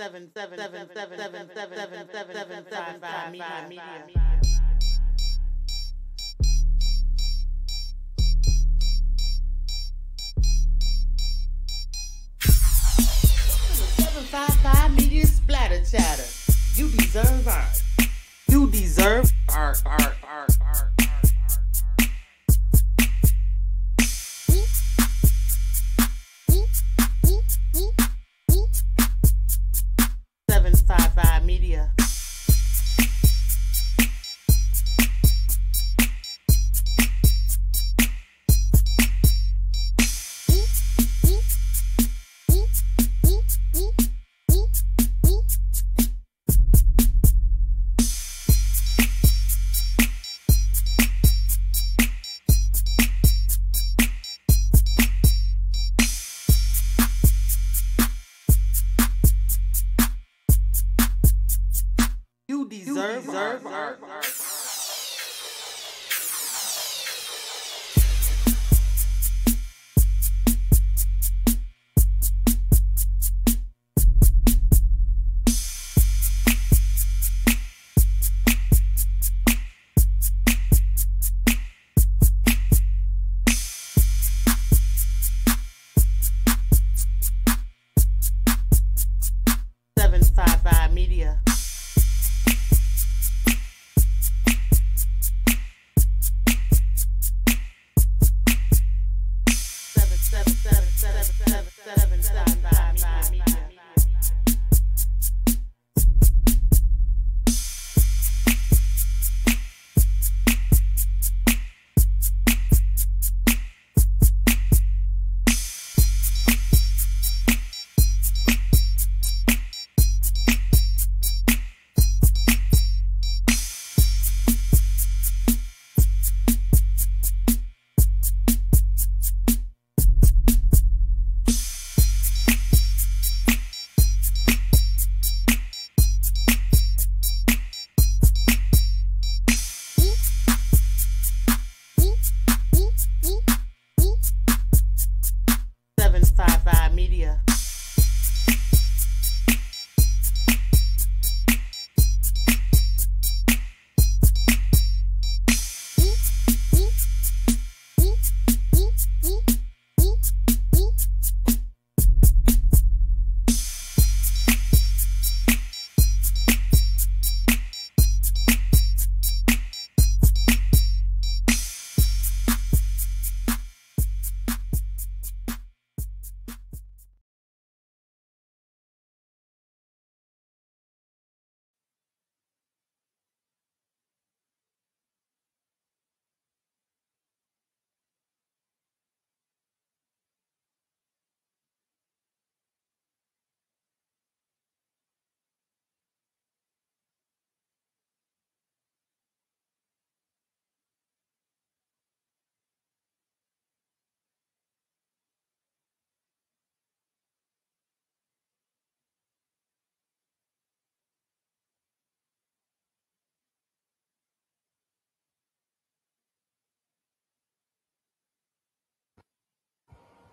755 Media. Splatter chatter. You deserve art. You deserve art. 755 Media.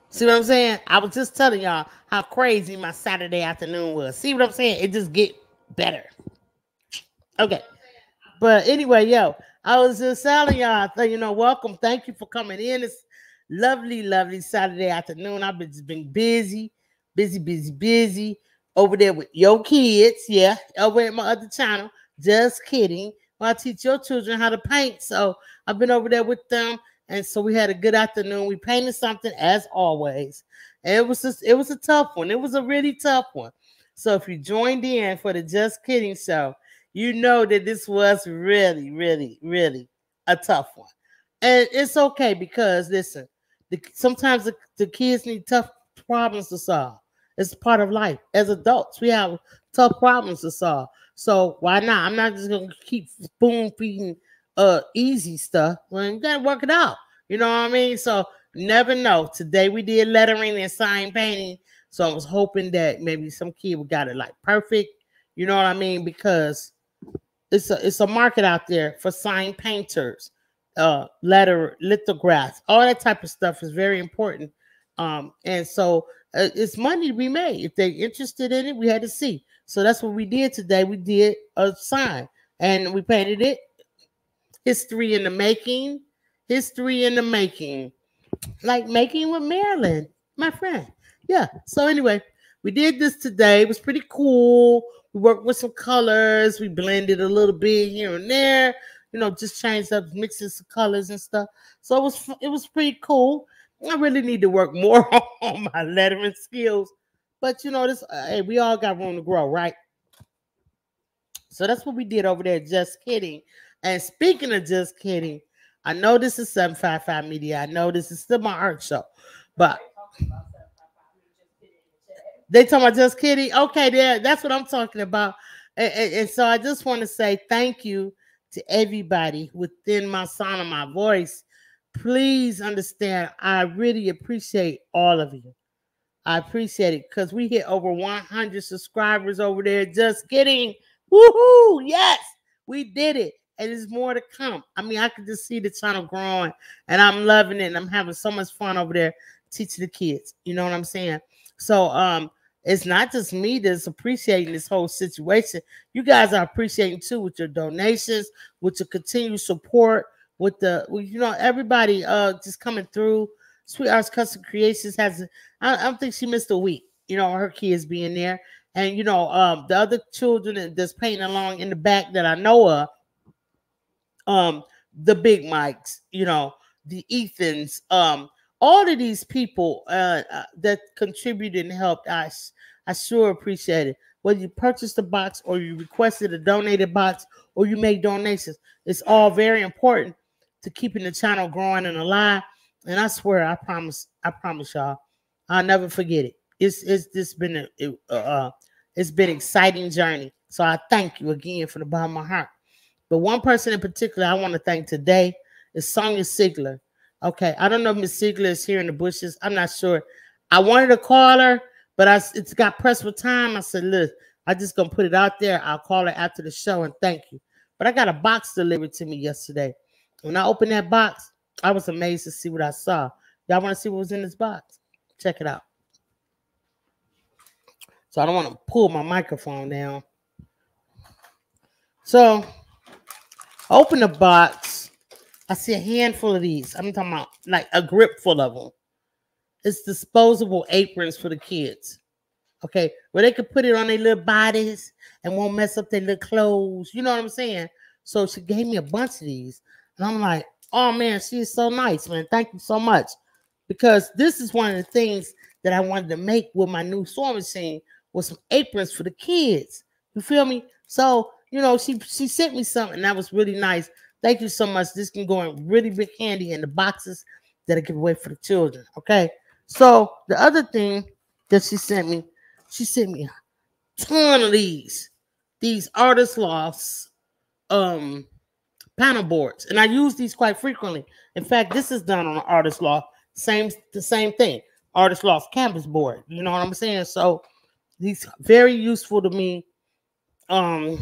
See what I'm saying? I was just telling y'all how crazy my Saturday afternoon was. See what I'm saying? It just get better. Okay. But anyway, yo, I was just telling y'all, you know, welcome. Thank you for coming in. It's lovely, lovely Saturday afternoon. I've been, just been busy over there with your kids. Yeah, over at my other channel. Just kidding. Well, I teach your children how to paint. So I've been over there with them. And so we had a good afternoon. We painted something as always. And it was a tough one. It was a really tough one. So if you joined in for the Just Kidding show, you know that this was really, really, really a tough one. And it's okay because, listen, sometimes the kids need tough problems to solve. It's part of life. As adults, we have tough problems to solve. So why not? I'm not just going to keep spoon feeding easy stuff. Well, you gotta work it out. You know what I mean? So never know. Today we did lettering and sign painting. So I was hoping that maybe some kid got it like perfect. You know what I mean? Because it's a market out there for sign painters, lithographs, all that type of stuff is very important. And so it's money to be made. If they're interested in it, we had to see. So that's what we did today. We did a sign and we painted it. History in the making. History in the making. Like making with Marilyn, my friend. Yeah. So anyway, we did this today. It was pretty cool. We worked with some colors. We blended a little bit here and there. You know, just changed up, mixing some colors and stuff. So it was pretty cool. I really need to work more on my lettering skills. But, you know, this hey, we all got room to grow, right? So that's what we did over there, Just Kidding. And speaking of Just Kidding, I know this is 755 Media. I know this is still my art show. But they talking about Just Kidding? Okay, there, that's what I'm talking about. And so I just want to say thank you to everybody within my sound of my voice. Please understand, I really appreciate all of you. I appreciate it because we hit over 100 subscribers over there. Just Kidding. Woohoo! Yes, we did it. And there's more to come. I mean, I could just see the channel growing and I'm loving it. And I'm having so much fun over there teaching the kids. You know what I'm saying? So it's not just me that's appreciating this whole situation. You guys are appreciating too with your donations, with your continued support, with the, you know, everybody just coming through. Sweethearts Custom Creations has, I don't think she missed a week, you know, her kids being there. And, you know, the other children that's painting along in the back that I know of, the Big Mikes, you know, the Ethans, all of these people that contributed and helped us, I sure appreciate it. Whether you purchased a box or you requested a donated box or you made donations, it's all very important to keeping the channel growing and alive. And I swear, I promise y'all, I'll never forget it. It's just been it's been an exciting journey. So I thank you again from the bottom of my heart. But one person in particular I want to thank today is Sonya Sigler. Okay, I don't know if Miss Sigler is here in the bushes. I'm not sure. I wanted to call her, but it got pressed with time. I said, look, I'm just gonna put it out there. I'll call her after the show and thank you. But I got a box delivered to me yesterday. When I opened that box, I was amazed to see what I saw. Y'all want to see what was in this box? Check it out. So I don't want to pull my microphone down. So I open the box. I see a handful of these. I'm talking about like a grip full of them. It's disposable aprons for the kids. Okay, where they could put it on their little bodies and won't mess up their little clothes. You know what I'm saying? So she gave me a bunch of these. And I'm like, oh, man, she is so nice, man. Thank you so much. Because this is one of the things that I wanted to make with my new sewing machine was some aprons for the kids. You feel me? So, you know, she sent me something that was really nice. Thank you so much. This can go in really big handy in the boxes that I give away for the children, okay? So the other thing that she sent me a ton of these Artist Loft panel boards, and I use these quite frequently. In fact, this is done on an Artist Loft, the same thing, Artist Loft canvas board. You know what I'm saying? So these very useful to me. I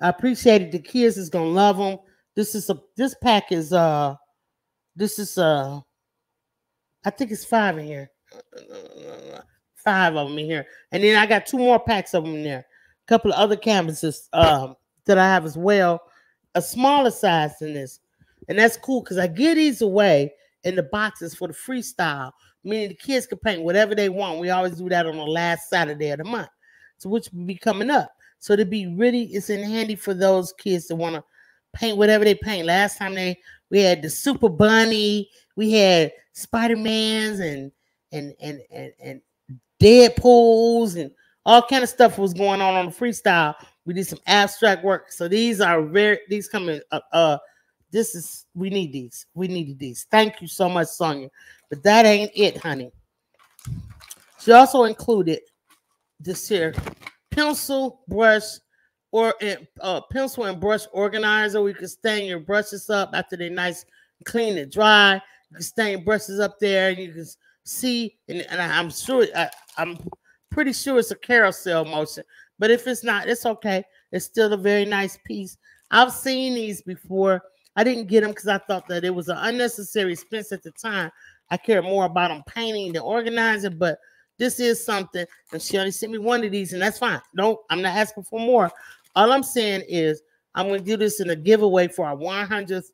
appreciate it. The kids is gonna love them. This pack is I think it's 5 in here. 5 of them in here. And then I got 2 more packs of them in there. A couple of other canvases that I have as well. A smaller size than this. And that's cool because I give these away in the boxes for the freestyle. Meaning the kids can paint whatever they want. We always do that on the last Saturday of the month. So which will be coming up. So it'll be really, it's in handy for those kids that want to paint whatever they paint. Last time we had the Super Bunny, we had Spider-Mans and Deadpools and all kind of stuff was going on the freestyle. We did some abstract work. So these are very, these come in, this is, we need these. We needed these. Thank you so much, Sonya. But that ain't it, honey. She also included this here pencil and brush organizer where you can stain your brushes up after they're nice, clean and dry. You can stain brushes up there and you can see, and I'm sure, I'm pretty sure it's a carousel motion. But if it's not, it's okay. It's still a very nice piece. I've seen these before. I didn't get them because I thought that it was an unnecessary expense at the time. I cared more about them painting than organizing, but This is something, and she only sent me one of these, and that's fine. No, I'm not asking for more. All I'm saying is I'm going to do this in a giveaway for our 100th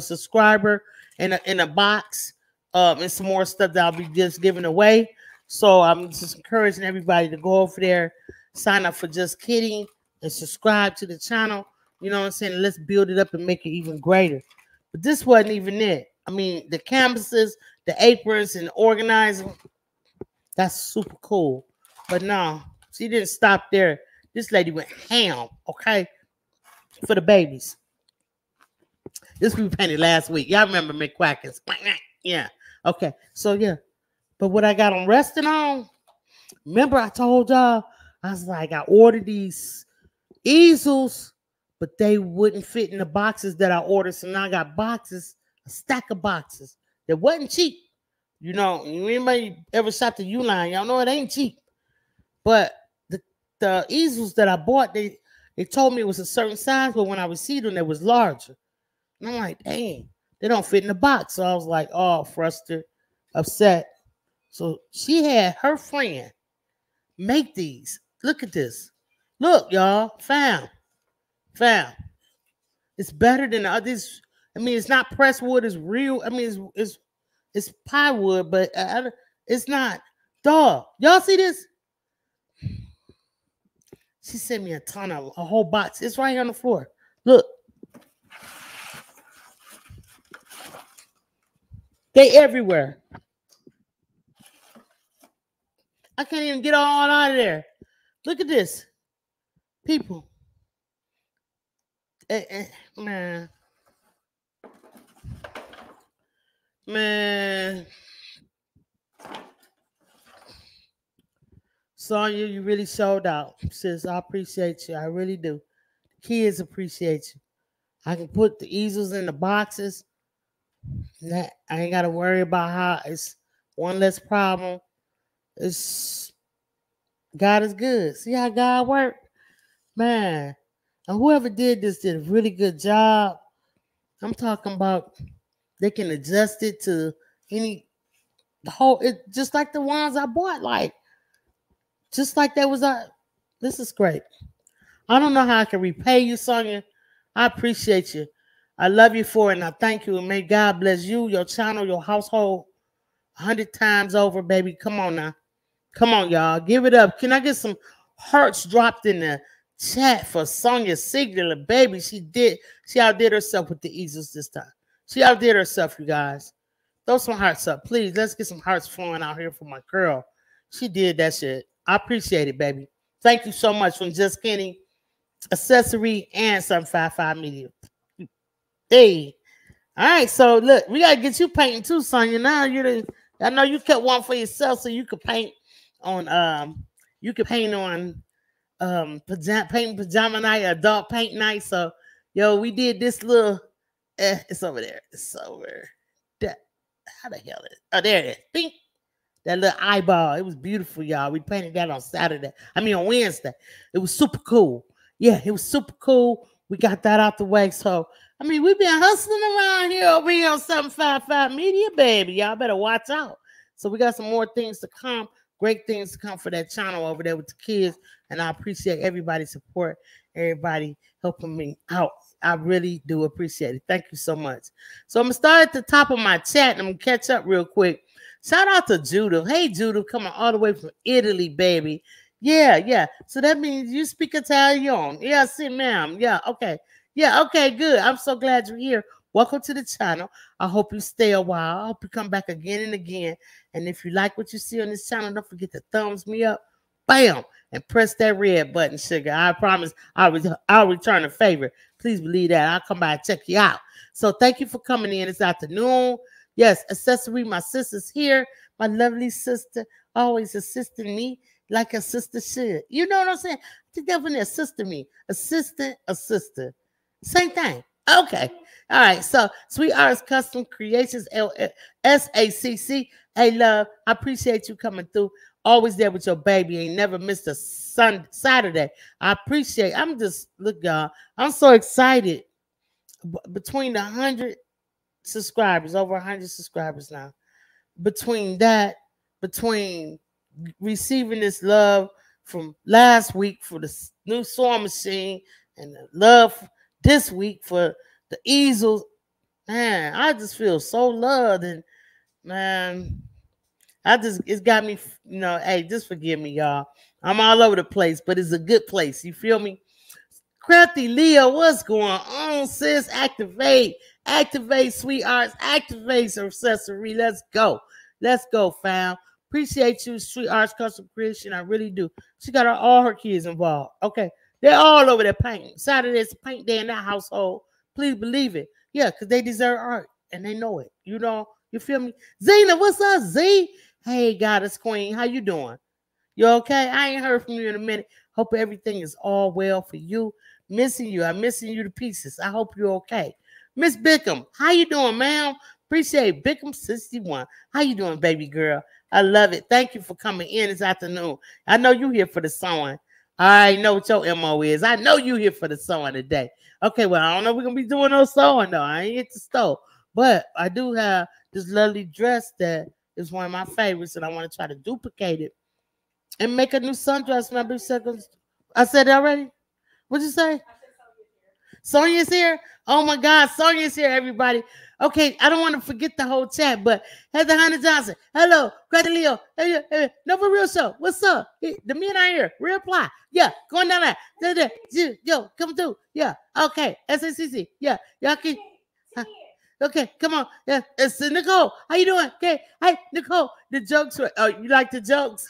subscriber in a box and some more stuff that I'll be just giving away. So I'm just encouraging everybody to go over there, sign up for Just Kidding, and subscribe to the channel. You know what I'm saying? Let's build it up and make it even greater. But this wasn't even it. I mean, the canvases, the aprons, and the organizing, that's super cool. But no, she didn't stop there. This lady went ham, okay, for the babies. This we painted last week. Y'all remember McQuackins? Yeah, okay. So, yeah. But what I got on resting on, remember I told y'all, I was like, I ordered these easels, but they wouldn't fit in the boxes that I ordered. So now I got boxes, a stack of boxes that wasn't cheap. You know, anybody ever shopped the U line, y'all know it ain't cheap. But the easels that I bought, they told me it was a certain size, but when I received them, it was larger. And I'm like, dang, they don't fit in the box. So I was like, oh, frustrated, upset. So she had her friend make these. Look at this. Look, y'all, found. It's better than the others. I mean, it's not pressed wood. It's real. I mean, it's pie wood, but it's not. Dog, y'all see this? She sent me a ton of a whole box. It's right here on the floor. Look. They everywhere. I can't even get all out of there. Look at this. People. Man. Sonya, you really sold out. Sis, I appreciate you. I really do. The kids appreciate you. I can put the easels in the boxes. I ain't got to worry about how it's one less problem. It's God is good. See how God worked? Man. And whoever did this did a really good job. I'm talking about they can adjust it to the whole, just like the ones I bought, like just like that was a, this is great. I don't know how I can repay you, Sonya. I appreciate you. I love you for it, and I thank you, and may God bless you, your channel, your household 100 times over, baby. Come on now. Come on, y'all. Give it up. Can I get some hearts dropped in the chat for Sonya Sigler, baby? She outdid herself with the easels this time. She outdid herself, you guys. Throw some hearts up, please. Let's get some hearts flowing out here for my girl. She did that shit. I appreciate it, baby. Thank you so much from Just Kidding, Accessory, and 755 Media. Hey. All right, so look, we got to get you painting too, Sonya. Now you're the... I know you kept one for yourself, so you could paint on pajama night, adult paint night. So yo, we did this little it's over there. It's over that. How the hell is it? Oh, there it is. Bing. That little eyeball. It was beautiful, y'all. We painted that on Saturday. I mean on Wednesday. It was super cool. Yeah, it was super cool. We got that out the way. So I mean, we've been hustling around here over here on 755 Media, baby. Y'all better watch out. So we got some more things to come, great things to come for that channel over there with the kids. And I appreciate everybody's support, everybody helping me out. I really do appreciate it. Thank you so much. So I'm going to start at the top of my chat, and I'm going to catch up real quick. Shout out to Judith. Hey, Judith, coming all the way from Italy, baby. Yeah, yeah. So that means you speak Italian. Yeah, see, ma'am. Yeah, okay. Yeah, okay, good. I'm so glad you're here. Welcome to the channel. I hope you stay a while. I hope you come back again and again. And if you like what you see on this channel, don't forget to thumbs me up, bam, and press that red button, sugar. I promise I'll return a favor. Please believe that. I'll come by and check you out. So thank you for coming in this afternoon. Yes, Accessory, my sister's here. My lovely sister always assisting me like a sister should. You know what I'm saying? She's definitely assisting me. Assistant, assistant. Same thing. Okay. All right. So, Sweethearts Custom Creations, SACC. Hey, love, I appreciate you coming through. Always there with your baby. Ain't never missed a Saturday. I appreciate. I'm just, look, y'all, I'm so excited. Between the 100 subscribers, over 100 subscribers now. Between that, between receiving this love from last week for the new sewing machine and the love this week for the easels. Man, I just feel so loved, and man, it's got me, you know, hey, just forgive me, y'all. I'm all over the place, but it's a good place. You feel me? Crafty Leo, what's going on, sis? Activate. Activate, sweethearts. Activate your accessory. Let's go. Let's go, fam. Appreciate you, Sweethearts Custom Creation. I really do. She got all her kids involved. Okay. They're all over there painting. Saturday's paint day in that household. Please believe it. Yeah, because they deserve art, and they know it. You know, you feel me? Zena, what's up, Z? Hey, Goddess Queen, how you doing? You okay? I ain't heard from you in a minute. Hope everything is all well for you. Missing you. I'm missing you to pieces. I hope you're okay. Miss Bickham, how you doing, ma'am? Appreciate Bickham 61. How you doing, baby girl? I love it. Thank you for coming in this afternoon. I know you here for the sewing. I know what your MO is. I know you here for the sewing today. Okay, well, I don't know if we're going to be doing no sewing, though. I ain't at the store. But I do have this lovely dress that is one of my favorites, and I want to try to duplicate it and make a new sundress. Remember, seconds. I said it already. What'd you say? Sonya's here. Oh my God, Sonya's here, everybody. Okay, I don't want to forget the whole chat, but Heather Hunter Johnson. Hello, Greta Leo. Hey, no for real show. What's up? Hey, the men out here. Reapply. Yeah, going down there. Yo, come through. Yeah. Okay. SACC. Yeah. Y'all can. Okay, come on. Yeah, it's Nicole. How you doing? Okay. Hi, Nicole. The jokes were, oh, you like the jokes?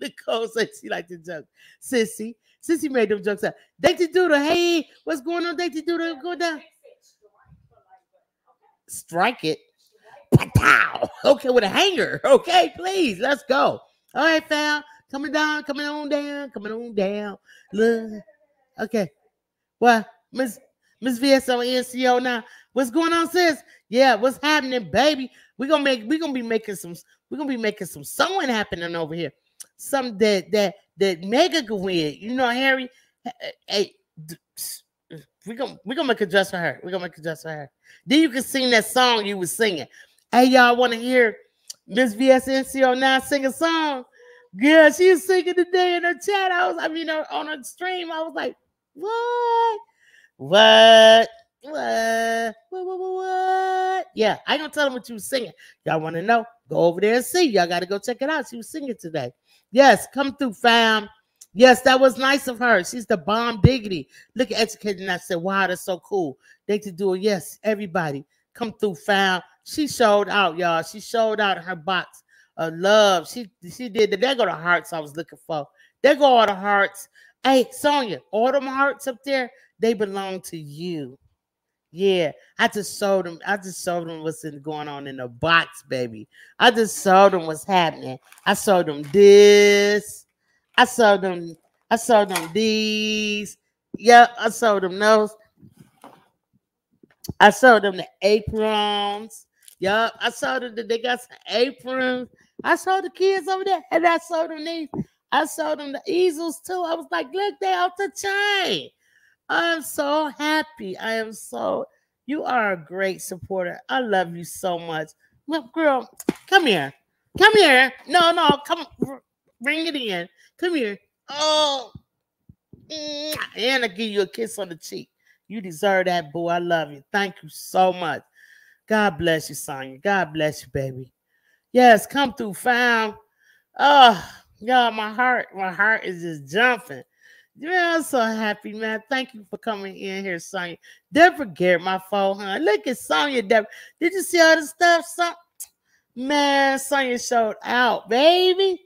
Nicole said she liked the jokes. Sissy made them jokes up. Dainty Doodle. Hey, what's going on, Dainty Doodle? Go down. Strike it. Pow. Okay, with a hanger. Okay, please. Let's go. All right, fam. Coming down, coming on down, coming on down. Look. Okay. Well, Miss VSONCO now. What's going on, sis? Yeah, what's happening, baby? We're gonna be making some sewing happening over here. Something that Mega can win. You know, Harry. Hey, we're gonna make a dress for her. We're gonna make a dress for her. Then you can sing that song you was singing. Hey, y'all want to hear Miss VSNCO9 sing a song? Yeah, she was singing today in her chat. I mean, on her stream. I was like, what? What? Yeah, I ain't gonna tell them what you was singing. Y'all want to know? Go over there and see. Y'all got to go check it out. She was singing today. Yes, come through, fam. Yes, that was nice of her. She's the bomb diggity. Look at educating. I said, wow, that's so cool. They could do it. Yes, everybody, come through, fam. She showed out, y'all. She showed out her box of love. She did that. There go the hearts I was looking for. There go all the hearts. Hey, Sonya, all them hearts up there, they belong to you. Yeah, I just showed them what's going on in the box, baby. I just showed them what's happening. I showed them this. I showed them these. Yeah, I showed them those. I showed them the aprons. Yup, I showed them that they got some aprons. I showed the kids over there, and I showed them these. I showed them the easels too. I was like, look, they off the chain. I'm so happy. You are a great supporter. I love you so much. Look, girl, come here. Come here. No, come. Bring it in. Come here. Oh. And I give you a kiss on the cheek. You deserve that, boo. I love you. Thank you so much. God bless you, Sonya. God bless you, baby. Yes, come through, fam. Oh, God, my heart is just jumping. Yeah, I'm so happy, man. Thank you for coming in here, Sonya. Deborah Garrett, my phone, huh? Look at Sonya, Deborah. Did you see all the stuff? Man, Sonya showed out, baby.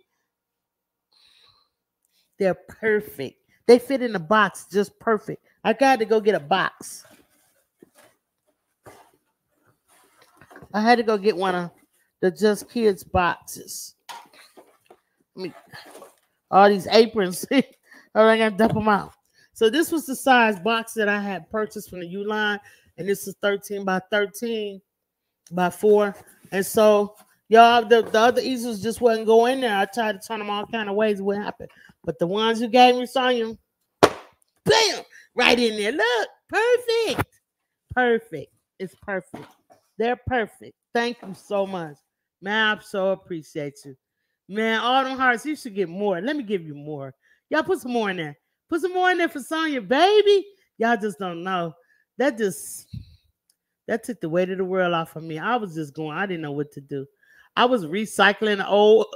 They're perfect. They fit in the box just perfect. I got to go get a box. I had to go get one of the Just Kids boxes. I mean, all these aprons. All right, I got to dump them out. So this was the size box that I had purchased from the U line, and this is 13 by 13 by 4. And so, y'all, the other easels just wouldn't go in there. I tried to turn them all kind of ways. It wouldn't happen. But the ones you gave me, Sonya, bam, right in there. Look, perfect. Perfect. It's perfect. They're perfect. Thank you so much. Man, I so appreciate you. Man, all them hearts, you should get more. Let me give you more. Y'all put some more in there. Put some more in there for Sonya, baby. Y'all just don't know. That took the weight of the world off of me. I was just going, I didn't know what to do. I was recycling old,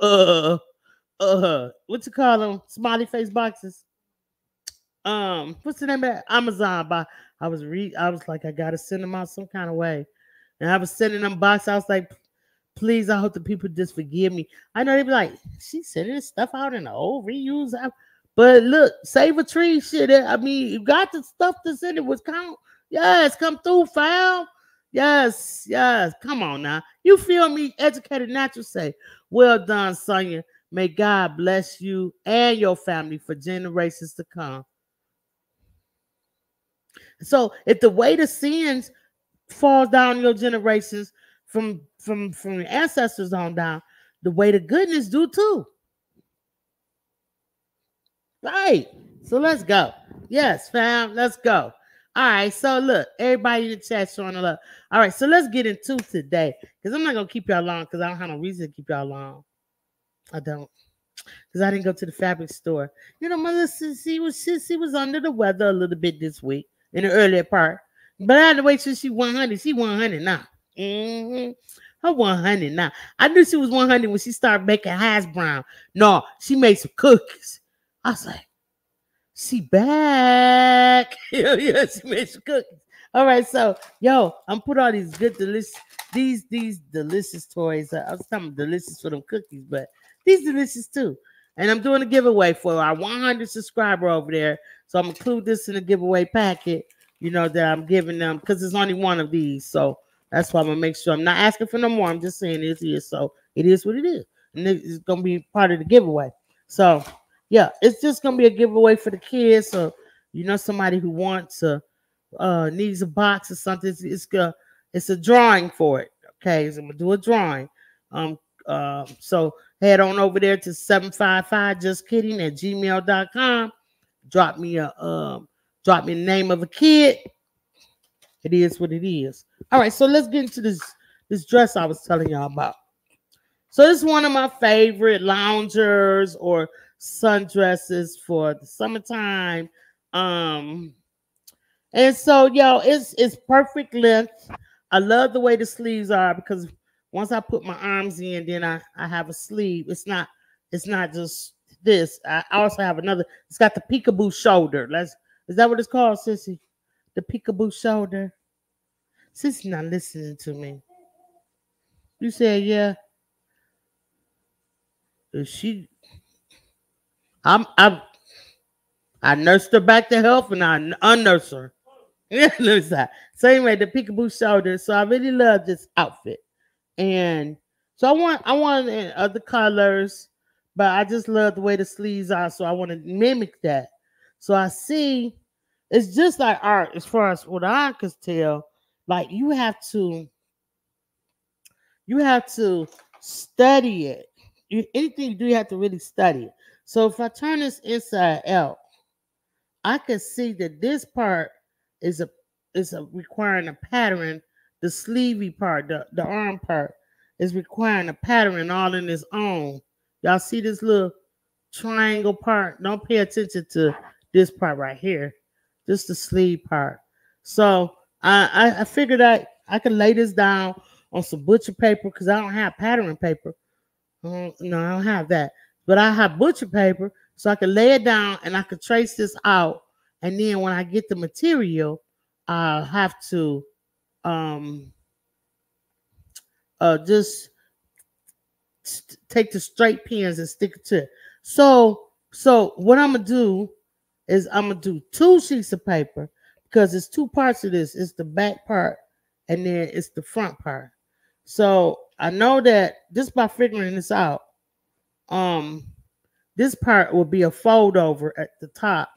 what you call them? Smiley face boxes. What's the name of that? Amazon. I was like, I gotta send them out some kind of way. And I was sending them boxes. I was like, please, I hope the people just forgive me. I know they'd be like, she's sending this stuff out in the old reuse. But look, save a tree shit. I mean, you got the stuff that's in it was count. Yes, come through, fam. Yes, yes. Come on now. You feel me? Educated natural say, well done, Sonya. May God bless you and your family for generations to come. So if the weight of sins falls down your generations from your ancestors on down, the weight of goodness do too. Right. So let's go. Yes, fam. Let's go. All right. So look, everybody in the chat showing a love. All right. So let's get into today because I'm not going to keep y'all long because I don't have no reason to keep y'all long. I don't. Because I didn't go to the fabric store. You know, my little sissy was under the weather a little bit this week in the earlier part. But I had to wait till she 100. She 100 now. Her 100 now. I knew she was 100 when she started making hash brown. No, she made some cookies. I was like, she back. Yeah, she made some cookies. All right, so, yo, I'm put all these good, delicious, these delicious toys. I was talking delicious for them cookies, but these delicious too. And I'm doing a giveaway for our 100 subscriber over there. So I'm include this in the giveaway packet, you know, that I'm giving them because there's only one of these. So that's why I'm going to make sure I'm not asking for no more. I'm just saying it is. So it is what it is. And it's going to be part of the giveaway. So, yeah, it's just going to be a giveaway for the kids. So, you know, somebody who wants a, needs a box or something, it's a drawing for it. Okay, so I'm going to do a drawing. So head on over there to 755justkidding@gmail.com. Drop me the name of a kid. It is what it is. All right, so let's get into this dress I was telling y'all about. So this is one of my favorite loungers or sundresses for the summertime. And so, yo, it's perfect length. I love the way the sleeves are because once I put my arms in, then I have a sleeve. It's not just this. I also have another. It's got the peekaboo shoulder. Is that what it's called, sissy? The peekaboo shoulder. Sissy's not listening to me. You said yeah. I nursed her back to health and I unnursed her. So anyway, the peekaboo shoulder. So I really love this outfit. And so I want other colors, but I just love the way the sleeves are. So I want to mimic that. So I see it's just like art as far as what I could tell. Like you have to study it. Anything you do, you have to really study it. So if I turn this inside out, I can see that this part is requiring a pattern. The sleevey part, the arm part, is requiring a pattern all in its own. Y'all see this little triangle part? Don't pay attention to this part right here. Just the sleeve part. So I figured out I could lay this down on some butcher paper because I don't have pattern paper. No, I don't have that. But I have butcher paper, so I can lay it down and I could trace this out. And then when I get the material, I'll have to just take the straight pins and stick it to it. So what I'm gonna do is I'm gonna do two sheets of paper because it's two parts of this. It's the back part and then it's the front part. So I know that just by figuring this out, this part will be a fold over at the top,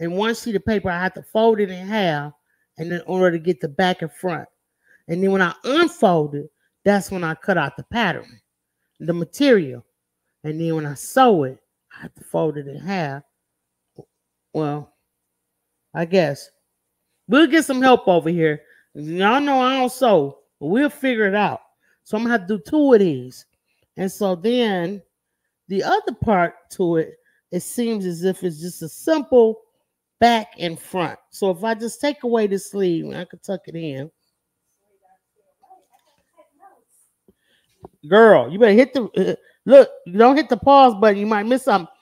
and one sheet of paper I have to fold it in half. And then in order to get the back and front. And then when I unfold it, that's when I cut out the pattern, the material. And then when I sew it, I have to fold it in half. Well, I guess. We'll get some help over here. Y'all know I don't sew, but we'll figure it out. So I'm going to have to do two of these. And so then The other part to it, it seems as if it's just a simple back and front. So if I just take away the sleeve, I could tuck it in. Girl, you better hit the look. Don't hit the pause button. You might miss something.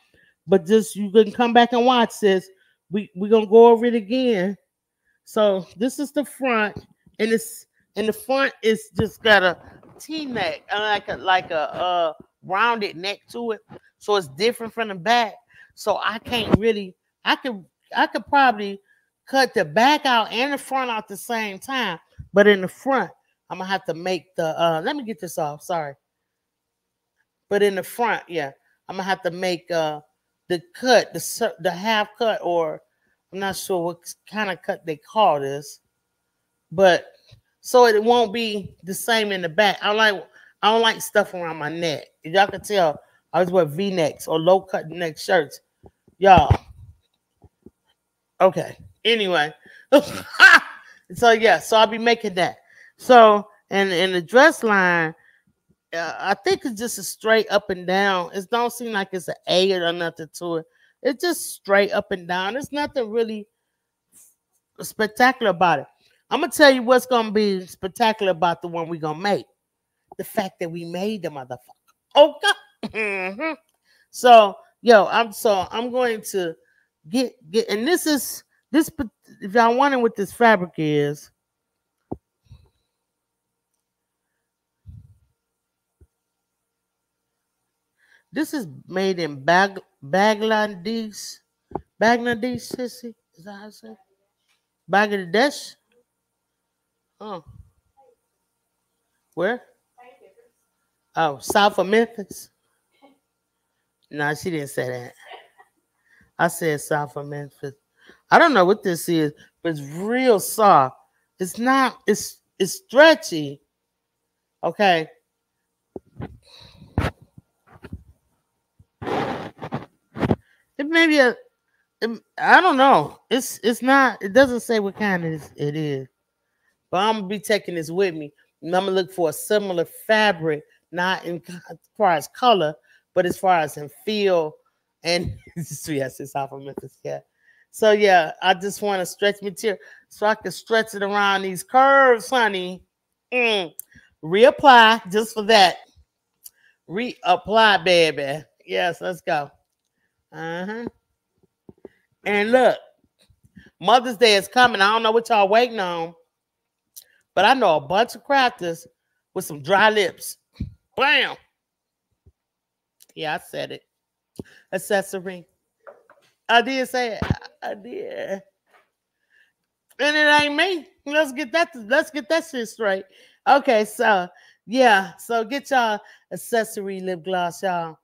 But just you can come back and watch this. We're gonna go over it again. So this is the front, and it's and the front is just got a T neck, like a rounded neck to it. So it's different from the back. So I can't really. I could probably cut the back out and the front out at the same time. But in the front, I'm gonna have to make the. Let me get this off. Sorry. But in the front, yeah, I'm gonna have to make the cut, the half cut, or I'm not sure what kind of cut they call this. But so it won't be the same in the back. I don't like stuff around my neck. Y'all can tell I always wear V-necks or low cut neck shirts, y'all. Okay. Anyway, so yeah, so I'll be making that. So and the dress line, I think it's just a straight up and down. It don't seem like it's an A or nothing to it. It's just straight up and down. There's nothing really spectacular about it. I'm gonna tell you what's gonna be spectacular about the one we're gonna make. The fact that we made the motherfucker. Okay. Mm-hmm. So yo, I'm going to get, and this is this. If y'all wondering what this fabric is, this is made in Bangladesh. Bangladesh, sissy, is that how I say? Bangladesh. Oh, where? Oh, south of Memphis. No, she didn't say that. I said south of Memphis. I don't know what this is, but it's real soft. It's not. It's stretchy. Okay. It may be a. I don't know. It's not. It doesn't say what kind it is. But I'm gonna be taking this with me, and I'm gonna look for a similar fabric, not in as far as color, but as far as in feel. And yes, it's off of Memphis, yeah. So yeah, I just want to stretch material so I can stretch it around these curves, honey. Reapply just for that. Reapply, baby. Yes, let's go. And look, Mother's Day is coming. I don't know what y'all waiting on, but I know a bunch of crafters with some dry lips. Bam. Yeah, I said it. Accessory. I did say it. I did. And it ain't me. Let's get that shit straight. Okay, so yeah. So get y'all accessory lip gloss, y'all.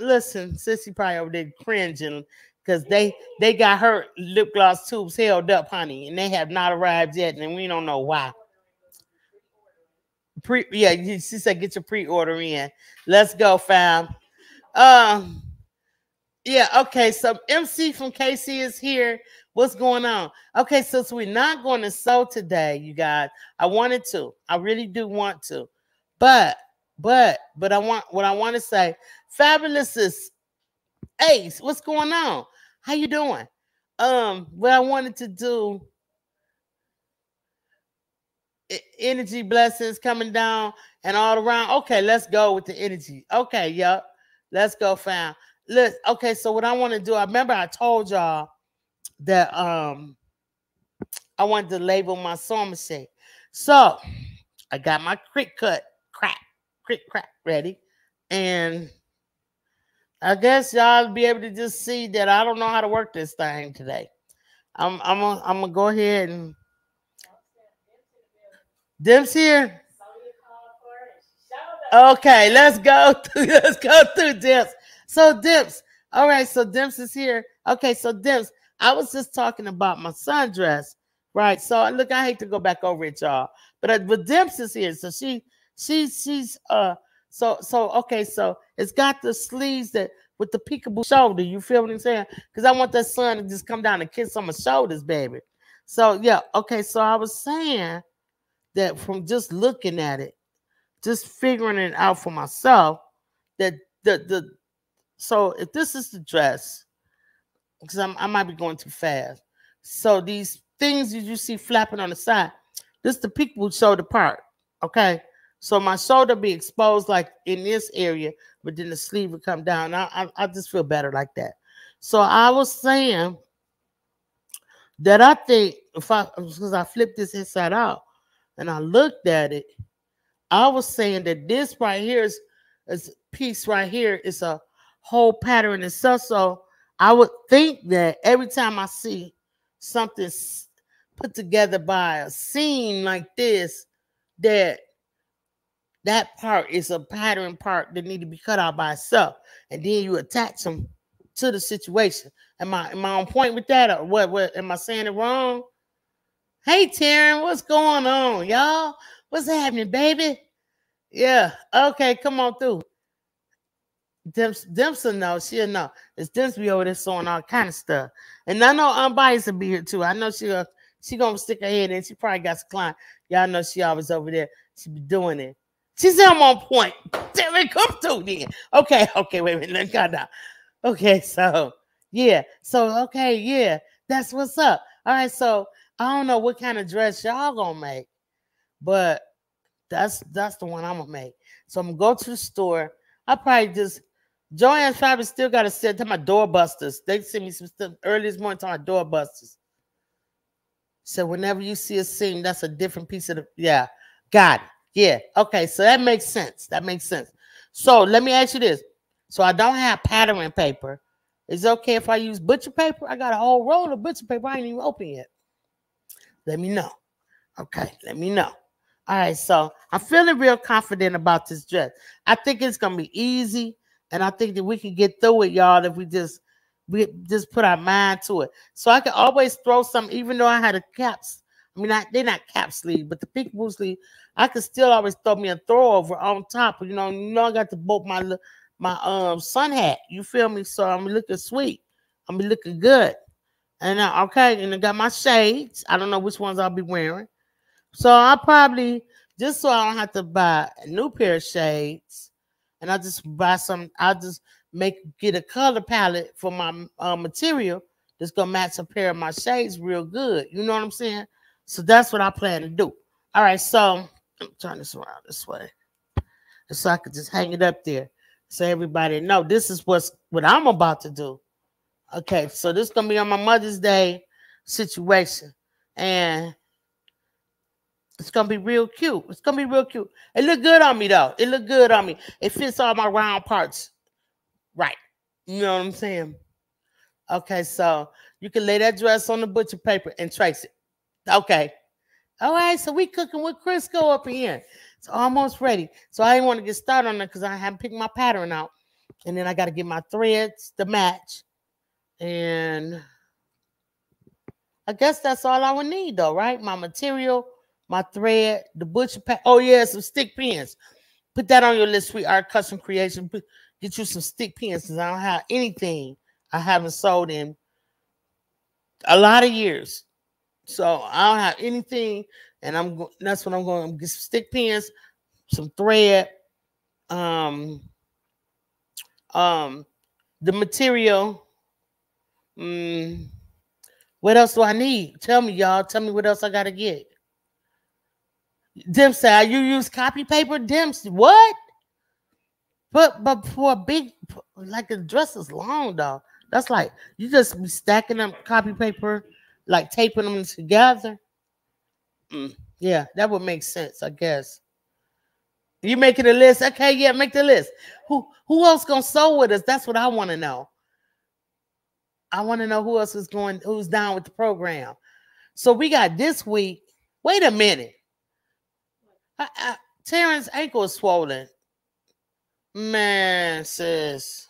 Listen, sissy probably over there cringing because they got her lip gloss tubes held up, honey, and they have not arrived yet, and we don't know why. Yeah, she said get your pre-order in. Let's go, fam. Yeah, okay, so MC from KC is here. What's going on? Okay, so we're not going to sew today, you guys. I wanted to. I really do want to. But I want to say, Fabulous is Ace. What's going on? How you doing? What I wanted to do, energy blessings coming down and all around. Okay, let's go with the energy. Okay, yup. Let's go, fam. Listen, okay, so what I want to do, I remember I told y'all that I wanted to label my sewing machine. So I got my Cricut ready. And I guess y'all be able to just see that I don't know how to work this thing today. I'm gonna go ahead and Dim's here. Okay, let's go through Dim's. So Dim's, all right, so Dim's is here. Okay, so Dim's, I was just talking about my sundress, right? So look, I hate to go back over it, y'all, but Dim's is here. So she's okay, so it's got the sleeves that with the peekaboo shoulder, you feel what I'm saying? Because I want that sun to just come down and kiss on my shoulders, baby. So yeah, okay, so I was saying that from just looking at it, just figuring it out for myself, that the So if this is the dress, because I might be going too fast. So these things that you see flapping on the side, this is the peekaboo shoulder part, okay? So my shoulder be exposed like in this area, but then the sleeve would come down. I just feel better like that. So I was saying that I think, because I flipped this inside out and I looked at it, I was saying that this right here is piece right here is a whole pattern itself. So I would think that every time I see something put together by a seam like this, that that part is a pattern part that need to be cut out by itself, and then you attach them to the situation. Am I on point with that, or what am I saying it wrong? Hey Taryn, what's going on, y'all? What's happening, baby? Yeah, okay, come on through. Dempson knows, she'll know. It's Dempson be over there sewing all kind of stuff. And I know Unbiased will be here too. I know she gonna stick her head in. She probably got some client. Y'all know she always over there. She be doing it. She said I'm on point. Damn it, come through then. Okay, wait a minute. Let me go down. Okay, so yeah. So okay, yeah. That's what's up. All right, so I don't know what kind of dress y'all gonna make, but that's the one I'm gonna make. So I'm gonna go to the store. I probably just Joanne's probably still got to send to my doorbusters. They sent me some stuff early this morning to my doorbusters. So whenever you see a seam, that's a different piece of the, yeah, got it. Yeah, okay, so that makes sense. That makes sense. So let me ask you this. So I don't have pattern paper. Is it okay if I use butcher paper? I got a whole roll of butcher paper I ain't even open yet. Let me know. Okay, let me know. All right, so I'm feeling real confident about this dress. I think it's going to be easy, and I think that we can get through it, y'all, if we just put our mind to it. So I can always throw some, even though I had a caps. I mean, they're not cap sleeve, but the peekaboo sleeve, I could still always throw me a throw over on top. You know, I got to bolt my sun hat. You feel me? So I'm looking sweet. I'm looking good. And okay, and I got my shades. I don't know which ones I'll be wearing. So I'll probably, just so I don't have to buy a new pair of shades, and I'll just buy some, I'll just get a color palette for my material that's going to match a pair of my shades real good. You know what I'm saying? So that's what I plan to do. All right, so let me turn this around this way. So I could just hang it up there so everybody know this is what I'm about to do. Okay, so this is going to be on my Mother's Day situation. And it's going to be real cute. It's going to be real cute. It looked good on me, though. It looked good on me. It fits all my round parts right. You know what I'm saying? Okay, so you can lay that dress on the butcher paper and trace it. Okay. All right, so we cooking with Crisco up in here. It's almost ready. So I didn't want to get started on it because I haven't picked my pattern out. And then I got to get my threads to match. And I guess that's all I would need, though, right? My material, my thread, the butcher pack. Oh, yeah, some stick pins. Put that on your list, Sweetheart Custom Creation. Get you some stick pins because I don't have anything I haven't sold in a lot of years. So I don't have anything, and that's what I'm going to get some stick pins, some thread, the material. What else do I need? Tell me, y'all. Tell me what else I got to get. Dim said, you use copy paper? Dim, what? But for a big, like a dress is long, dog. That's like, you just be stacking up copy paper, like taping them together. Yeah, that would make sense, I guess. You making a list? Okay, yeah, make the list. Who else gonna sew with us? That's what I want to know. I want to know who else is going, who's down with the program. So we got this week. Wait a minute. Terrence's ankle is swollen. Man, sis,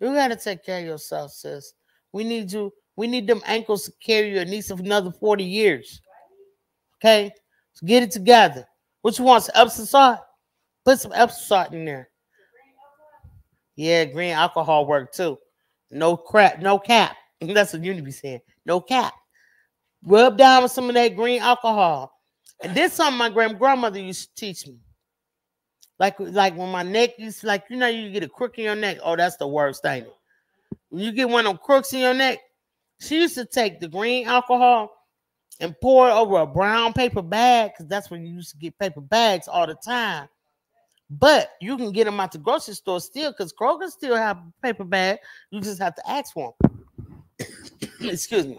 you gotta take care of yourself, sis. We need you. We need them ankles to carry you at least another 40 years. Okay? So get it together. What you want? Some Epsom salt? Put some Epsom salt in there. Yeah, green alcohol work too. No crap. No cap. That's what you need to be saying. No cap. Rub down with some of that green alcohol. And this is something my grandmother used to teach me. Like when my neck is like, you know, you get a crook in your neck. Oh, that's the worst thing. When you get one of them crooks in your neck, she used to take the green alcohol and pour it over a brown paper bag, because that's when you used to get paper bags all the time. But you can get them out the grocery store still, because Kroger still have a paper bag. You just have to ask for them. Excuse me.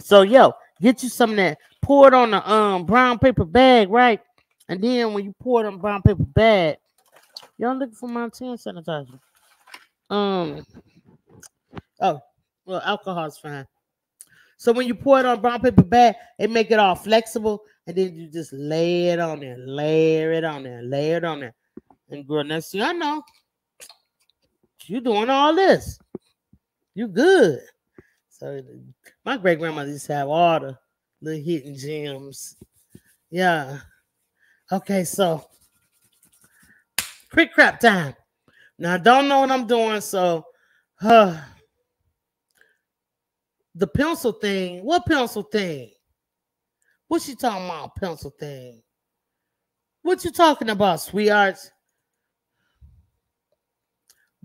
So, yo, get you some of that. Pour it on the brown paper bag, right? And then when you pour it on brown paper bag, y'all looking for my hand sanitizer. Oh, well, alcohol's fine. So when you pour it on brown paper bag, it make it all flexible, and then you just lay it on there, layer it on there, layer it on there. And girl, next thing I know, you doing all this. You good. So my great grandmother used to have all the little hidden gems. Yeah. Okay, so quick crap time. Now, I don't know what I'm doing, so the pencil thing. What pencil thing? What she talking about, pencil thing? What you talking about, sweethearts?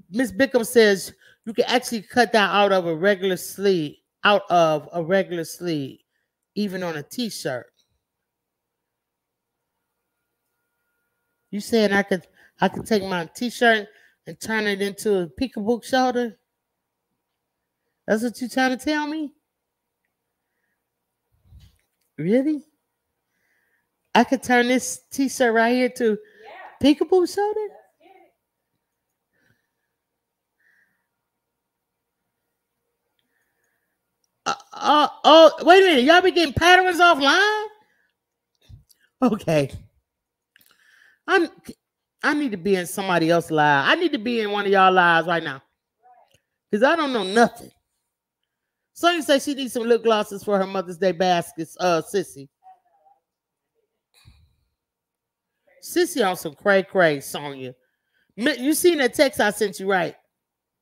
Miss Bickham says you can actually cut that out of a regular sleeve, even on a t-shirt. You said I could take my t-shirt and turn it into a peekaboo shoulder? That's what you trying to tell me? Really? I could turn this t-shirt right here to peekaboo shoulder? Oh, wait a minute. Y'all be getting patterns offline? Okay. I need to be in somebody else's live. I need to be in one of y'all lives right now, because I don't know nothing. Sonya says she needs some lip glosses for her Mother's Day baskets. Sissy. Sissy on some cray-cray, Sonya. You seen that text I sent you, right?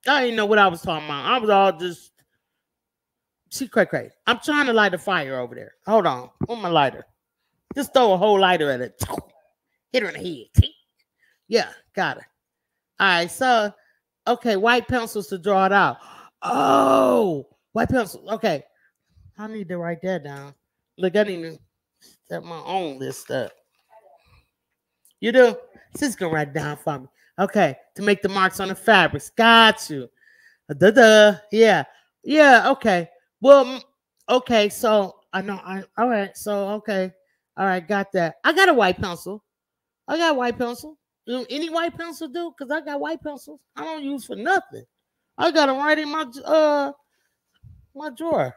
I didn't know what I was talking about. I was all just... She cray-cray. I'm trying to light a fire over there. Hold on. Where's my lighter? Just throw a whole lighter at it. Hit her in the head. Yeah, got it. All right, so, okay, white pencils to draw it out. Oh, white pencils. Okay, I need to write that down. Look, I need to set my own list up. You do? Sis gonna write it down for me. Okay, to make the marks on the fabrics. Got you. Duh-duh. Yeah. Yeah, okay. Well, okay, so, I know. All right, so, okay. All right, got that. I got a white pencil. I got a white pencil. Any white pencil do? Because I got white pencils I don't use for nothing. I got them right in my my drawer.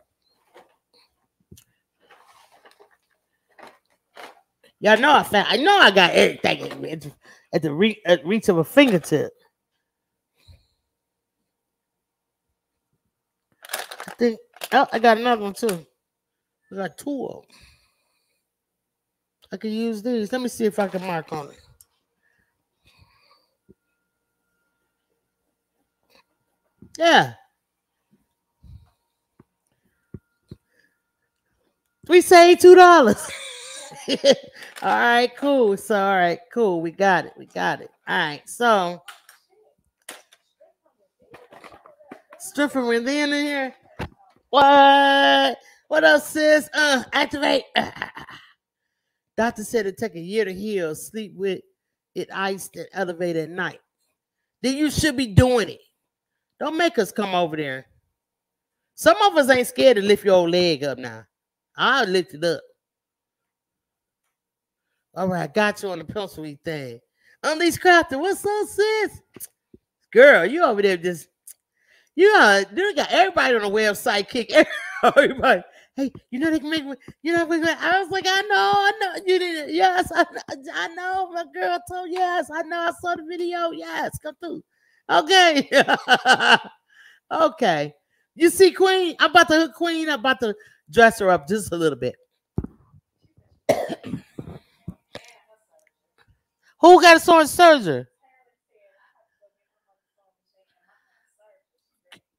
Y'all know I know I got everything at the reach of a fingertip. I think I got another one too. I got two of them. I can use these. Let me see if I can mark on it. Yeah. We saved $2. All right, cool. So, all right, cool. We got it. We got it. All right, so. Stripper in here. What? What up, sis? Activate. Doctor said it take a year to heal. Sleep with it iced and elevated at night. Then you should be doing it. Don't make us come over there. Some of us ain't scared to lift your old leg up now. I'll lift it up. All right, got you on the pencil thing. Unleash Crafter, what's up, sis? Girl, you over there just, you got everybody on the website kick. Everybody. Hey, you know they can make me, I was like, I know. You didn't, yes, I know. My girl told, yes, I know. I saw the video. Yes, come through. Okay. Okay. You see, Queen, I'm about to hook Queen. I'm about to dress her up just a little bit. Who got a sore surgery?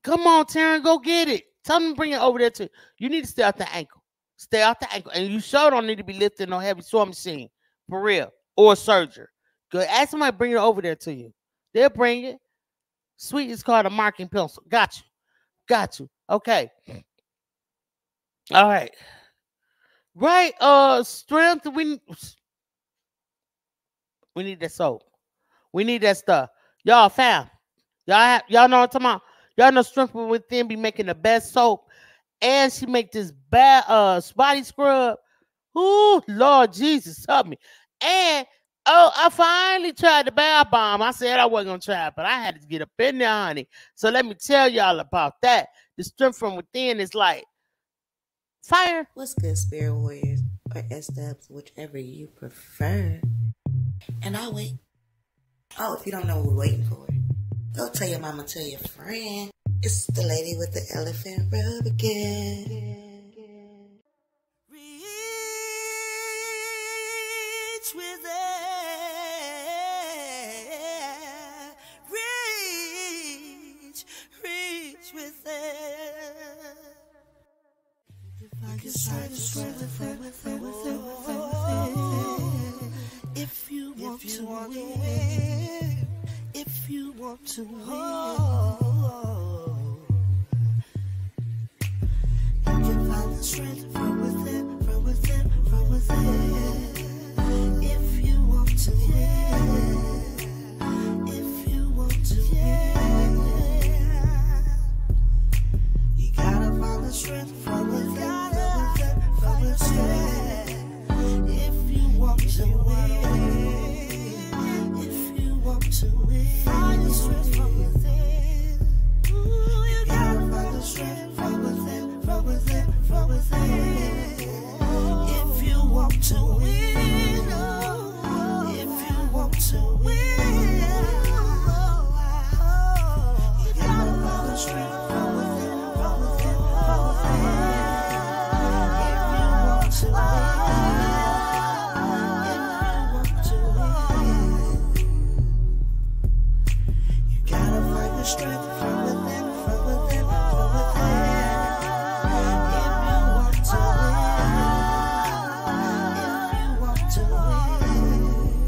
Come on, Taryn, go get it. Tell them to bring it over there too. You need to stay out the ankle. Stay out the ankle. And you sure don't need to be lifting no heavy sewing machine. For real. Or surgery. good. Ask somebody to bring it over there to you. They'll bring it. Sweet is called a marking pencil. Got you. Got you. Okay. All right. Right. Strength. We need that soap. We need that stuff. Y'all fam. Y'all know what I'm talking about. Y'all know Strength From Within be making the best soap. And she make this bad body scrub. Ooh, Lord Jesus, help me. And oh, I finally tried the bath bomb. I said I wasn't gonna try it, but I had to get up in there, honey. So let me tell y'all about that. The Strength From Within is like fire. What's good, Spirit Warriors or S-Dubs, whichever you prefer. And I wait. Oh, if you don't know what we're waiting for, go tell your mama, tell your friend. It's the lady with the elephant rub again. If you want to win, if you want to hold, you can find the strength from within, from within, from within. If you want to win, if you want to win, you gotta find the strength from within. If you want to win, if you want to win, find the strength from within. You gotta find the strength from within, from within, from within. If you want to win, if you want to win, you gotta find the strength from within, from within, from within. If you want to win, you gotta find the strength from within, from within, from within. If you want to win,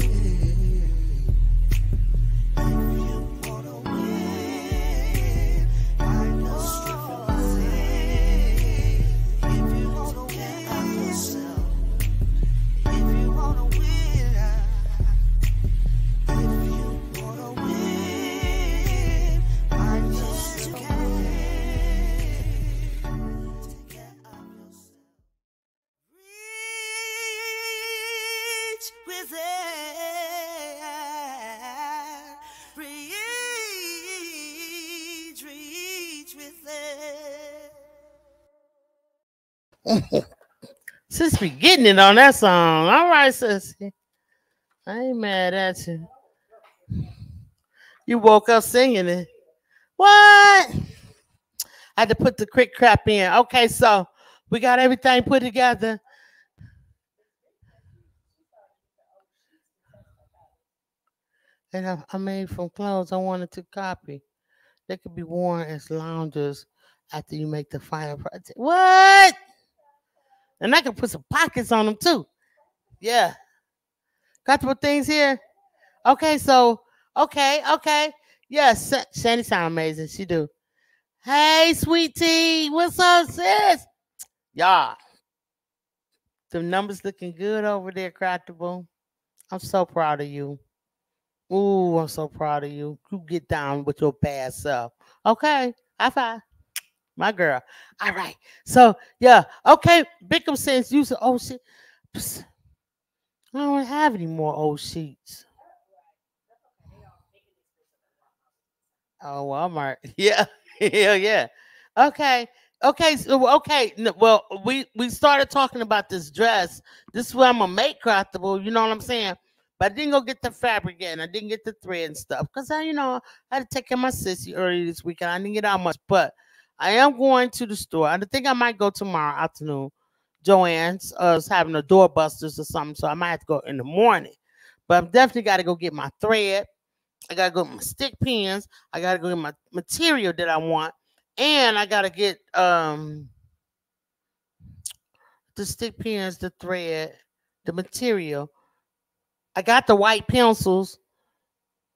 if you want to win, find the strength from within. If you want to win. Sis be getting it on that song. All right, sis. I ain't mad at you. You woke up singing it. What? I had to put the quick crap in. Okay, so we got everything put together. And I made from clothes I wanted to copy. They could be worn as loungers after you make the final project. What? And I can put some pockets on them too. Yeah. Got to put things here. Okay, so, okay. Yes, yeah, Shani sound amazing. She do. Hey, sweetie. What's up, sis? Y'all. The numbers looking good over there, Craftable. I'm so proud of you. Ooh, I'm so proud of you. You get down with your bad self. Okay, high five. My girl. All right. So, yeah. Okay. Bickham says, use the old sheet. Psst. I don't have any more old sheets. Oh, Walmart. Yeah. Hell yeah. Okay. Okay. So, okay. Well, we started talking about this dress. This is what I'm going to make Craftable. You know what I'm saying? But I didn't go get the fabric in. I didn't get the thread and stuff. Because, I had to take care of my sissy earlier this weekend. I didn't get out much. But I am going to the store. I think I might go tomorrow afternoon. Joanne's is having a doorbusters or something, so I might have to go in the morning. But I've definitely got to go get my thread. I got to go get my stick pins. I got to go get my material that I want. And I got to get the stick pins, the thread, the material. I got the white pencils,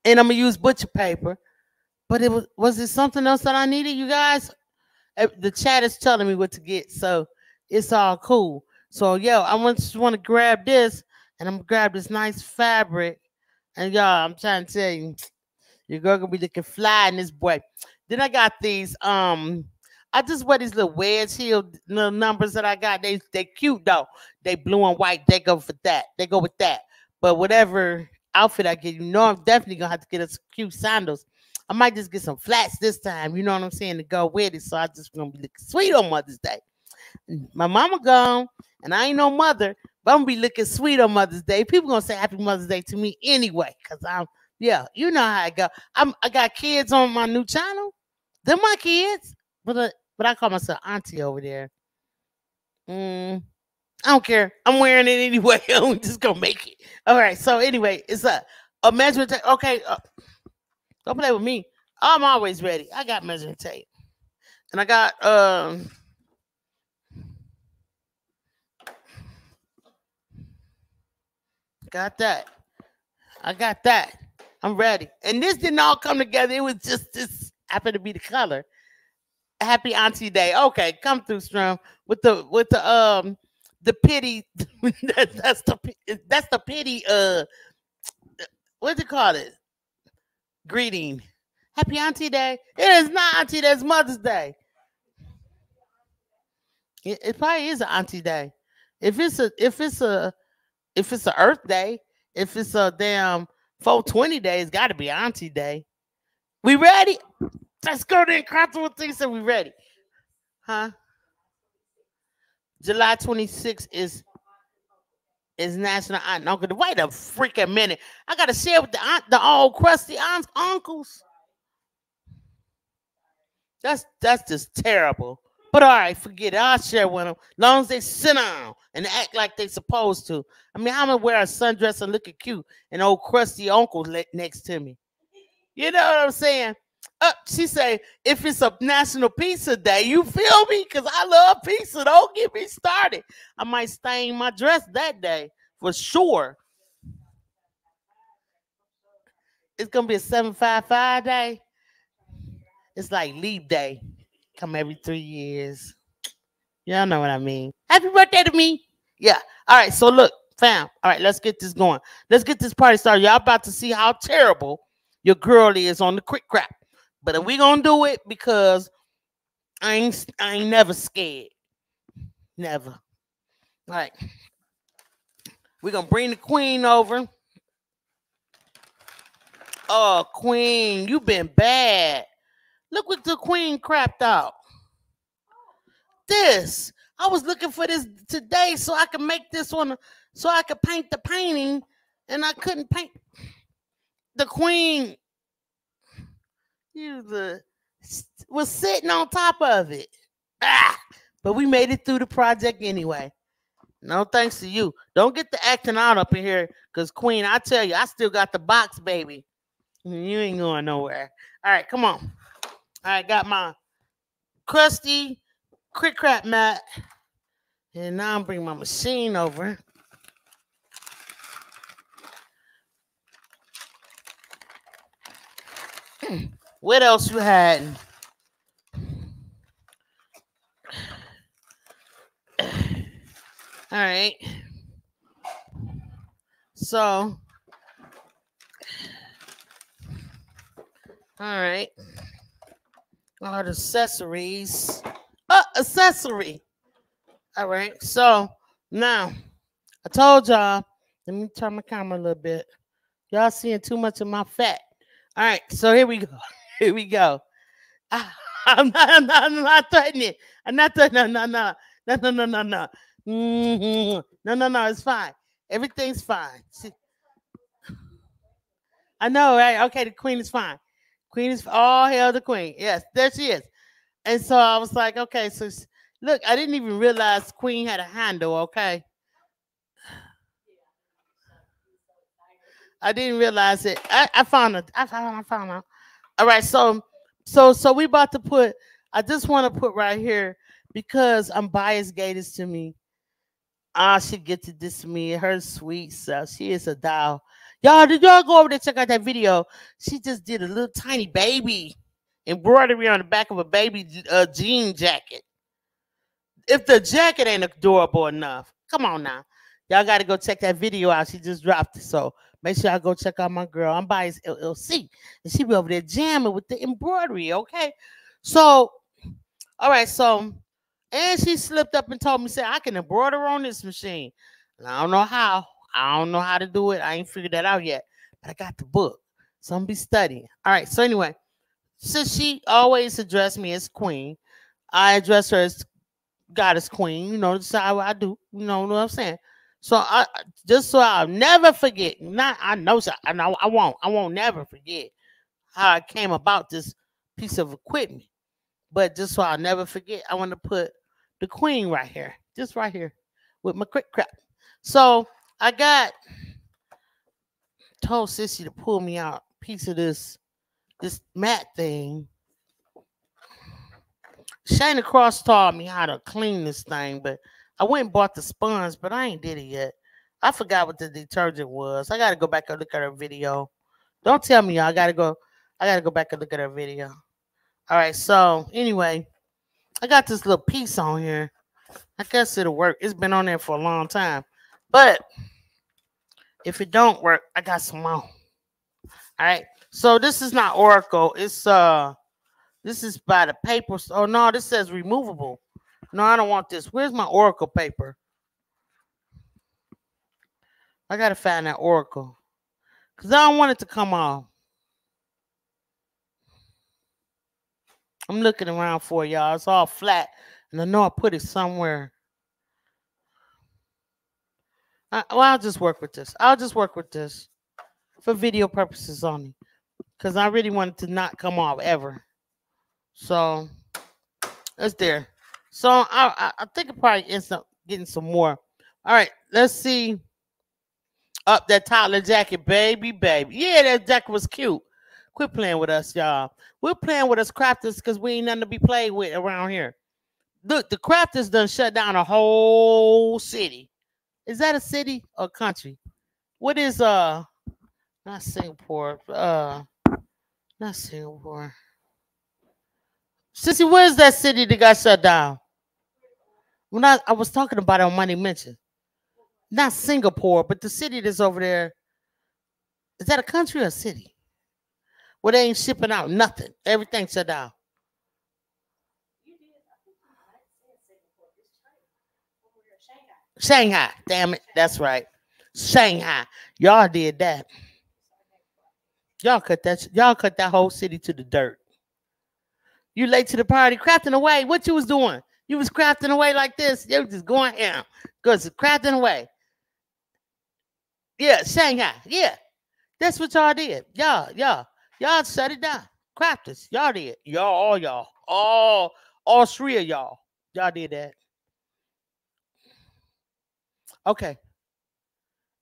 and I'm going to use butcher paper. But was it something else that I needed, you guys? The chat is telling me what to get, so it's all cool. So, yo, I just want to grab this, and I'm going to grab this nice fabric. And, y'all, I'm trying to tell you, your girl going to be looking fly in this boy. Then I got these, I just wear these little wedge heel little numbers that I got. They cute, though. They blue and white. They go for that. They go with that. But whatever outfit I get, you know I'm definitely going to have to get us cute sandals. I might just get some flats this time, you know what I'm saying, to go with it. So I just going to be looking sweet on Mother's Day. My mama gone, and I ain't no mother, but I'm going to be looking sweet on Mother's Day. People going to say Happy Mother's Day to me anyway, because I'm, yeah, you know how I go. I got kids on my new channel. They're my kids, but I call myself auntie over there. I don't care. I'm wearing it anyway. I'm just going to make it. All right. So anyway, it's a measuring tape. Okay. Don't play with me. I'm always ready. I got measuring tape. And I got, that. I got that. I'm ready. And this didn't all come together. It was just this happened to be the color. Happy Auntie Day. Okay. Come through, Strum, with the pity. That's the pity. What's it called? It greeting. Happy Auntie Day. It is not Auntie Day. It's Mother's Day. It probably is an Auntie Day. If it's a Earth Day, if it's a damn 420 Day, it's got to be Auntie Day. We ready? Let's go to Crafting with Things. So we ready, huh? July 26th is National Aunt and Uncle. Wait a freaking minute! I gotta share with the old crusty aunts, uncles. That's just terrible. But all right, forget it. I'll share with them. As long as they sit down and act like they supposed to. I mean, I'm gonna wear a sundress and look cute, and old crusty uncle next to me. You know what I'm saying? She say, if it's a National Pizza Day, you feel me? Because I love pizza. Don't get me started. I might stain my dress that day for sure. It's going to be a 755 day. It's like leap day. Come every 3 years. Y'all know what I mean. Happy birthday to me. Yeah. All right. So look, fam. All right. Let's get this going. Let's get this party started. Y'all about to see how terrible your girl is on the quick crap. But if we gonna do it, because I ain't never scared. Never. All right. We're gonna bring the queen over. Oh, queen, you been bad. Look what the queen crapped out. This. I was looking for this today so I could make this one, so I could paint the painting, and I couldn't paint the queen. Was sitting on top of it. Ah, but we made it through the project anyway. No thanks to you. Don't get the acting out up in here, because Queen, I tell you, I still got the box, baby. You ain't going nowhere. All right, come on. All right, got my crusty Cricut crap mat. And now I'm bringing my machine over. What else you had? All right. So, all right. All the accessories. Oh, accessory. All right. So, now, I told y'all, let me turn my camera a little bit. Y'all seeing too much of my fat. All right. So, here we go. Here we go. I'm not threatening. I'm not threatening. No. No. It's fine. Everything's fine. See? I know, right? Okay, the queen is fine. Queen is all hail the queen. Yes, there she is. And so I was like, okay, so look, I didn't even realize queen had a handle, okay? I didn't realize it. I found out. All right, so we about to put, I just want to put right here, because I'm biased, gay is to me. She gets to diss me. Her sweet self. She is a doll. Y'all, did y'all go over there and check out that video? She just did a little tiny baby embroidery on the back of a baby jean jacket. If the jacket ain't adorable enough, come on now. Y'all got to go check that video out. She just dropped it. So make sure y'all go check out my girl. I'm by his LLC. And she be over there jamming with the embroidery, okay? So, all right, so... And she slipped up and told me, said, I can embroider on this machine. And I don't know how. I don't know how to do it. I ain't figured that out yet. But I got the book. So I'm be studying. All right. So anyway, since she always addressed me as queen, I address her as goddess queen. You know, that's how I do. You know what I'm saying? So I just so I'll never forget. Not I know. So I know I won't. I won't never forget how I came about this piece of equipment. But just so I'll never forget, I want to put the queen right here, just right here with my quick crap. So I told Sissy to pull me out a piece of this mat thing. Shana Cross taught me how to clean this thing, but I went and bought the sponge, but I ain't did it yet. I forgot what the detergent was. I gotta go back and look at her video. Don't tell me y'all. I gotta go back and look at her video. All right, so anyway. I got this little piece on here. I guess it'll work. It's been on there for a long time. But if it don't work, I got some on. All right. So this is not Oracle. It's this is by the paper. Oh no, this says removable. No, I don't want this. Where's my Oracle paper? I gotta find that Oracle. Cause I don't want it to come off. I'm looking around for y'all. It's all flat. And I know I put it somewhere. I'll just work with this. I'll just work with this for video purposes only. Because I really want it to not come off ever. So, it's there. So, I think it probably ends up getting some more. All right. Let's see. Up that toddler jacket. Baby, baby. Yeah, that jacket was cute. Quit playing with us, y'all. We're playing with us crafters because we ain't nothing to be played with around here. Look, the crafters done shut down a whole city. Is that a city or country? What is, not Singapore, not Singapore. Sissy, where's that city that got shut down? When I was talking about it on Monday Mention. Not Singapore, but the city that's over there. Is that a country or a city? Well, they ain't shipping out nothing. Everything shut down. Shanghai. Damn it. That's right. Shanghai. Y'all did that. Y'all cut that whole city to the dirt. You late to the party, crafting away. What you was doing? You was crafting away like this. You was just going down. Because crafting away. Yeah, Shanghai. Yeah. That's what y'all did. Y'all. Y'all shut it down. Crafters, y'all did. Y'all. All three of y'all. Y'all did that. Okay.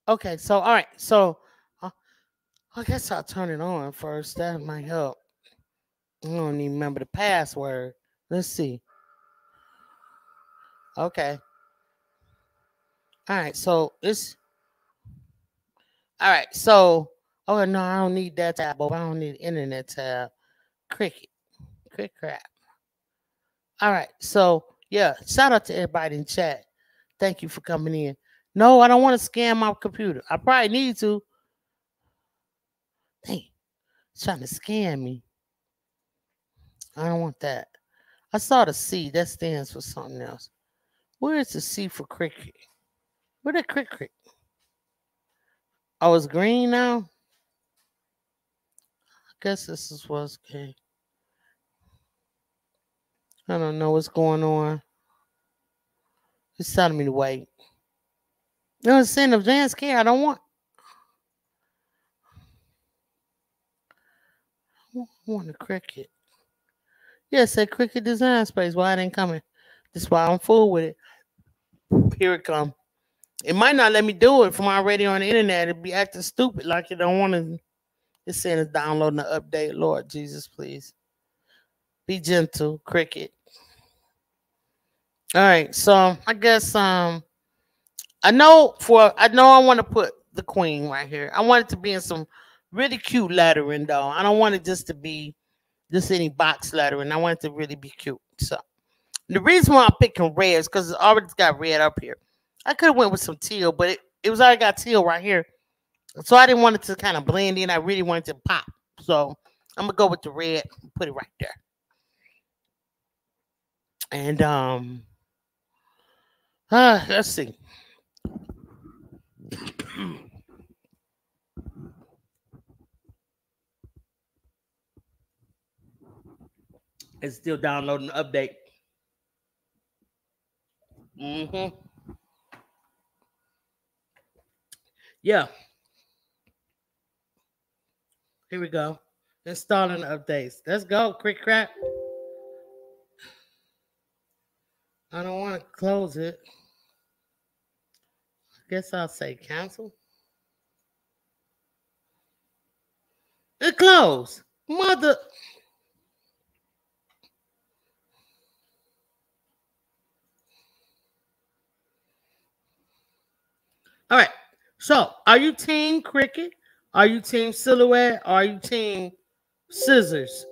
Okay, so, all right. So, I guess I'll turn it on first. That might help. I don't even remember the password. Let's see. Okay. All right, so it's... All right, so... Oh, no, I don't need that tab. I don't need the internet tab. Cricut. Quick crap. All right. So, yeah, shout out to everybody in chat. Thank you for coming in. No, I don't want to scan my computer. I probably need to. Dang. It's trying to scan me. I don't want that. I saw the C. That stands for something else. Where is the C for Cricut? Where did Cricut? Oh, it's green now? Guess this is what's okay. I don't know what's going on. It's telling me to wait. No, it's saying advanced care. I don't want. I want a Cricut. Yeah, it said Cricut Design Space. Why it ain't coming? That's why I'm full with it. Here it come. It might not let me do it from already on the internet. It'd be acting stupid like it don't want to. It's saying it's downloading the update. Lord Jesus, please. Be gentle, Cricut. All right, so I guess I know I want to put the queen right here. I want it to be in some really cute lettering though. I don't want it just to be just any box lettering. I want it to really be cute. So the reason why I'm picking red is because it's already got red up here. I could have went with some teal, but it was already got teal right here. So I didn't want it to kind of blend in. I really wanted it to pop. So I'm going to go with the red and put it right there. And let's see. It's still downloading the update. Yeah. Here we go. Installing updates. Let's go, quick crap. I don't want to close it. I guess I'll say cancel. It closed. Mother. All right. So, are you team Cricut? Are you team silhouette? Are you team scissors?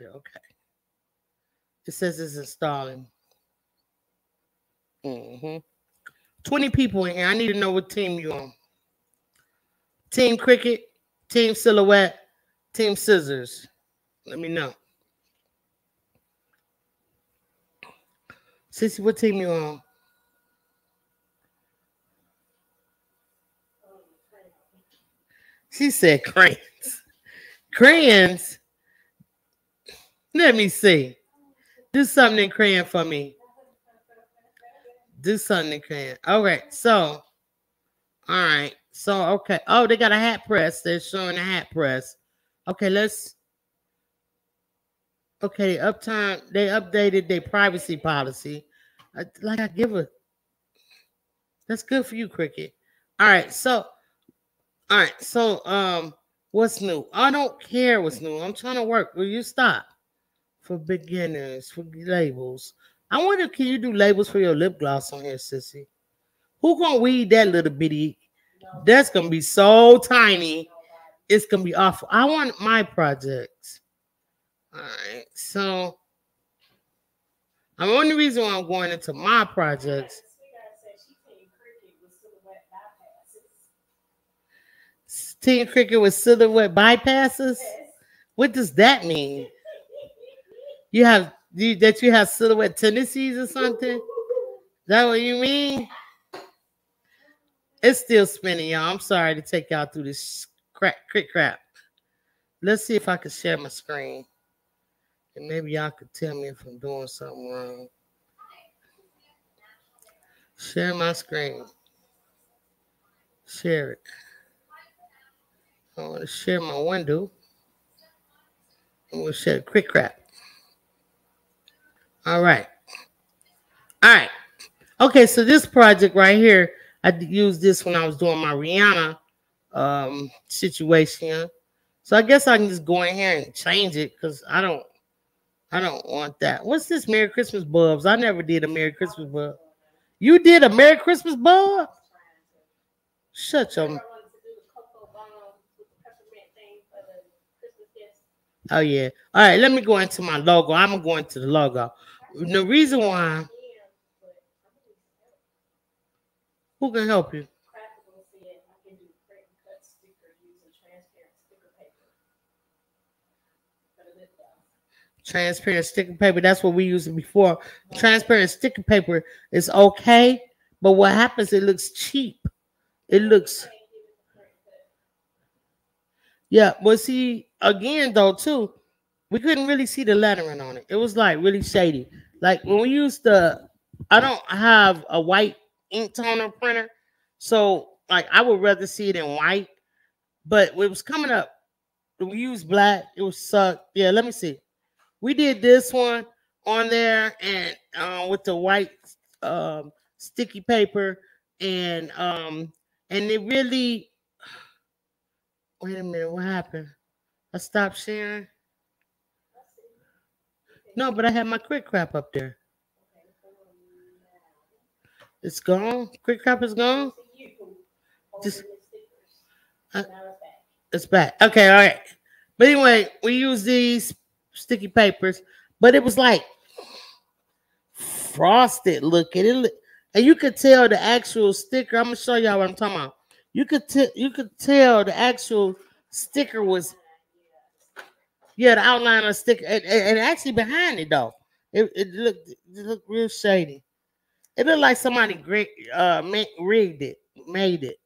Okay. It says it's installing. 20 people in here. I need to know what team you're on. Team Cricut, team silhouette, team scissors. Let me know. Sissy, what team you on? She said crayons. Crayons? Let me see. Do something in crayon for me. Do something in crayon. All right. So, all right. So, okay. Oh, they got a hat press. They're showing a hat press. Okay, let's. Okay, uptime. They updated their privacy policy. Like I give a. That's good for you, Cricut. All right. So. All right, so what's new? I don't care what's new. I'm trying to work. Will you stop? For beginners, for labels. I wonder, can you do labels for your lip gloss on here, sissy? Who gonna weed that little bitty? That's gonna be so tiny. It's gonna be awful. I want my projects. All right, so the only reason why I'm going into my projects. Team Cricut with silhouette bypasses? What does that mean? You have that you have silhouette tendencies or something? Is that what you mean? It's still spinning, y'all. I'm sorry to take y'all through this crap. Let's see if I can share my screen. And maybe y'all could tell me if I'm doing something wrong. Share my screen. Share it. I want to share my window. I'm going to share a quick crap. All right. All right. Okay, so this project right here, I used this when I was doing my Rihanna situation. So I guess I can just go in here and change it because I don't want that. What's this Merry Christmas Bubs? I never did a Merry Christmas Bub. You did a Merry Christmas Bub? Shut your mouth. Oh, yeah. All right, let me go into my logo. I'm going to the logo. The reason why... Who can help you? Transparent sticker paper. That's what we used before. Transparent sticker paper is okay, but what happens, it looks cheap. It looks... Yeah, but see... Again, though, too, we couldn't really see the lettering on it. It was, like, really shady. Like, when we used the... I don't have a white ink toner printer, so, like, I would rather see it in white. But it was coming up. We used black. It was sucked. Yeah, let me see. We did this one on there and with the white sticky paper. And it really... Wait a minute. What happened? I stopped sharing. No, but I had my quick crap up there. It's gone. Quick crop is gone. Just, it's back. Okay, all right. But anyway, we use these sticky papers, but it was like frosted looking. And you could tell the actual sticker. I'm gonna show y'all what I'm talking about. You could tell the actual sticker was, yeah, the outline of sticker, and actually behind it though, it looked real shady. It looked like somebody rigged it, made it.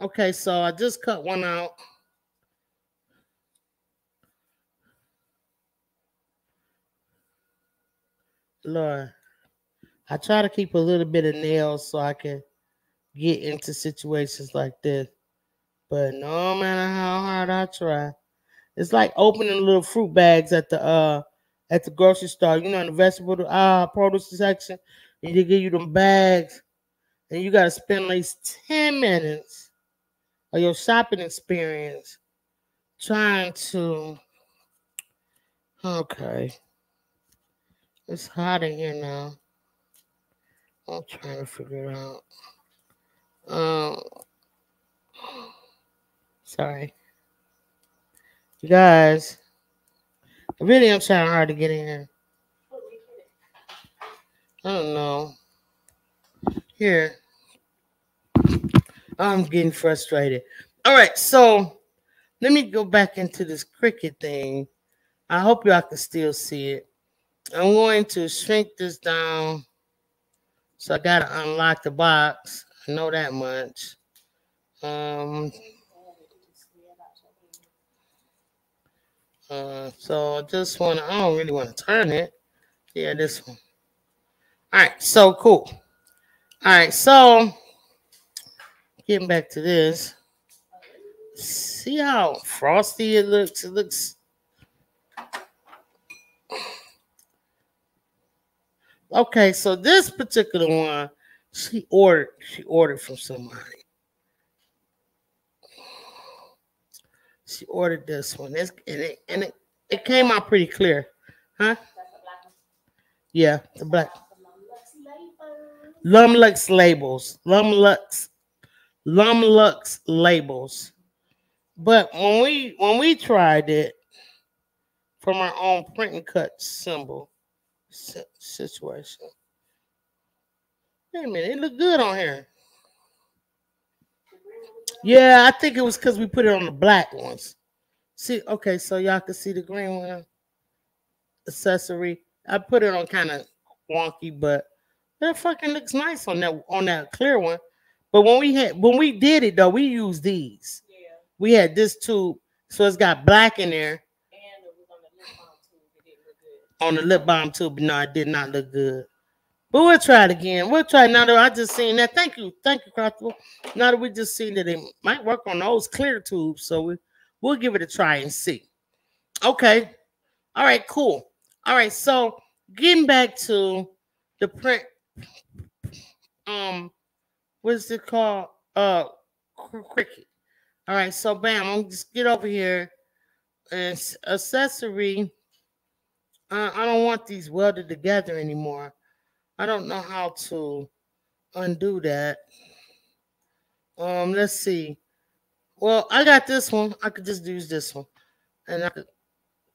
Okay, so I just cut one out. Lord, I try to keep a little bit of nails so I can get into situations like this. But no matter how hard I try, it's like opening little fruit bags at the grocery store. You know, in the vegetable produce section, and they give you them bags, and you gotta spend at least 10 minutes of your shopping experience trying to. Okay. It's hot in here now. I'm trying to figure it out. Sorry. You guys, I really am trying hard to get in here. I don't know. Here. I'm getting frustrated. All right, so let me go back into this Cricut thing. I hope y'all can still see it. I'm going to shrink this down, so I got to unlock the box. I know that much. So I just want to, I don't really want to turn it. Yeah, this one. All right, so cool. All right, so getting back to this. See how frosty it looks? It looks... Okay, so this particular one, she ordered from somebody. She ordered this one. It came out pretty clear. Huh? Yeah, the black. Lumlux labels. Lumlux labels. But when we tried it from our own print and cut symbol. Situation. Wait a minute, it looked good on here. Yeah, I think it was because we put it on the black ones. See, okay, so y'all can see the green one accessory. I put it on kind of wonky, but that fucking looks nice on that clear one. But when we did it though, we used these. Yeah. We had this tube, so it's got black in there. On the lip balm tube, no, it did not look good. But we'll try it again. We'll try it now that I just seen that. Thank you, Crafter. Now that we just seen that it might work on those clear tubes, so we'll give it a try and see. Okay, all right, cool. All right, so getting back to the print, what's it called? Cricut. All right, so bam, I'm just get over here. It's accessory. I don't want these welded together anymore. I don't know how to undo that. Let's see. Well, I got this one. I could just use this one. And I could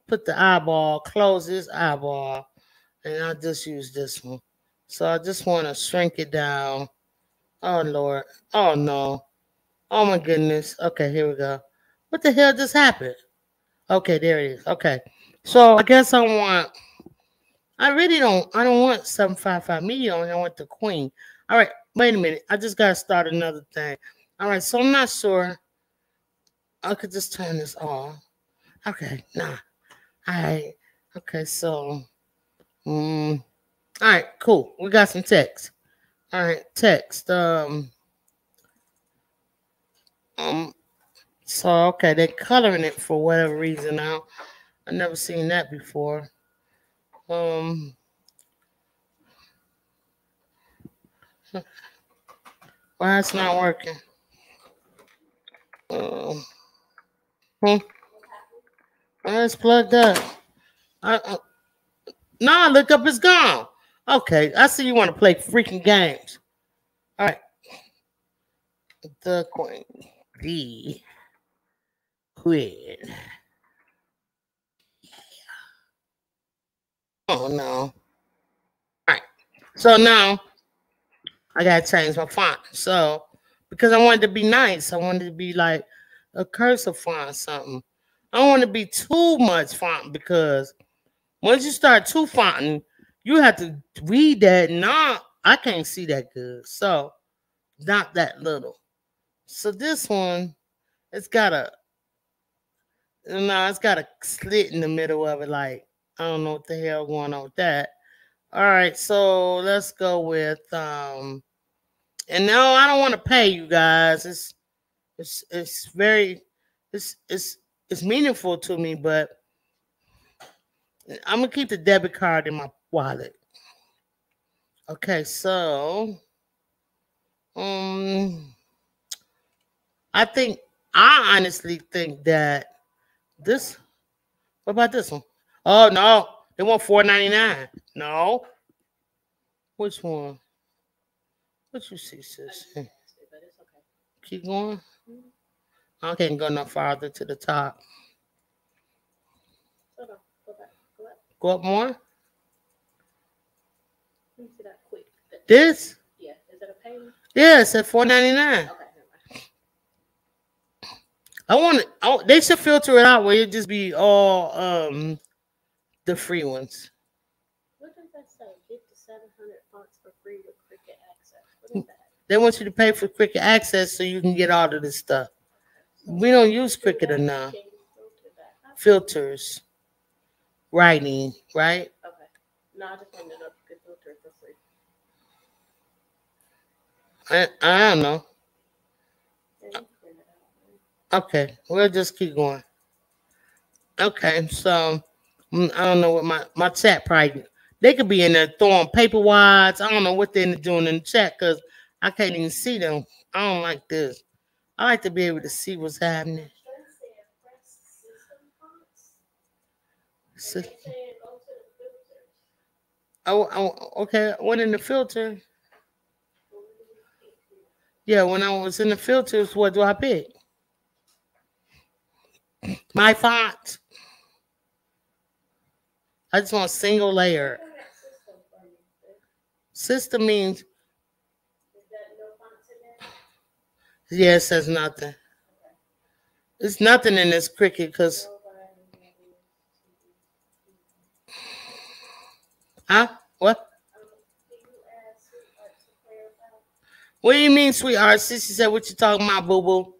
put the eyeball, close this eyeball, and I'll just use this one. So I just want to shrink it down. Oh, Lord. Oh, no. Oh, my goodness. Okay, here we go. What the hell just happened? Okay, there it is. Okay. So I guess I don't want 755 Media on here. I want the Queen. All right, wait a minute. I just got to start another thing. All right, so I'm not sure. I could just turn this off. Okay, nah. All right. Okay, so. All right, cool. We got some text. All right, text. So, okay, they're coloring it for whatever reason now. I've never seen that before. Why it's not working? Well, it's plugged up. No, I look up, it's gone. Okay, I see you want to play freaking games. All right. The coin. The quid. Yeah. Oh, no. All right. So now I got to change my font. So because I wanted to be nice, I wanted to be like a cursive font or something. I don't want to be too much font because once you start too fonting, you have to read that. Nah, I can't see that good. So not that little. So this one, it's got a slit in the middle of it. Like, I don't know what the hell going on with that. All right, so let's go with and no, I don't want to pay you guys. It's meaningful to me, but I'm gonna keep the debit card in my wallet. Okay, so I honestly think that this, what about this one? Oh no, they want $4.99. No. Which one? What you see, sis? But it's okay. Keep going. I can't go no farther to the top. Hold on. Go back. Go up. Go up more. Let me see that quick. This? Yeah. Is that a payment? Yeah, it's at $4.99. Okay. I want they should filter it out where it just be all the free ones. What does that say? Get to 700 fonts for free with Cricut access. What is that? They want you to pay for Cricut access so you can get all of this stuff. We don't use Cricut enough. Filters, writing, right? Okay. No, I just wanted to know if you could filter it for free. I don't know. Okay, we'll just keep going. Okay, so I don't know what my chat probably. They could be in there throwing paper wads. I don't know what they're doing in the chat because I can't even see them. I don't like this. I like to be able to see what's happening. So, okay, I went in the filter. Yeah, when I was in the filters, what do I pick? My font. I just want a single layer. System means... Yeah, it says nothing. It's nothing in this Cricut because. Huh? What? What do you mean, sweetheart? Sissy said, what you talking about, boo boo?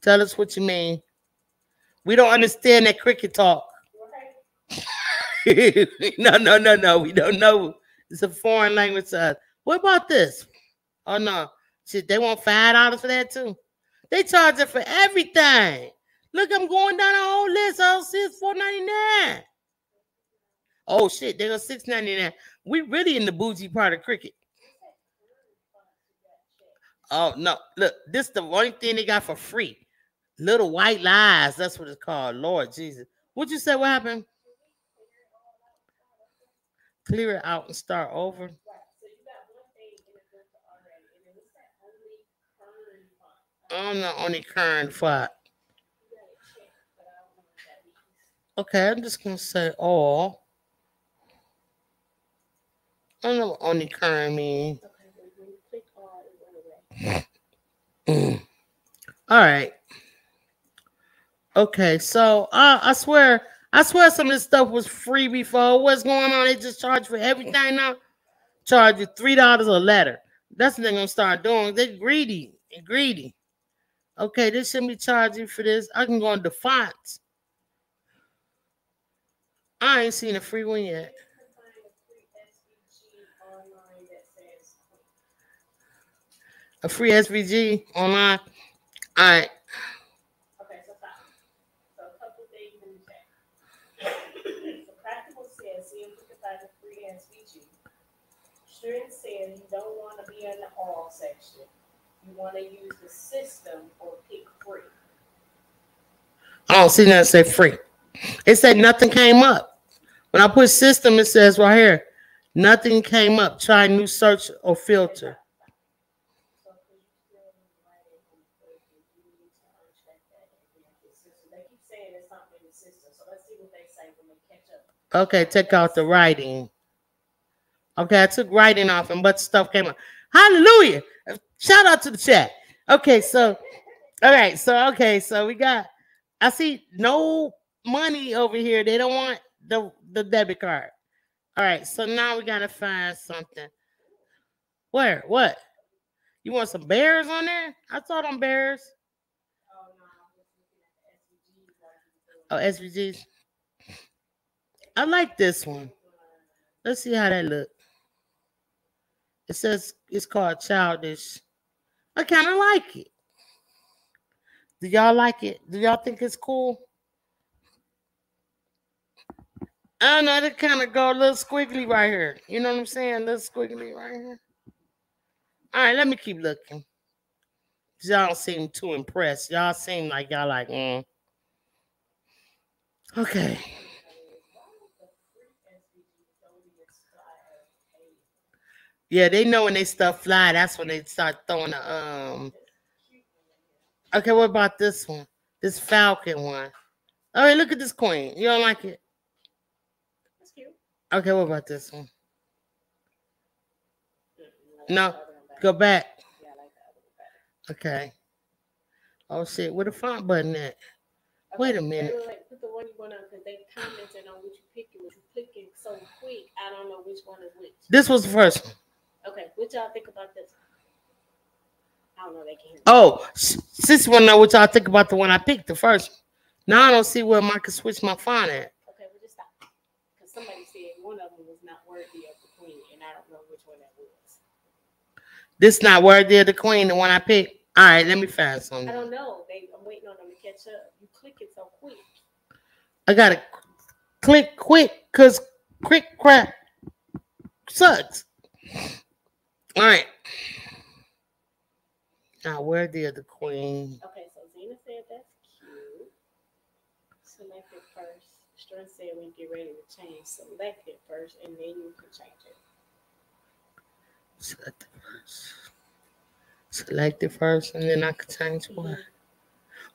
Tell us what you mean. We don't understand that Cricut talk. No. We don't know. It's a foreign language to us. What about this? Oh, no. Shit, they want $5 for that too. They charge it for everything. Look, I'm going down the whole list. I don't see it's $4.99. Oh shit, they go $6.99. We really in the bougie part of Cricut. Oh no, look, this is the only thing they got for free. Little white lies. That's what it's called. Lord Jesus. What'd you say? What happened? Clear it out and start over. I'm not only current font. Okay, I'm just gonna say all. I don't know what only current means. All right. Okay, so I swear some of this stuff was free before. What's going on? They just charge for everything now. Charge you $3 a letter. That's what they're gonna start doing. They're greedy and greedy. Okay, they shouldn't be charging for this. I can go on DaFont. I ain't seen a free one yet. A free SVG online. All right. Okay, so stop. So a couple things in the chat. So Practical says, see if we can find a free SVG. String says you don't want to be in the all section. You want to use the system or pick free. I don't see nothing say free. It said nothing came up. When I put system, it says right here, nothing came up. Try new search or filter. Okay, take out the writing. Okay, I took writing off and but stuff came up. Hallelujah. Shout out to the chat. Okay, so, all right. So, okay, so we got, I see no money over here. They don't want the debit card. All right, so now we got to find something. Where? What? You want some bears on there? I saw them bears. Oh, SVGs. I like this one. Let's see how that look. It says it's called Childish. I kind of like it. Do y'all like it? Do y'all think it's cool? I don't know. They kind of go a little squiggly right here. You know what I'm saying? A little squiggly right here. All right, let me keep looking. Y'all don't seem too impressed. Y'all seem like y'all like, Okay. Yeah, they know when they stuff fly, that's when they start throwing the, Okay, what about this one? This falcon one. All right, look at this queen. You don't like it? That's cute. Okay, what about this one? No, go back. Yeah, I like that. Okay. Oh, shit, where the font button at? Okay, wait a minute. Like, put the one you want on because they commented on what you picked and what you clicking so quick. I don't know which one is which. This was the first one. Okay, what y'all think about this? I don't know. They can't. Oh, sis want to know what y'all think about the one I picked, the first one. Now I don't see where I can switch my font at. Okay, we'll just stop. Because somebody said one of them was not worthy of the queen, and I don't know which one that was. This not worthy of the queen, the one I picked. All right, let me find something. I don't know. I'm waiting on them to catch up. You click it so quick. I got to click quick because quick crap sucks. All right. Now, where the other queen? Okay, so Zena said that's cute. Select it first. Stern said when you get ready to change, select it first, and then you can change it. Select it first. Select it first, and then I can change what?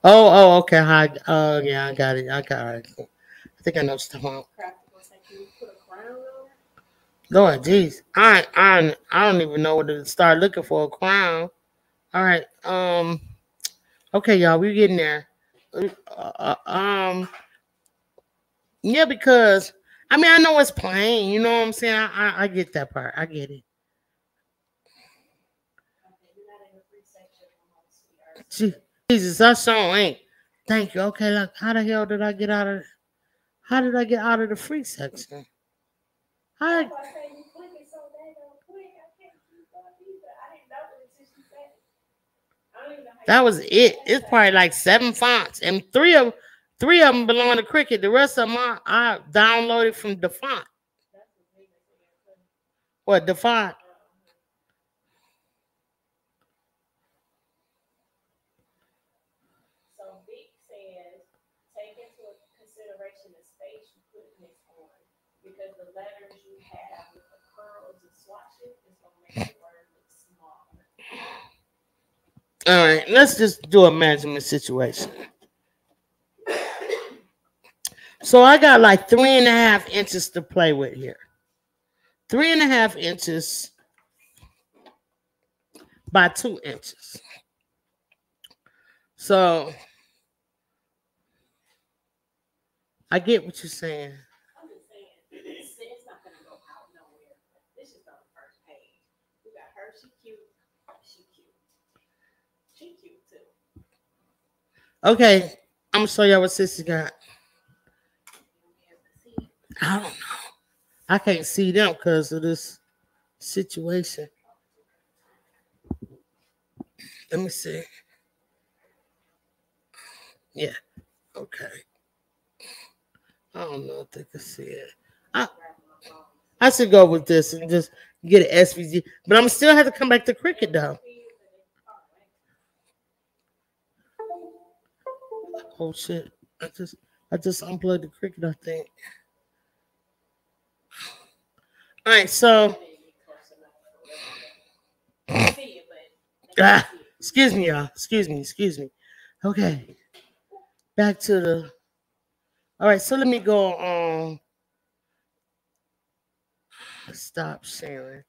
Oh, okay. Hi. Oh, yeah, I got it. I got it. I think I know stuff on. Lord, jeez. I don't even know where to start looking for a crown. All right. Okay, y'all, we're getting there. Yeah, because I mean, I know it's plain. You know what I'm saying? I get that part. I get it. Jesus, I so ain't. Thank you. Okay, look, how the hell did I get out of? How did I get out of the free section? Hi. That was it. It's probably like 7 fonts, and three of them belong to Cricut. The rest of them I downloaded from DaFont. What DaFont? So Vic says, take into consideration the space you put in this one, because the letters you have with the curls and swatches is gonna make the word look smaller. All right, let's just do a measurement situation. So I got like 3.5 inches to play with here. 3.5 inches by 2 inches. So I get what you're saying. I'm just saying, it's not going to go out nowhere. This is on the first page. We got her, she cute. Okay, I'm gonna show y'all what Sissy got. I don't know. I can't see them because of this situation. Let me see. Yeah. Okay. I don't know if they can see it. I should go with this and just get an SVG. But I'm still have to come back to Cricut though. Oh shit! I just unplugged the Cricut, I think. All right, so excuse me, y'all. Excuse me. Okay, back to the. All right, so let me go on. Stop sharing.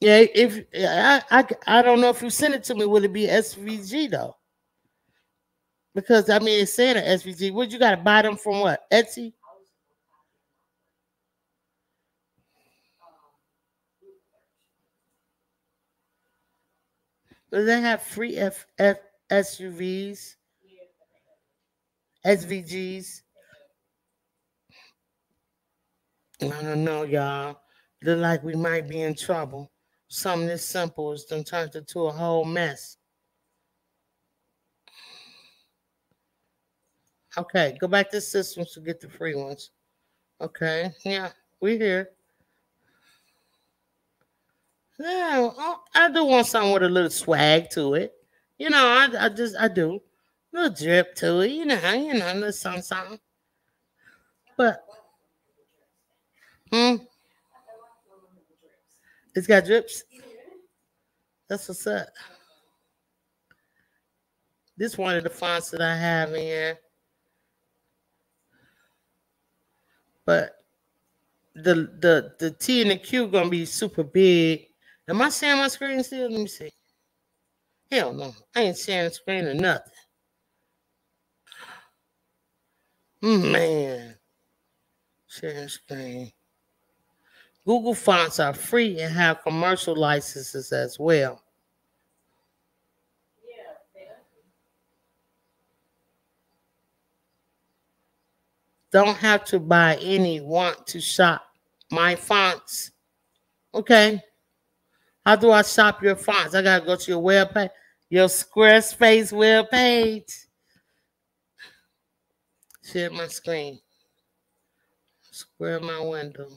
Yeah, if I don't know if you send it to me, would it be SVG though? Because I mean, it's saying an SVG. What you got to buy them from? What, Etsy? Do they have free SUVs, SVGs? I don't know, y'all. Look like we might be in trouble. Something this simple is done turned into a whole mess. Okay, go back to systems to get the free ones. Okay, yeah, we here. Yeah, I do want something with a little swag to it. You know, I do. A little drip to it, you know, a little something. But, it's got drips. That's what's up. This one of the fonts that I have in here. But the T and the Q gonna be super big. Am I sharing my screen still? Let me see. Hell no. I ain't sharing the screen or nothing. Man. Sharing screen. Google fonts are free and have commercial licenses as well. Yeah, they are. Don't have to buy any. Want to shop my fonts. Okay. How do I shop your fonts? I gotta go to your web page, your Squarespace web page. Share my screen. Square my window.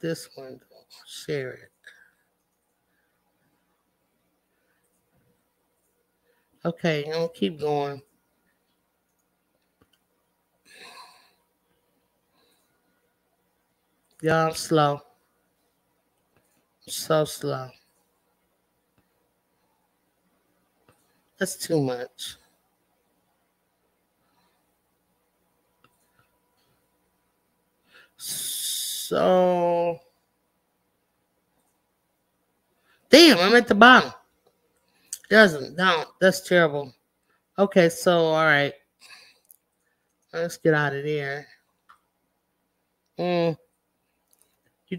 This window. Share it. Okay, I'm gonna keep going. Y'all, I'm slow. So slow. That's too much. So, damn, I'm at the bottom. Doesn't, no, that's terrible. Okay, so, all right. Let's get out of there. You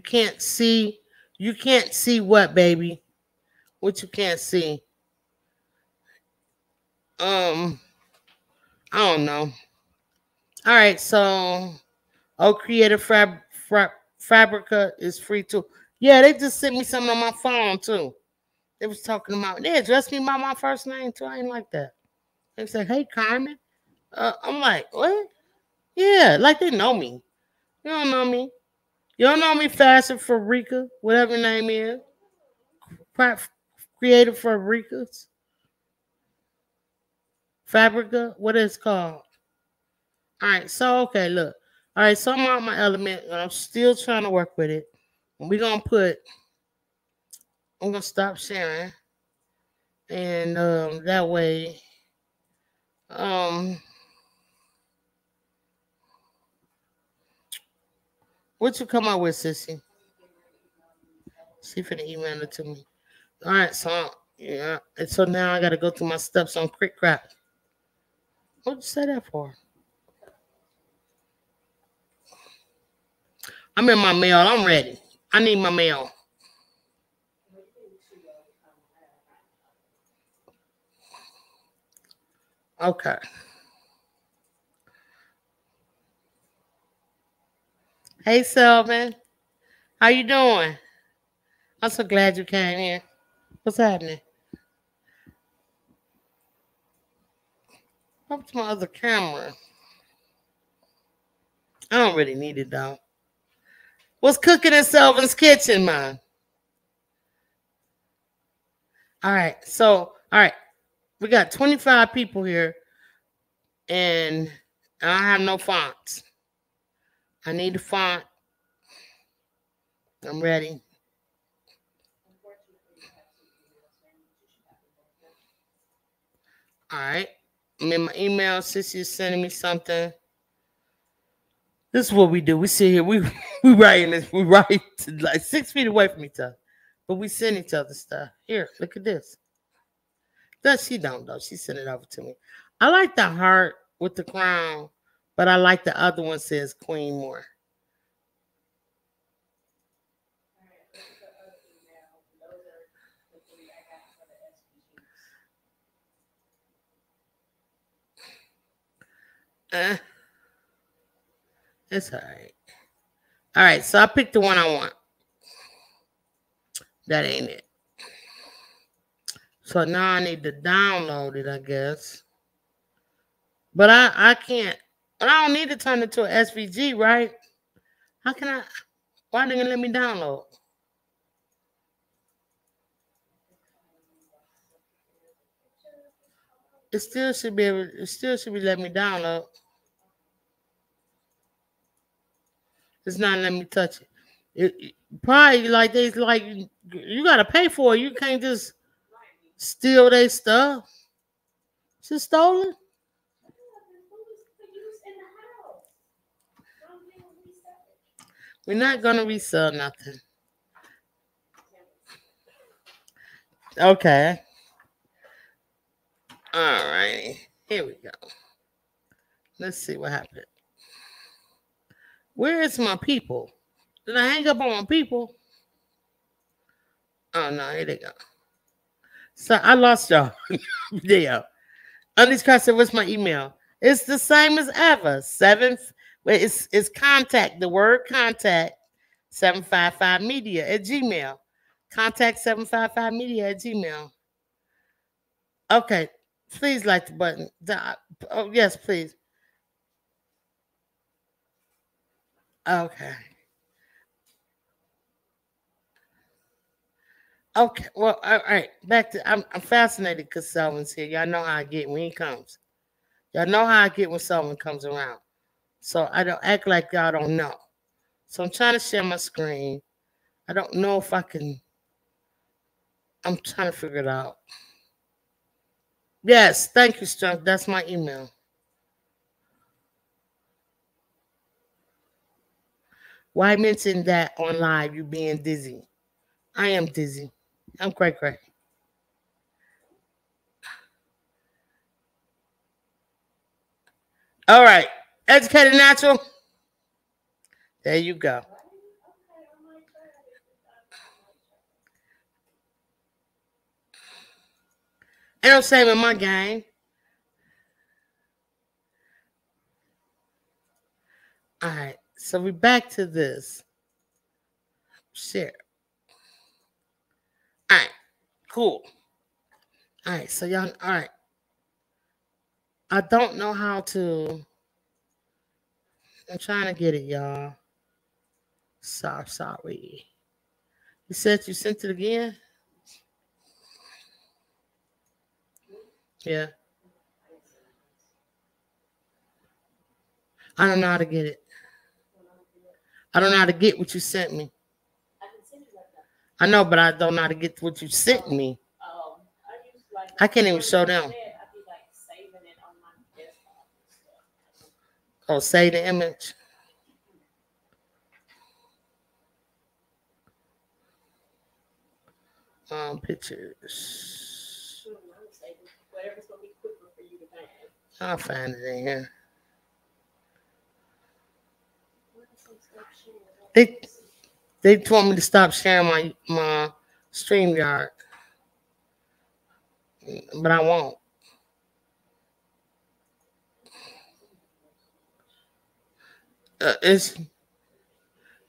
can't see. You can't see what, baby? What you can't see? I don't know. All right, so Creative Fabrica is free too. Yeah, they just sent me something on my phone too. They was talking about, they addressed me by my first name too. I ain't like that. They said, "Hey, Carmen." I'm like, what? Yeah, like they know me. You don't know me. You don't know me, Fashion Fabrica, whatever your name is. Creative Fabricas. Fabrica, what it's called. All right, so, okay, look. All right, so I'm on my element, and I'm still trying to work with it. And we're going to put, I'm going to stop sharing. And that way, what you come out with, sissy? She finna email it to me. All right, so yeah, and so now I gotta go through my steps on Cricut. What'd you say that for? I'm in my mail. I'm ready. I need my mail. Okay. Hey, Selvin. How you doing? I'm so glad you came here. What's happening? Up to my other camera. I don't really need it, though. What's cooking in Selvin's kitchen, man? All right. So, all right. We got 25 people here, and I have no fonts. I need a font. I'm ready. All right. I'm in my email. Sissy is sending me something. This is what we do. We sit here. We writing this. We write like 6 feet away from each other. But we send each other stuff. Here, look at this. That she don't though. She sent it over to me. I like the heart with the crown, but I like the other one says queen more. It's all right. All right, so I picked the one I want. That ain't it. So now I need to download it, I guess. But I can't. I don't need to turn it to an SVG, right? How can I? Why didn't it let me download? It still should be able, it still should be letting me download. It's not letting me touch it. It probably like they like you gotta pay for it. You can't just steal their stuff. It's just stolen. We're not gonna resell nothing. Okay. All right, here we go. Let's see what happened. Where is my people? Did I hang up on my people? Oh, no, here they go. So I lost y'all. Yeah. Unleash Crafter, what's my email? It's the same as ever. It's contact, the word contact, 755media@gmail. Contact 755media@gmail. Okay. Please like the button. Oh, yes, please. Okay. Okay. Well, all right. Back to I'm fascinated because Selvin's here. Y'all know how I get when he comes. Y'all know how I get when Selvin comes around. So I don't act like y'all don't know. So I'm trying to share my screen. I don't know if I can. I'm trying to figure it out. Yes, thank you, Strunk. That's my email. Why mention that on live, you being dizzy? I am dizzy. I'm cray-cray. All right. Educated Natural. There you go. Ain't no shame in my game. All right, so we're back to this. Share. All right, cool. All right, so y'all, all right. I don't know how to. I'm trying to get it, y'all. Sorry. You said you sent it again? Yeah. I don't know how to get it. I don't know how to get what you sent me. I know, but I don't know how to get what you sent me. I can't even show them. Oh, save the image. Pictures. I'll find it in here. They told me to stop sharing my StreamYard, but I won't.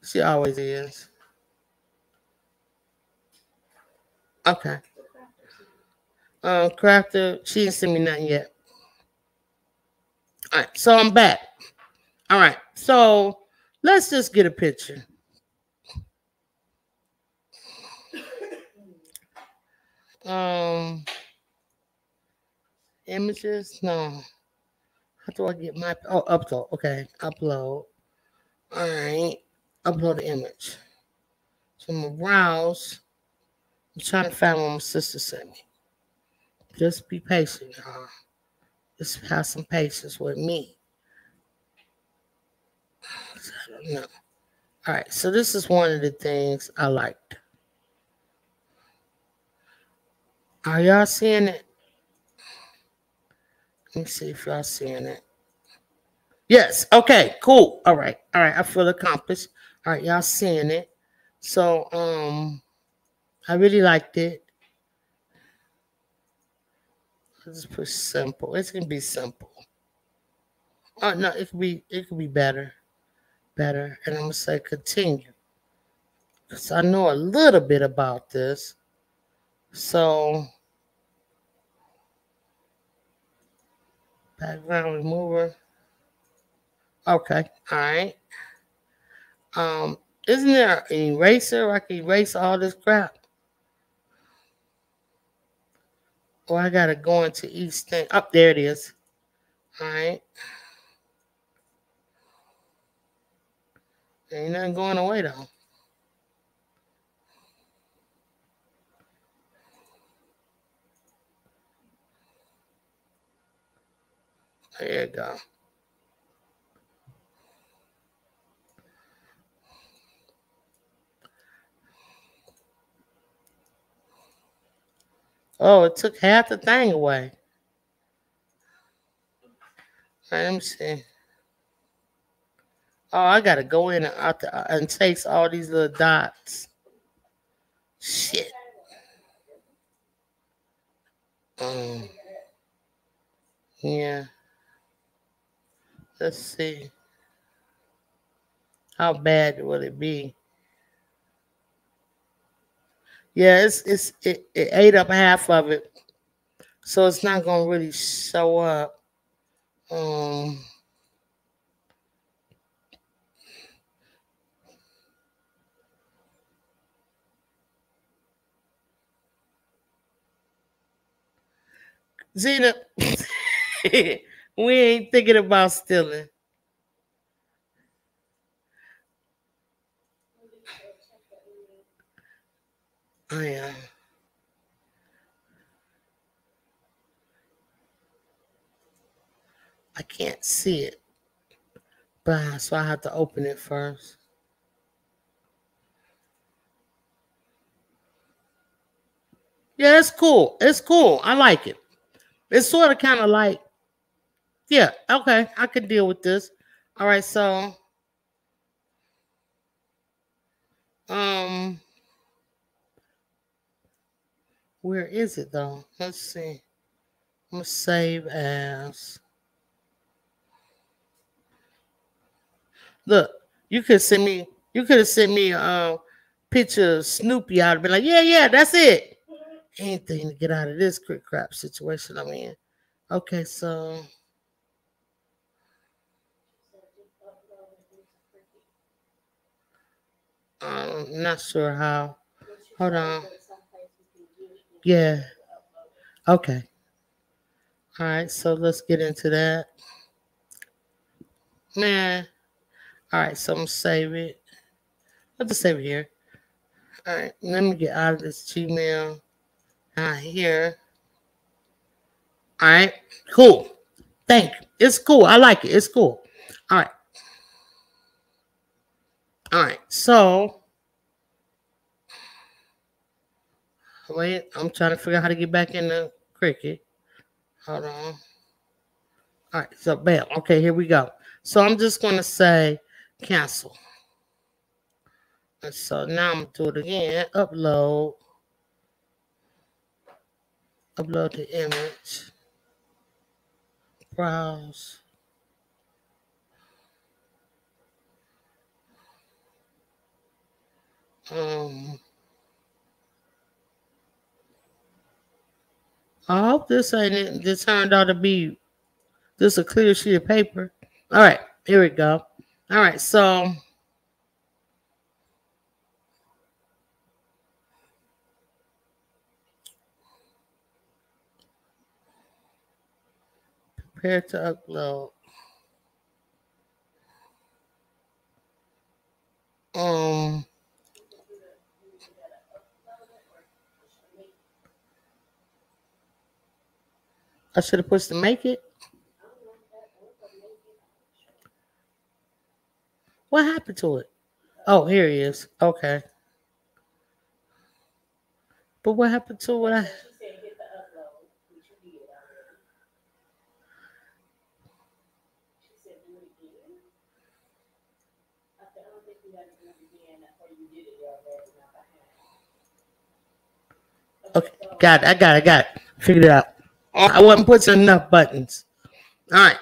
She always is. Okay. Crafter, she didn't send me nothing yet. All right, so I'm back. All right, so let's just get a picture. Images? No. How do I get my upload? Okay, upload. All right, upload the image. So I'm gonna browse. I'm trying to find what my sister sent me. Just be patient, y'all. Just have some patience with me. I don't know. All right, so this is one of the things I liked. Are y'all seeing it? Let me see if y'all seeing it. Yes. Okay, cool. All right. All right. I feel accomplished. All right. Y'all seeing it. So, I really liked it. I'll just put simple. It's going to be simple. Oh, no, it could be better. Better. And I'm going to say continue. Because I know a little bit about this. So, background remover. Okay, all right. Isn't there an eraser? I can erase all this crap. Oh, I gotta go into each thing. Oh, there it is. All right. Ain't nothing going away though. There you go. Oh, it took half the thing away. All right, let me see. Oh, I got to go in and out and chase all these little dots. Shit. Yeah. Let's see. How bad would it be? Yeah, it ate up half of it, so it's not gonna really show up. Zena, we ain't thinking about stealing. Oh, yeah. I can't see it, but so I have to open it first. Yeah, it's cool. It's cool. I like it. It's sort of kind of like, yeah, okay, I could deal with this. All right, so, where is it though? Let's see. I'm gonna save as. Look, you could have sent me a picture of Snoopy. I'd have been like, yeah, that's it. Anything to get out of this quick crap situation I'm in. Okay, so I'm not sure how. Hold on. Yeah. Okay. All right. So let's get into that. Man. All right. So I'm going to save it. I'll just save it here. All right. Let me get out of this Gmail. Out here. All right. Cool. Thank you. It's cool. I like it. It's cool. All right. All right. So. Wait, I'm trying to figure out how to get back in the Cricut. Hold on. All right, so bam. Okay, here we go. So I'm just going to say cancel. And so now I'm going to do it again. Upload. Upload the image. Browse. I hope this ain't it. This turned out to be just a clear sheet of paper. All right, here we go. All right, so prepare to upload. I should have pushed to make it. What happened to it? Oh, here he is. Okay. But what happened to what I... Okay, got it. I got it. Figured it out. I wasn't pushing enough buttons. All right.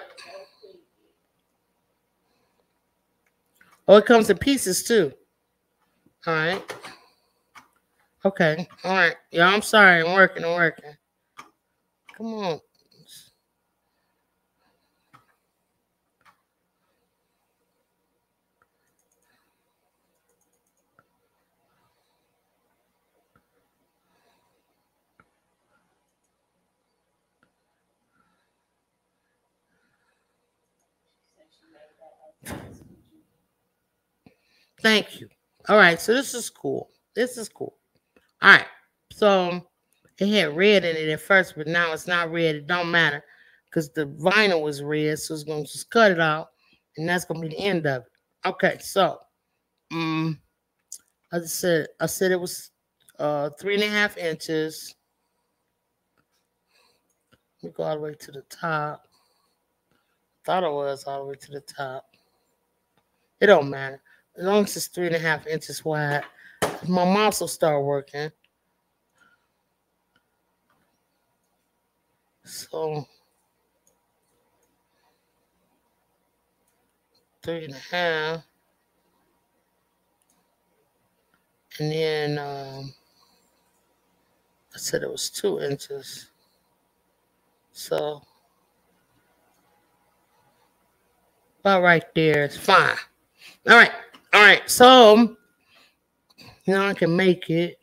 Oh, it comes in pieces too. All right. Okay. All right. Yeah, I'm sorry. I'm working. Come on. Thank you. All right, so this is cool. All right, so it had red in it at first, but now it's not red. It don't matter because the vinyl was red, so it's going to just cut it out, and that's going to be the end of it. Okay, so I said it was 3.5 inches. Let me go all the way to the top. Thought it was all the way to the top. It don't matter. As long as it's 3.5 inches wide, my mouse will start working. So 3.5. And then I said it was 2 inches. So about right there is fine. All right. All right, so now I can make it.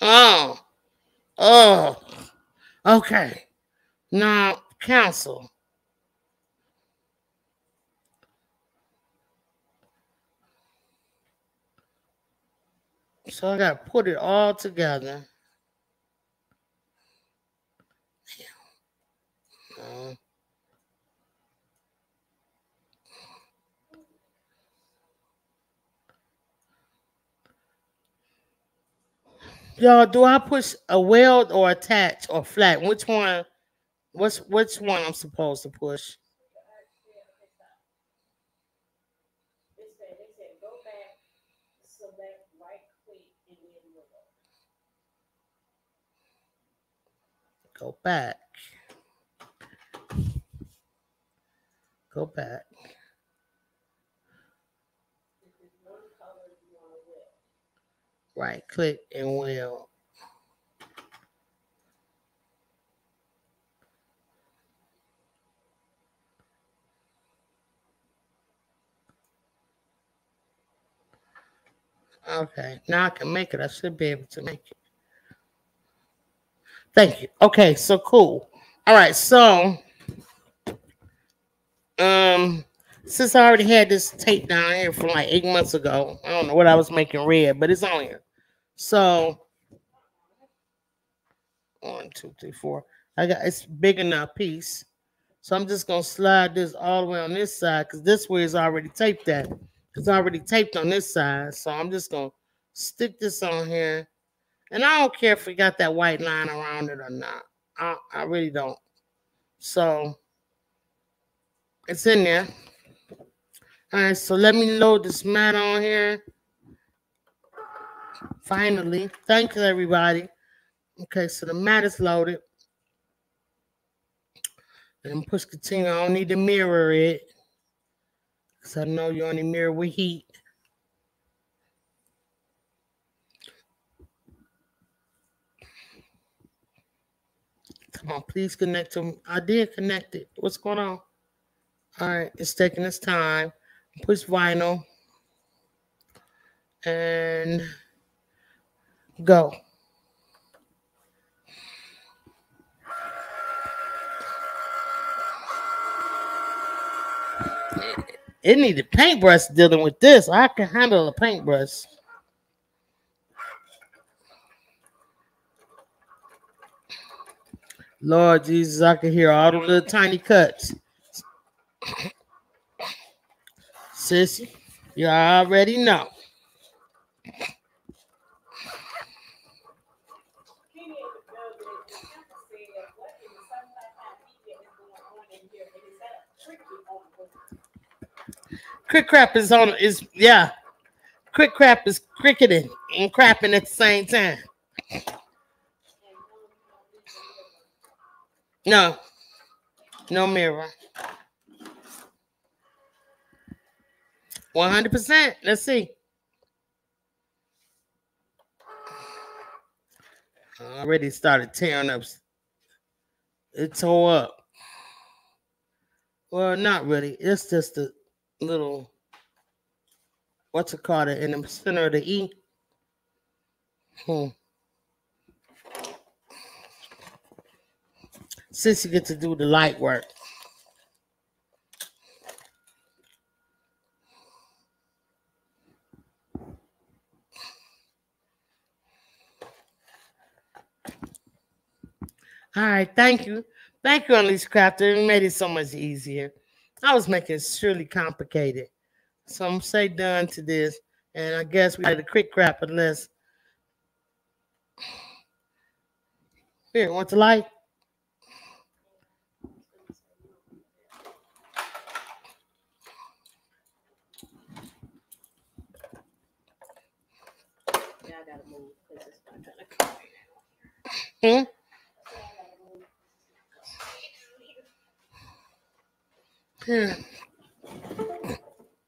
Oh, okay. Now, cancel. So I got to put it all together. Yeah. No. Y'all, do I push a weld or attach or flat? Which one? Which one I'm supposed to push? They said go back, select right click, and then weld. Go back. Go back. Right click and weld. Okay, now I can make it. I should be able to make it. Thank you. Okay, so cool. All right, so since I already had this tape down here from like 8 months ago, I don't know what I was making red, but it's on here. So 1, 2, 3, 4. It's big enough piece. So I'm just gonna slide this all the way on this side because this way is already taped at. It's already taped on this side. So I'm just gonna stick this on here. And I don't care if we got that white line around it or not. I really don't. So it's in there. All right, so let me load this mat on here. Finally. Thank you, everybody. Okay, so the mat is loaded. And push continue. I don't need to mirror it. Because I know you only mirror with heat. Come on, please connect to them. I did connect it. What's going on? All right, it's taking its time. Push vinyl and go. It need a paintbrush dealing with this. I can handle a paintbrush. Lord Jesus, I can hear all the little tiny cuts. Sissy, you already know. Cricrap is on is yeah. Cricrap is cricketing and crapping at the same time. No, no mirror. 100%. Let's see. Already started tearing up. It tore up. Well, not really. It's just a little, what's it called, in the center of the E. Since you get to do the light work. All right, thank you. Thank you, Unleash Crafter. It made it so much easier. I was making it really complicated. So I'm say done to this. And I guess we had a quick crap unless. Here, want the light? Yeah, I gotta move because it's not trying to come right now. Yeah.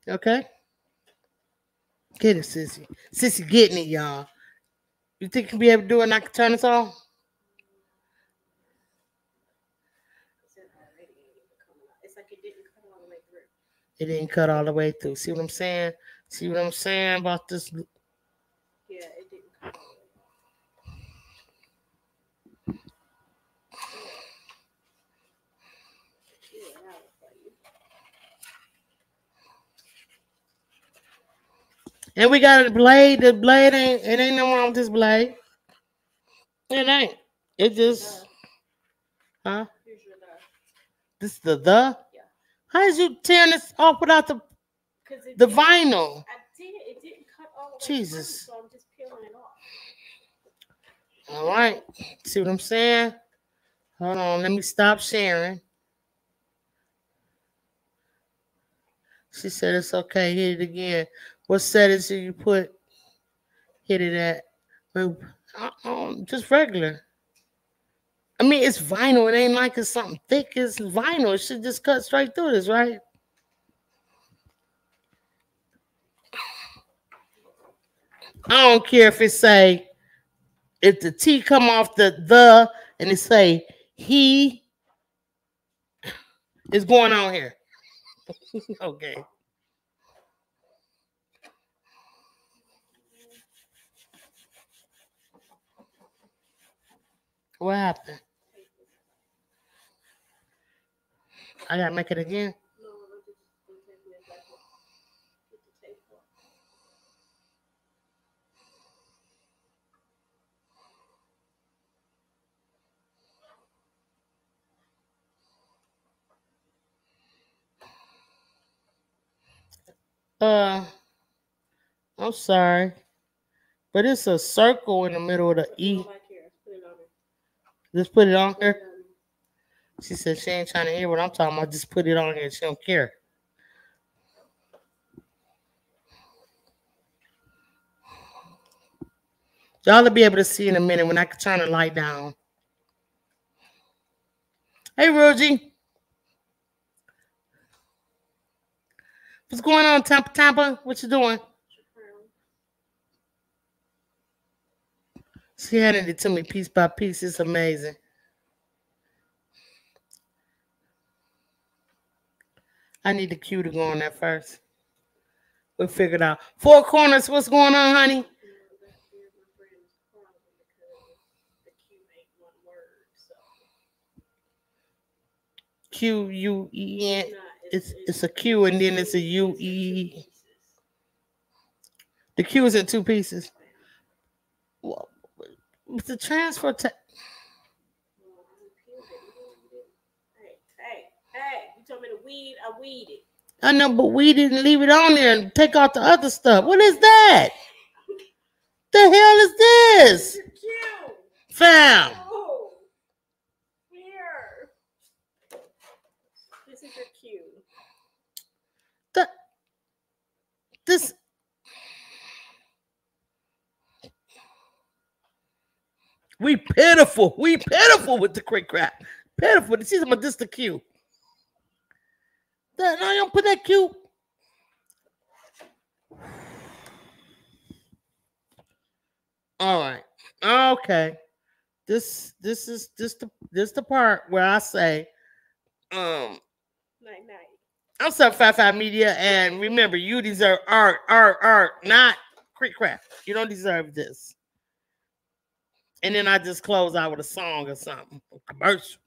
Okay. Get it, Sissy. Sissy getting it, y'all. You think you'll be able to do it and I can turn this off? It's like it didn't cut all the way through. It didn't cut all the way through. See what I'm saying? See what I'm saying about this? Yeah, it didn't cut all the way through. And we got a blade. The blade ain't, it ain't no wrong with this blade. It ain't. It just, huh? Here's your the. This is the? Yeah. How did you tear this off without the vinyl? I did. It didn't cut all the way. Jesus. Down, so I'm just peeling it off. All right. See what I'm saying? Hold on. Let me stop sharing. She said it's okay. Hit it again. What settings do you put? Hit it at? Just regular. I mean, it's vinyl. It ain't like it's something thick. It's vinyl. It should just cut straight through this, right? I don't care if it say, if the T come off the and it say he is going on here. Okay. What happened? I gotta make it again. I'm sorry, but it's a circle in the middle of the E. Just put it on here. She said she ain't trying to hear what I'm talking about. Just put it on here. She don't care. Y'all will be able to see in a minute when I can turn the light down. Hey, Rogie. What's going on, Tampa Tampa? What you doing? She handed it to me piece by piece. It's amazing. I need the cue to go on that first. We'll figure it out. Four Corners, what's going on, honey? Q-U-E-N. It's a Q and then it's a UE. The Q is in two pieces. Well, the transfer tag. Hey, you told me to weed. I weeded. I know, but we didn't leave it on there and take out the other stuff. What is that? The hell is this? It's Q. Fam. Oh, here. This is your Q. This. We pitiful. We pitiful with the quick crap. Pitiful. This is my just the Q. That, no, you don't put that Q. All right. Okay. This is just the part where I say, night night. I'm 755 Media, and remember, you deserve art, not quick crap. You don't deserve this. And then I just close out with a song or something, a commercial.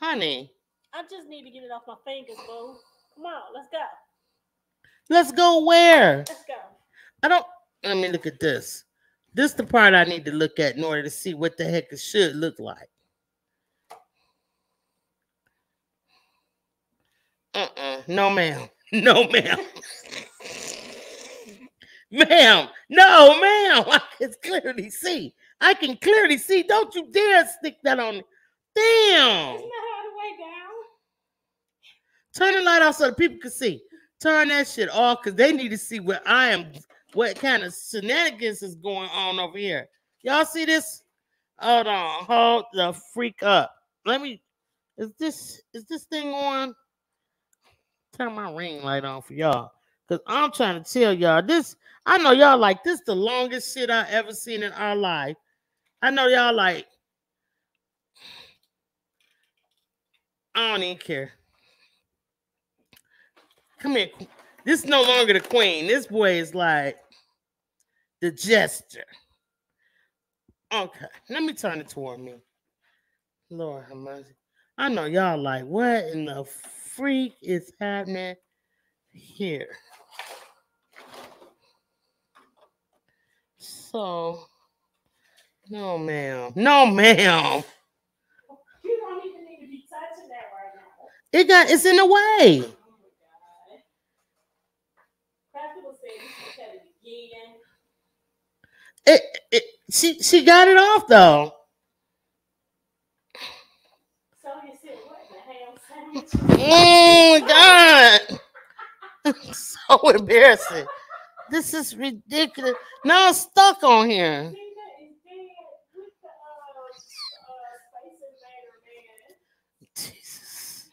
Honey. I just need to get it off my fingers, boo. Come on, let's go. Let's go where? Let's go. Let me look at this. This is the part I need to look at in order to see what the heck it should look like. No, ma'am. No, ma'am. Ma'am, no, ma'am. I can clearly see. I can clearly see. Don't you dare stick that on me. Damn. It's not all the way down. Turn the light off so the people can see. Turn that shit off because they need to see what I am, what kind of shenanigans is going on over here. Y'all see this? Hold on. Hold the freak up. Let me. Is this thing on? Turn my ring light on for y'all. Because I'm trying to tell y'all this. I know y'all like this the longest shit I ever seen in our life. I know y'all like. I don't even care. Come here. This is no longer the queen. This boy is like the jester. Okay. Let me turn it toward me. Lord have mercy. I know y'all like what in the freak is happening here. So, no, ma'am. No, ma'am. You don't even need to be touching that right now. It's in the way. Oh, my God. Crafty was saying she said it again. She got it off, though. Sonya said, what the hell? Oh, my God. It's so embarrassing. This is ridiculous. Now I'm stuck on here. Jesus.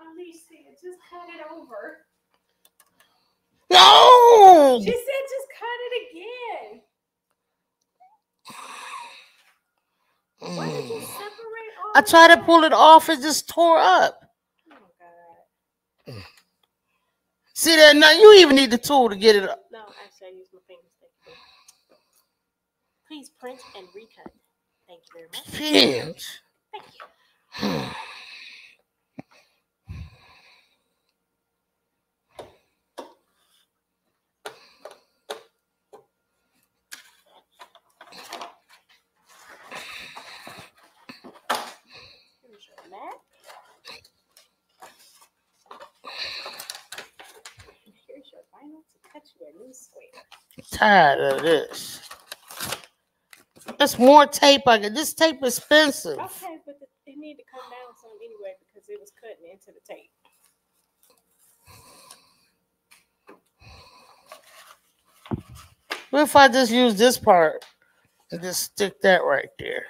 Unleash said, just cut it over. No! She said, just cut it again. Why did you separate all I tried to pull it off. It just tore up. Oh, God. See that now? You even need the tool to get it up. No, actually, I use my fingers. Please print and recut. Thank you very much. Pinch. Thank you. Here's your mat. I'm tired of this. That's more tape. This tape is expensive. Okay, but it need to come down some anyway because it was cutting into the tape. What if I just use this part and just stick that right there?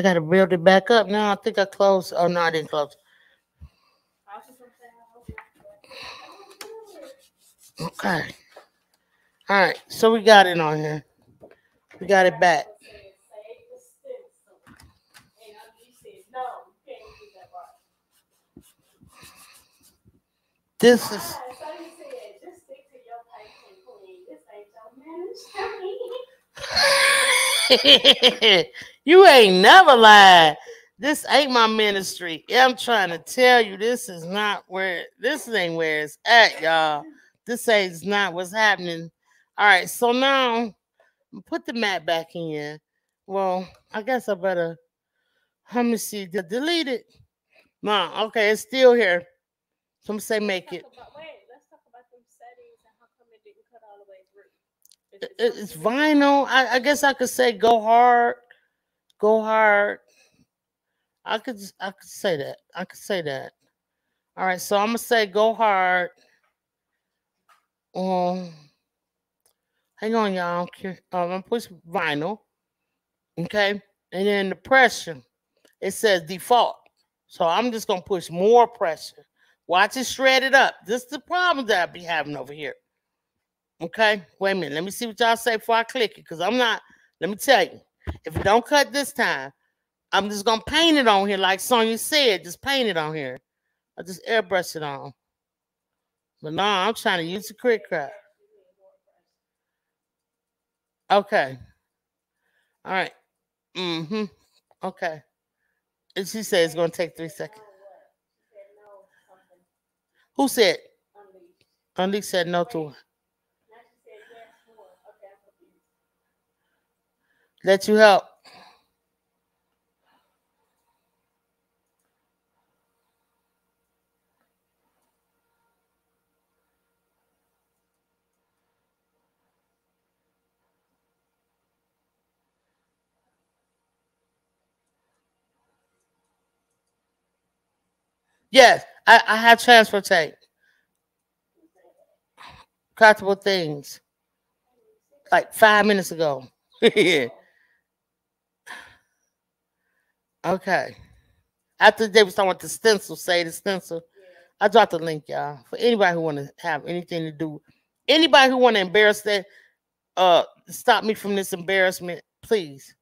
I got to build it back up. No, I think I closed. Oh, no, I didn't close. Okay. All right. So we got it on here. We got it back. This is. You ain't never lied. This ain't my ministry. I'm trying to tell you, this is not where, this ain't where it's at, y'all. This ain't not what's happening. All right, so now put the mat back in here. Well, I guess I better, let me see, delete it. No, okay, it's still here. So I'm gonna say make it. It's vinyl. I guess I could say go hard, go hard. I could say that. I could say that. All right, so I'm gonna say go hard. Hang on, y'all. I'm gonna push vinyl. Okay, and then the pressure. It says default. So I'm just gonna push more pressure. Watch it shred it up. This is the problem that I be having over here. Okay, wait a minute. Let me see what y'all say before I click it, because I'm not, let me tell you, if it don't cut this time, I'm just going to paint it on here like Sonya said, just paint it on here. I just airbrush it on. But no, I'm trying to use the Cricut. Okay. All right. Mm-hmm. Okay. And she said it's going to take 3 seconds. Who said? Unleash said no to her. Let you help. Yes, I have transfer tape. Craftable things. Like 5 minutes ago. Yeah. Okay. After they was talking about the stencil, say the stencil. Yeah. I dropped the link, y'all. For anybody who want to have anything to do, anybody who want to embarrass that, stop me from this embarrassment, please.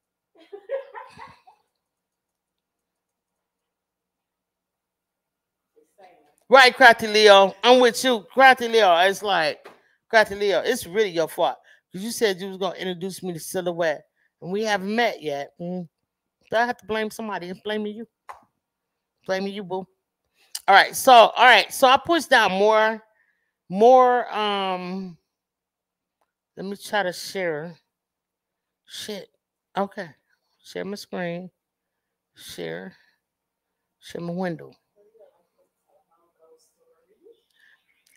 Right, Crafty Leo. I'm with you. Crafty Leo. It's like, Crafty Leo, it's really your fault. Because you said you was going to introduce me to Silhouette. And we haven't met yet. Do I have to blame somebody? It's blaming you. Blaming you, boo. All right. So, all right. So I pushed down more. Let me try to share. Shit. Okay. Share my screen. Share. Share my window.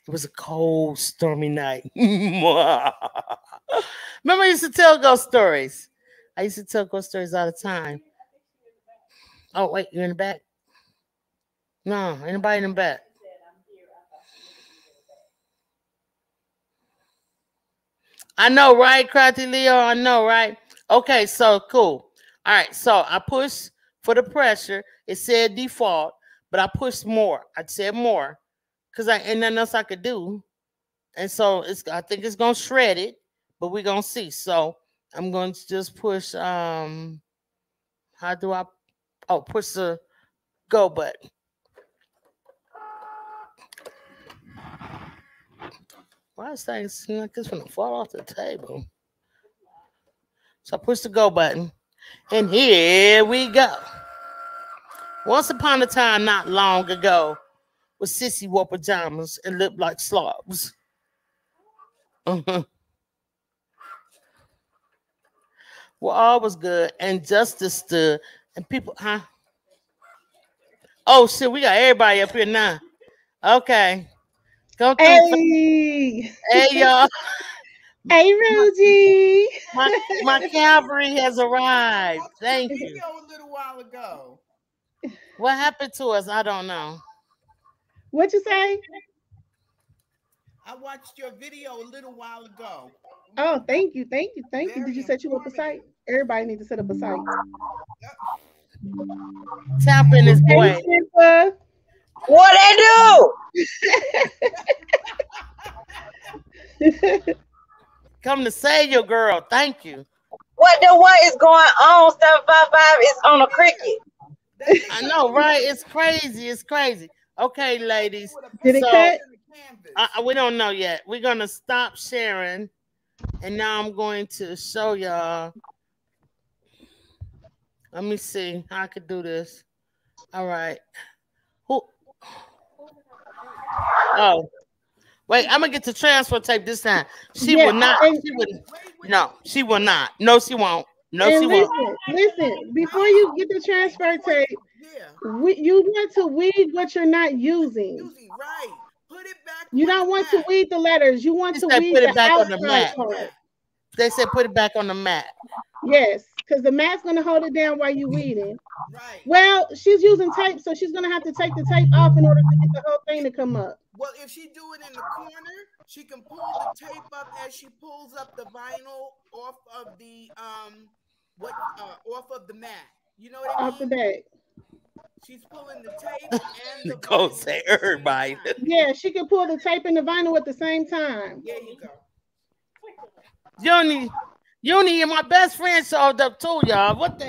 It was a cold, stormy night. Remember, I used to tell ghost stories. I used to tell ghost stories all the time. Oh, wait, you're in the back? No, anybody in the back? I know, right, Crafty Leo? I know, right? Okay, so cool. All right, so I pushed for the pressure. It said default, but I pushed more. I said more because I ain't nothing else I could do. And so it's, I think it's going to shred it, but we're going to see. So I'm going to just push, how do I, oh, push the go button. Why is things seem like it's going to fall off the table? So I push the go button, and here we go. Once upon a time, not long ago, when Sissy wore pajamas and looked like slobs. Uh-huh. Well, all was good, and justice stood, and people, huh? Oh, shit, we got everybody up here now. Okay. Go through. Hey. Hey, y'all. Hey, Rudy. My cavalry has arrived. Thank you. A little while ago. What happened to us? I don't know. What'd you say? I watched your video a little while ago. Oh, thank you. Thank you. Thank you. Did you set you up a site? Everybody needs to set up a site. Yep. Tap in his boy. What they do? Come to save your girl. Thank you. What is going on? 755 is on a Cricut. I know, right? It's crazy. It's crazy. Okay, ladies. Did it cut? We don't know yet. We're gonna stop sharing, and now I'm going to show y'all. Let me see how I could do this. All right. Who? Oh, wait. I'm gonna get the transfer tape this time. She will not. She would. No, she will not. No, she won't. No, and she won't. Listen, before you get the transfer tape, you want to weed what you're not using. Right. Put it back. You don't want to weed the letters. You want to weed the outside part. They said put it back on the mat. Yes, because the mat's going to hold it down while you're weeding. Right. Well, she's using tape, so she's going to have to take the tape off in order to get the whole thing to come up. Well, if she do it in the corner, she can pull the tape up as she pulls up the vinyl off of the off of the mat. You know what I mean? Off the bag. She's pulling the tape and the go say everybody. Yeah, she can pull the tape and the vinyl at the same time. There you go. Uni and my best friend showed up too, y'all. What the?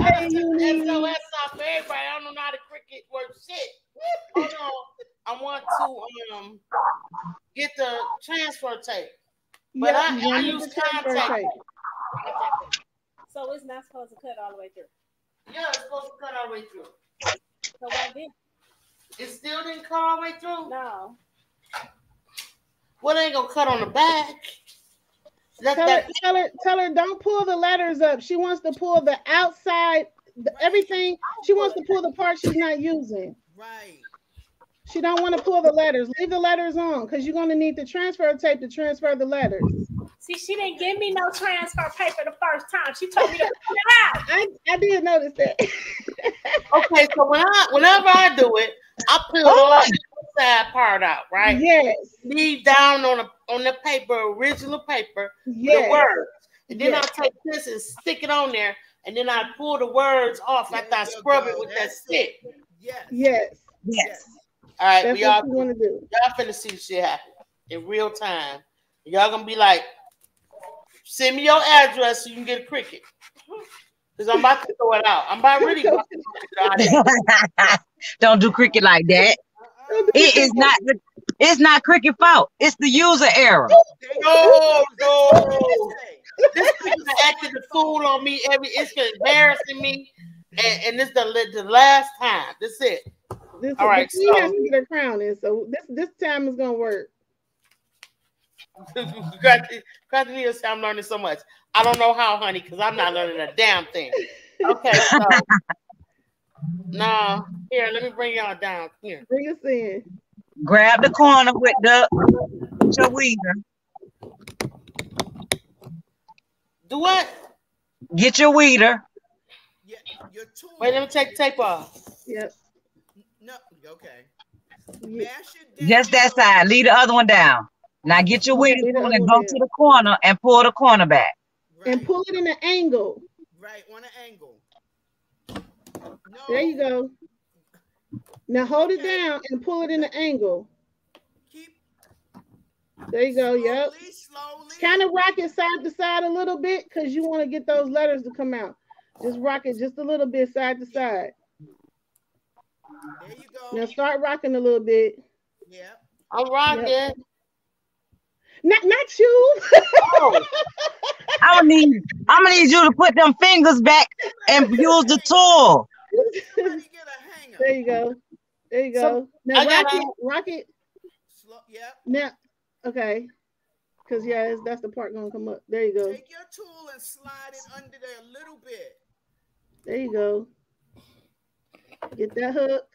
Hey, Uni. SOS off everybody. I don't know how to Cricut work shit. Hold on. I want to get the transfer tape. But yeah, I use contact tape. So it's not supposed to cut all the way through. Yeah, it's supposed to cut all the way through. So why did it still didn't cut all the way through? No. Well, it ain't gonna cut on the back. Tell her, don't pull the letters up. She wants to pull the outside, everything. She wants to pull the part she's not using. Right. She don't want to pull the letters. Leave the letters on, because you're gonna need the transfer tape to transfer the letters. See, she didn't give me no transfer paper the first time. She told me to put it out. I did notice that. Okay, so whenever I do it, I peel all the outside part out, right? Yes. Leave down on the paper, original paper, the words. And then I take this and stick it on there, and then I pull the words off after I scrub it with that stick. Yes. Yes. Yes. All right, that's we all want to do. Y'all finna see shit happen in real time. Y'all gonna be like, send me your address so you can get a Cricut. Because I'm about to throw it out. I'm about really about to throw it out. Don't do Cricut like that. It is not, it's not Cricut fault. It's the user error. No. This Cricut acted a fool on me. It's embarrassing me. And this the last time. That's it. All right. She has to get her crown in. So this time is gonna work. I'm learning so much. I don't know how, honey, because I'm not learning a damn thing. Okay, so now here, let me bring y'all down here. Bring us in. Grab the corner with your weeder. Do what? Get your weeder. Yeah, your tool. Wait, let me take the tape off. Yep. No, okay. Just that side. Leave the other one down. Now get your wheel and go to the corner and pull the corner back. Right. And pull it in an angle. Right, on an angle. No. There you go. Now hold it down and pull it in an angle. There you go, yep. Kind of rock it side to side a little bit because you want to get those letters to come out. Just rock it just a little bit side to side. There you go. Now start rocking a little bit. Yeah. I'm rocking. Yep. Not you. Oh. I'm gonna need you to put them fingers back and use the tool. There you go. There you go. So, now rock it. Slow, yep. Now, okay. Because that's the part gonna come up. There you go. Take your tool and slide it under there a little bit. There you go. Get that hook.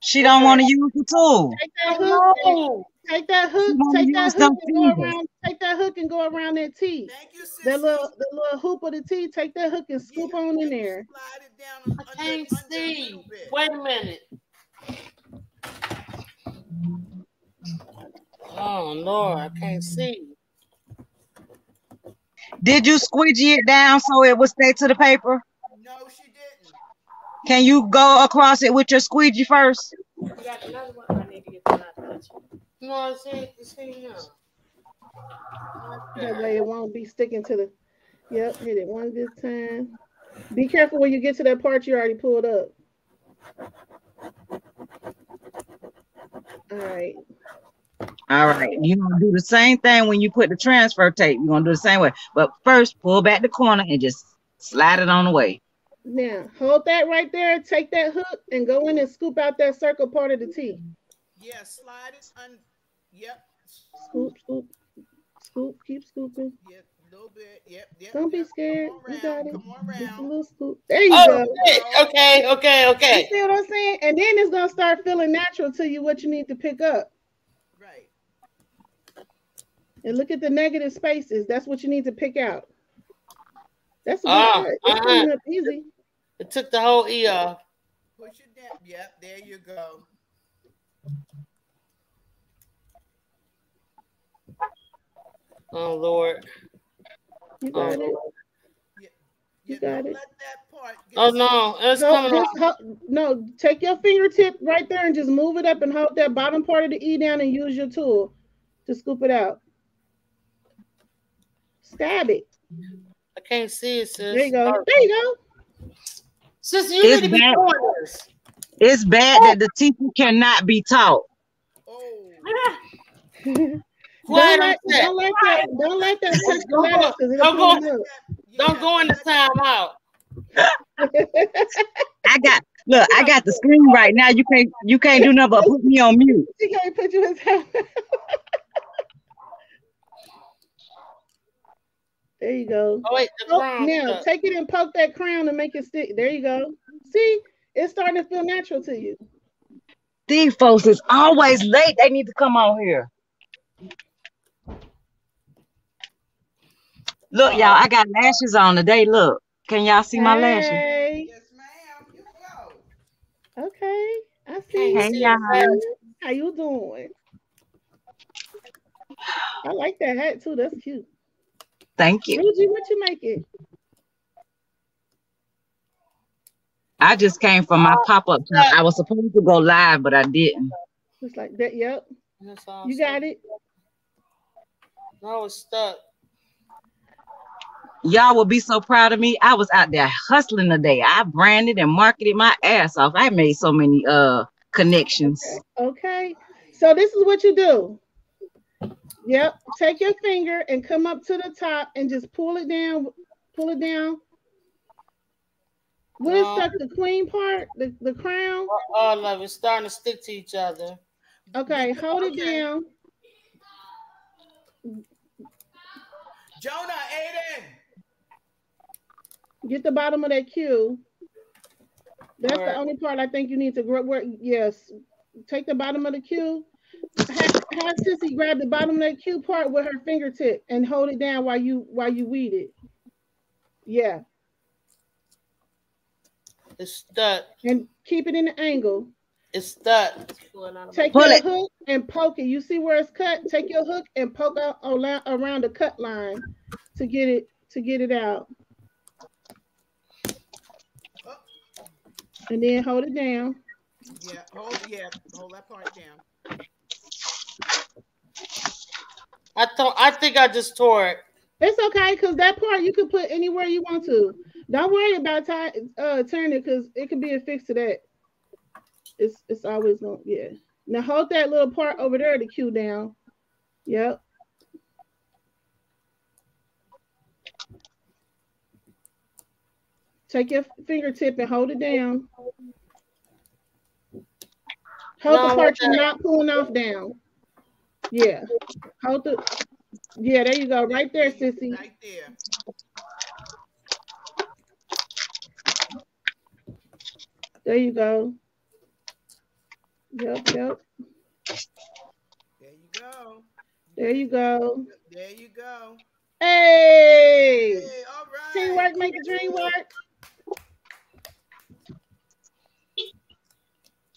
She don't want to use the tool. Take that hook. Oh. Take that hook and go around. Take that hook and go around that T. Thank you, sis. The little hoop of the T. Take that hook and scoop on in there. Slide it down I can't see. Wait a minute. Oh Lord, I can't see. Did you squeegee it down so it would stay to the paper? No, she didn't. Can you go across it with your squeegee first? I got another one I need to get to my touch. You know what I'm saying? That way it won't be sticking to the... Yep, hit it one this time. Be careful when you get to that part you already pulled up. All right. All right. You're going to do the same thing when you put the transfer tape. You're going to do the same way. But first, pull back the corner and just slide it on away. Now, hold that right there. Take that hook and go in and scoop out that circle part of the T. Yeah, slide it. Yep. Scoop, scoop. Scoop. Keep scooping. Yep. A little bit. Yep, yep. Don't be scared. You got it. Come on around. Just a little scoop. There you go. Okay, okay, okay. You see what I'm saying? And then it's gonna start feeling natural to you what you need to pick up. Right. And look at the negative spaces. That's what you need to pick out. That's what it's coming up easy. It took the whole E off. Push it down. Yep, there you go. Oh Lord. You got it. You got it. Oh no, it's coming off. No, take your fingertip right there and just move it up and hold that bottom part of the E down and use your tool to scoop it out. Stab it. I can't see it, sis. There you go. There you go. Sis, you need to be doing this. It's bad that the teacher cannot be taught. Oh. Don't go in the time out. I got the screen right now. You can't do nothing but put me on mute. She can't put you in time. There you go. Oh, wait, now take it and poke that crown and make it stick. There you go. See, it's starting to feel natural to you. These folks is always late. They need to come on here. Look, y'all, I got lashes on today. Look, can y'all see my lashes? Yes, ma'am. You go. Okay, I see. Hey, y'all. How you doing? I like that hat too. That's cute. Thank you. Rudy, what you make it? I just came from my pop-up shop. I was supposed to go live, but I didn't. Just like that. Yep. Awesome. You got it. No, it's stuck. Y'all will be so proud of me. I was out there hustling today. I branded and marketed my ass off. I made so many connections. Okay. So this is what you do. Yep. Take your finger and come up to the top and just pull it down. Pull it down. Will it stuck the queen part, the crown? Oh, love, it's starting to stick to each other. Okay. Hold it down. Jonah, Aiden. Get the bottom of that Q. That's the only part I think you need to work. Yes. Take the bottom of the Q. Have Sissy grab the bottom of that Q part with her fingertip and hold it down while you weed it. Yeah. It's stuck. And keep it in the angle. It's stuck. Take your hook and poke it. You see where it's cut? Take your hook and poke out around the cut line to get it out. And then hold it down. Yeah, hold that part down. I think I just tore it. It's okay, because that part you can put anywhere you want to. Don't worry about tearing it, because it could be a fix to that. It's always going, yeah. Now hold that little part over there to cue down. Yep. Take your fingertip and hold it down. Hold the part you're not pulling off down. Yeah. Hold the. Yeah, there you go. Right there, sissy. Right there. There you go. Yep, yep. There you go. There you go. There you go. Hey. All right. Teamwork make the dream work.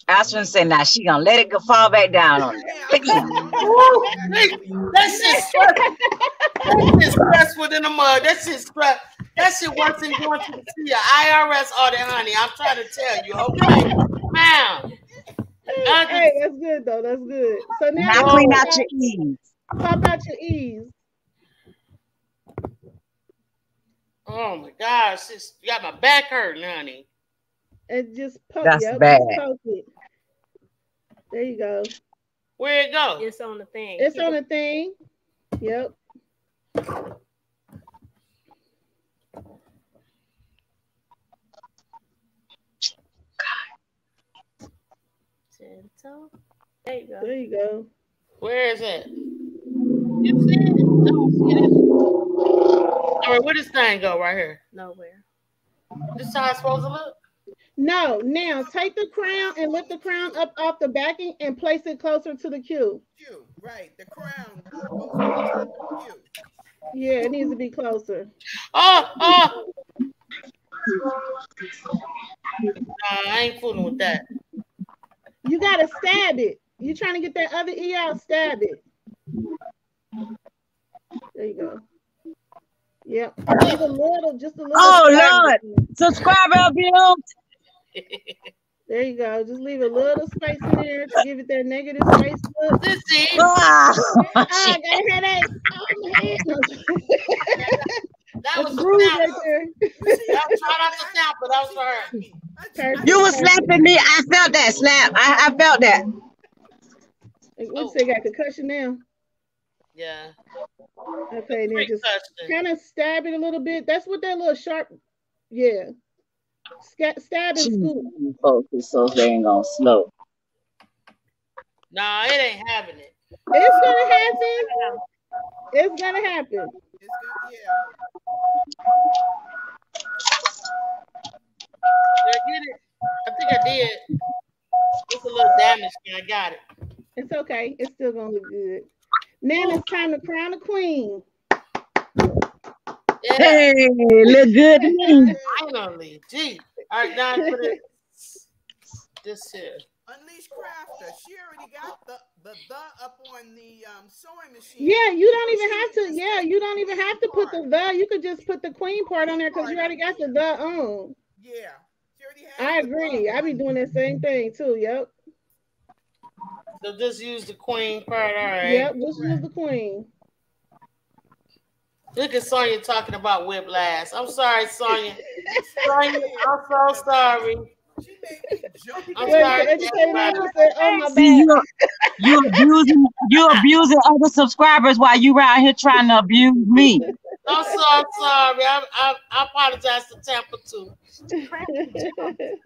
I was gonna say, now she gonna let it go fall back down on it. That's just stressful. That's just stressful in the mud. That's just stressful. That shit wasn't going to the your IRS order, honey. I'm trying to tell you, okay? Wow. Hey, that's good though. That's good. So now clean out your ease. How about your ease? Oh my gosh, it's got my back hurting, honey. And just poke. That's bad. Just poke it. There you go. Where it go? It's on the thing. It's on the thing. Yep. Gentle. There you go. There you go. Where is it? You see it? Don't see it. All right, where this thing go right here? Nowhere. This is how it's supposed to look? No. Now, take the crown and lift the crown up off the backing and place it closer to the cube. Right. The crown. Yeah, it needs to be closer. Oh, oh. I ain't fooling with that. You got to stab it. You trying to get that other E out, stab it. There you go. Yeah, just a little, Oh Lord, subscribe, Bill. There you go. Just leave a little space in there to give it that negative space. Look. This is. Oh, I got a headache. Oh, head. That was right there. I tried not to snap, but that was for her. You were slapping me. I felt that slap. I felt that. Oops, they got concussion now. Yeah. Okay, then just kind of stab it a little bit. That's what that little sharp, yeah. Stab and scoop. Focus so they ain't gonna slow. Nah, it ain't having it. It's gonna happen. It's gonna happen. It's gonna, yeah. Did I get it? I think I did. It's a little damaged, but I got it. It's okay. It's still gonna look good. Now it's time to crown the queen. Yeah. Hey, look good. Finally, gee. All right, now put it this here. Unleash Crafter. She already got the up on the sewing machine. Yeah, you don't even have to. Yeah, you don't even have to put the. You could just put the queen part on there because you already got the on. Yeah, she already has. I agree. I be doing that same thing too. Yep. So just use the queen part, all right. Yep, just use the queen. Look at Sonya talking about whiplash. I'm sorry, Sonya. Sonya, I'm so sorry. I'm sorry. You abusing other subscribers while you were out here trying to abuse me. I'm so sorry. I apologize to Tampa too.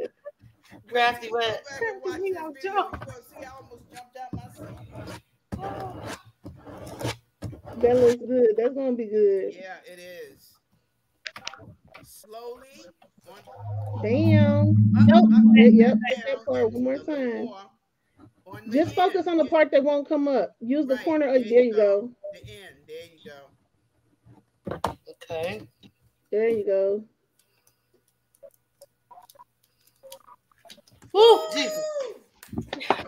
Crafty, what? That looks good. That's gonna be good. Yeah, it is. Slowly. Damn. Nope. Yep. That part one more time. Just focus on the part that won't come up. Use the corner. There you go. The end. There you go. Okay. There you go. Woo, Jesus.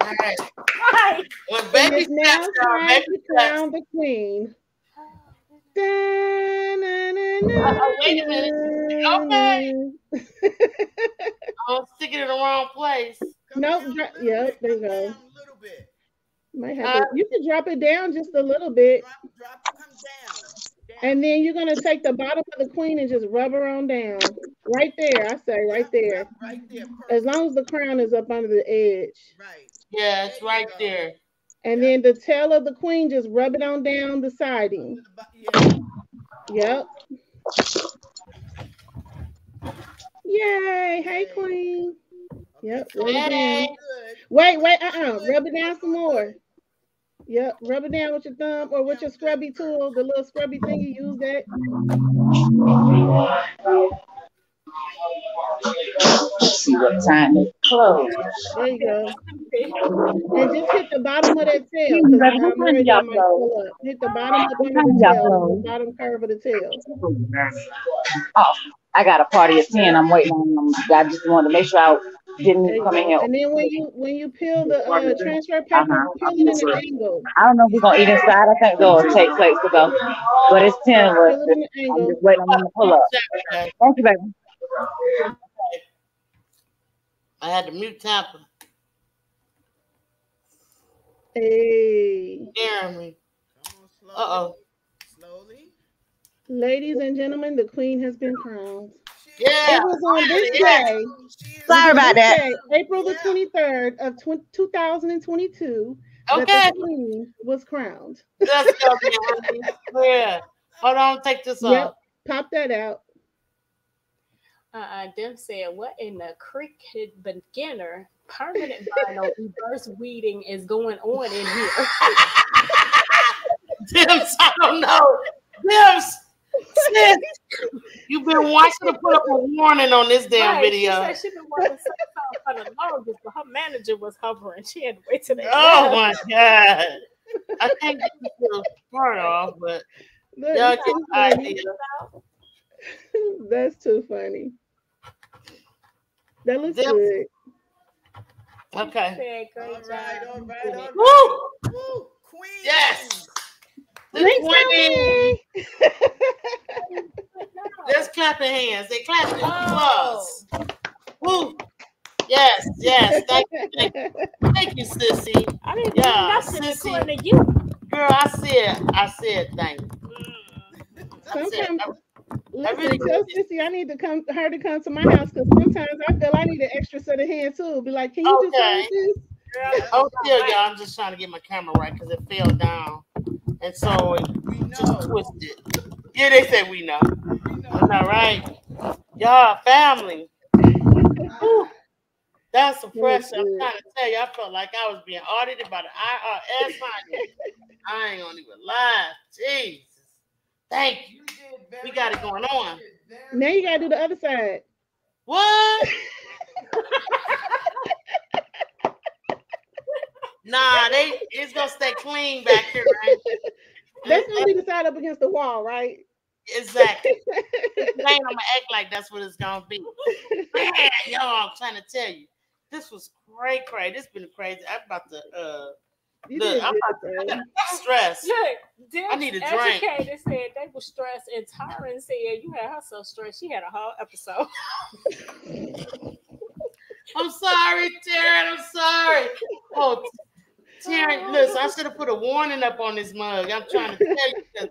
All right. When baby steps down, baby crown the queen. Wait a minute. Okay. I was sticking in the wrong place. Nope. Yeah, there you go. Might have to, you can drop it down just a little bit. Drop down. And then you're going to take the bottom of the queen and just rub her on down. Right there, I say, right there. Right there. As long as the crown is up under the edge. Right. Yeah, it's right there. And then the tail of the queen, just rub it on down the siding. Yep. Yay! Hey, queen. Yep. Wait, rub it down some more. Yep. Rub it down with your thumb or with your scrubby tool, the little scrubby thing you use that. See what time it closed. There you go. And just hit the bottom of that tail. Hit the bottom of the tail. The bottom curve of the tail. Oh, I got a party at 10. I'm waiting on them. I just wanted to make sure I didn't come in here. And then when you peel the transfer paper, peel it in an angle. I don't know if we're gonna eat inside. I think it'll take place to go. But it's 10. I'm just waiting on them to pull up. Thank you, baby. I had to mute Tappa. Hey. Daring me. Uh-oh. Slowly. Ladies and gentlemen, the queen has been crowned. Yeah. It was on this day. Sorry about that. April the 23rd of 2022. Okay. That the queen was crowned. Let's go, yeah. Hold on, take this off. Pop that out. Dim said, what in the Cricut beginner permanent vinyl reverse weeding is going on in here? Dim's, I don't know. Dim's, sis, you've been watching to put up a warning on this damn video. She said she's been watching for the longest, but her manager was hovering. She had to wait till the Oh my God. I think this is a part off, but y'all get the idea. That's too funny. That looks good. Okay. All right. Woo! Woo! Queen. Yes. This queen. Let's clap their hands. They clap their applause. Woo! Yes, yes. Thank you, thank you, thank you, sissy. I didn't do nothing according to you. Girl, I said, thank you. Sometimes. Listen, really tell Sissy I need to come to my house because sometimes I feel I need an extra set of hands too. Be like, can you do something? Oh, yeah, y'all. I'm just trying to get my camera right because it fell down, and so it just twisted. Yeah, they said we know. That's all right, y'all. Family. Whew. That's the pressure. I'm trying to tell you, I felt like I was being audited by the IRS. I ain't gonna even lie. Jeez. Thank you. We got it going on. Now you gotta do the other side. What? Nah, it's gonna stay clean back here, right? That's gonna be the side up against the wall, right? Exactly. I'm gonna act like that's what it's gonna be. Man, y'all, I'm trying to tell you, this was crazy. It's been crazy. I'm about to look, I'm stressed. Look, I need a drink. Educator said they were stressed, and Taryn said you had her so stressed she had a whole episode. I'm sorry, Taryn. I'm sorry. Oh, Taryn, listen, I should have put a warning up on this mug. I'm trying to tell you because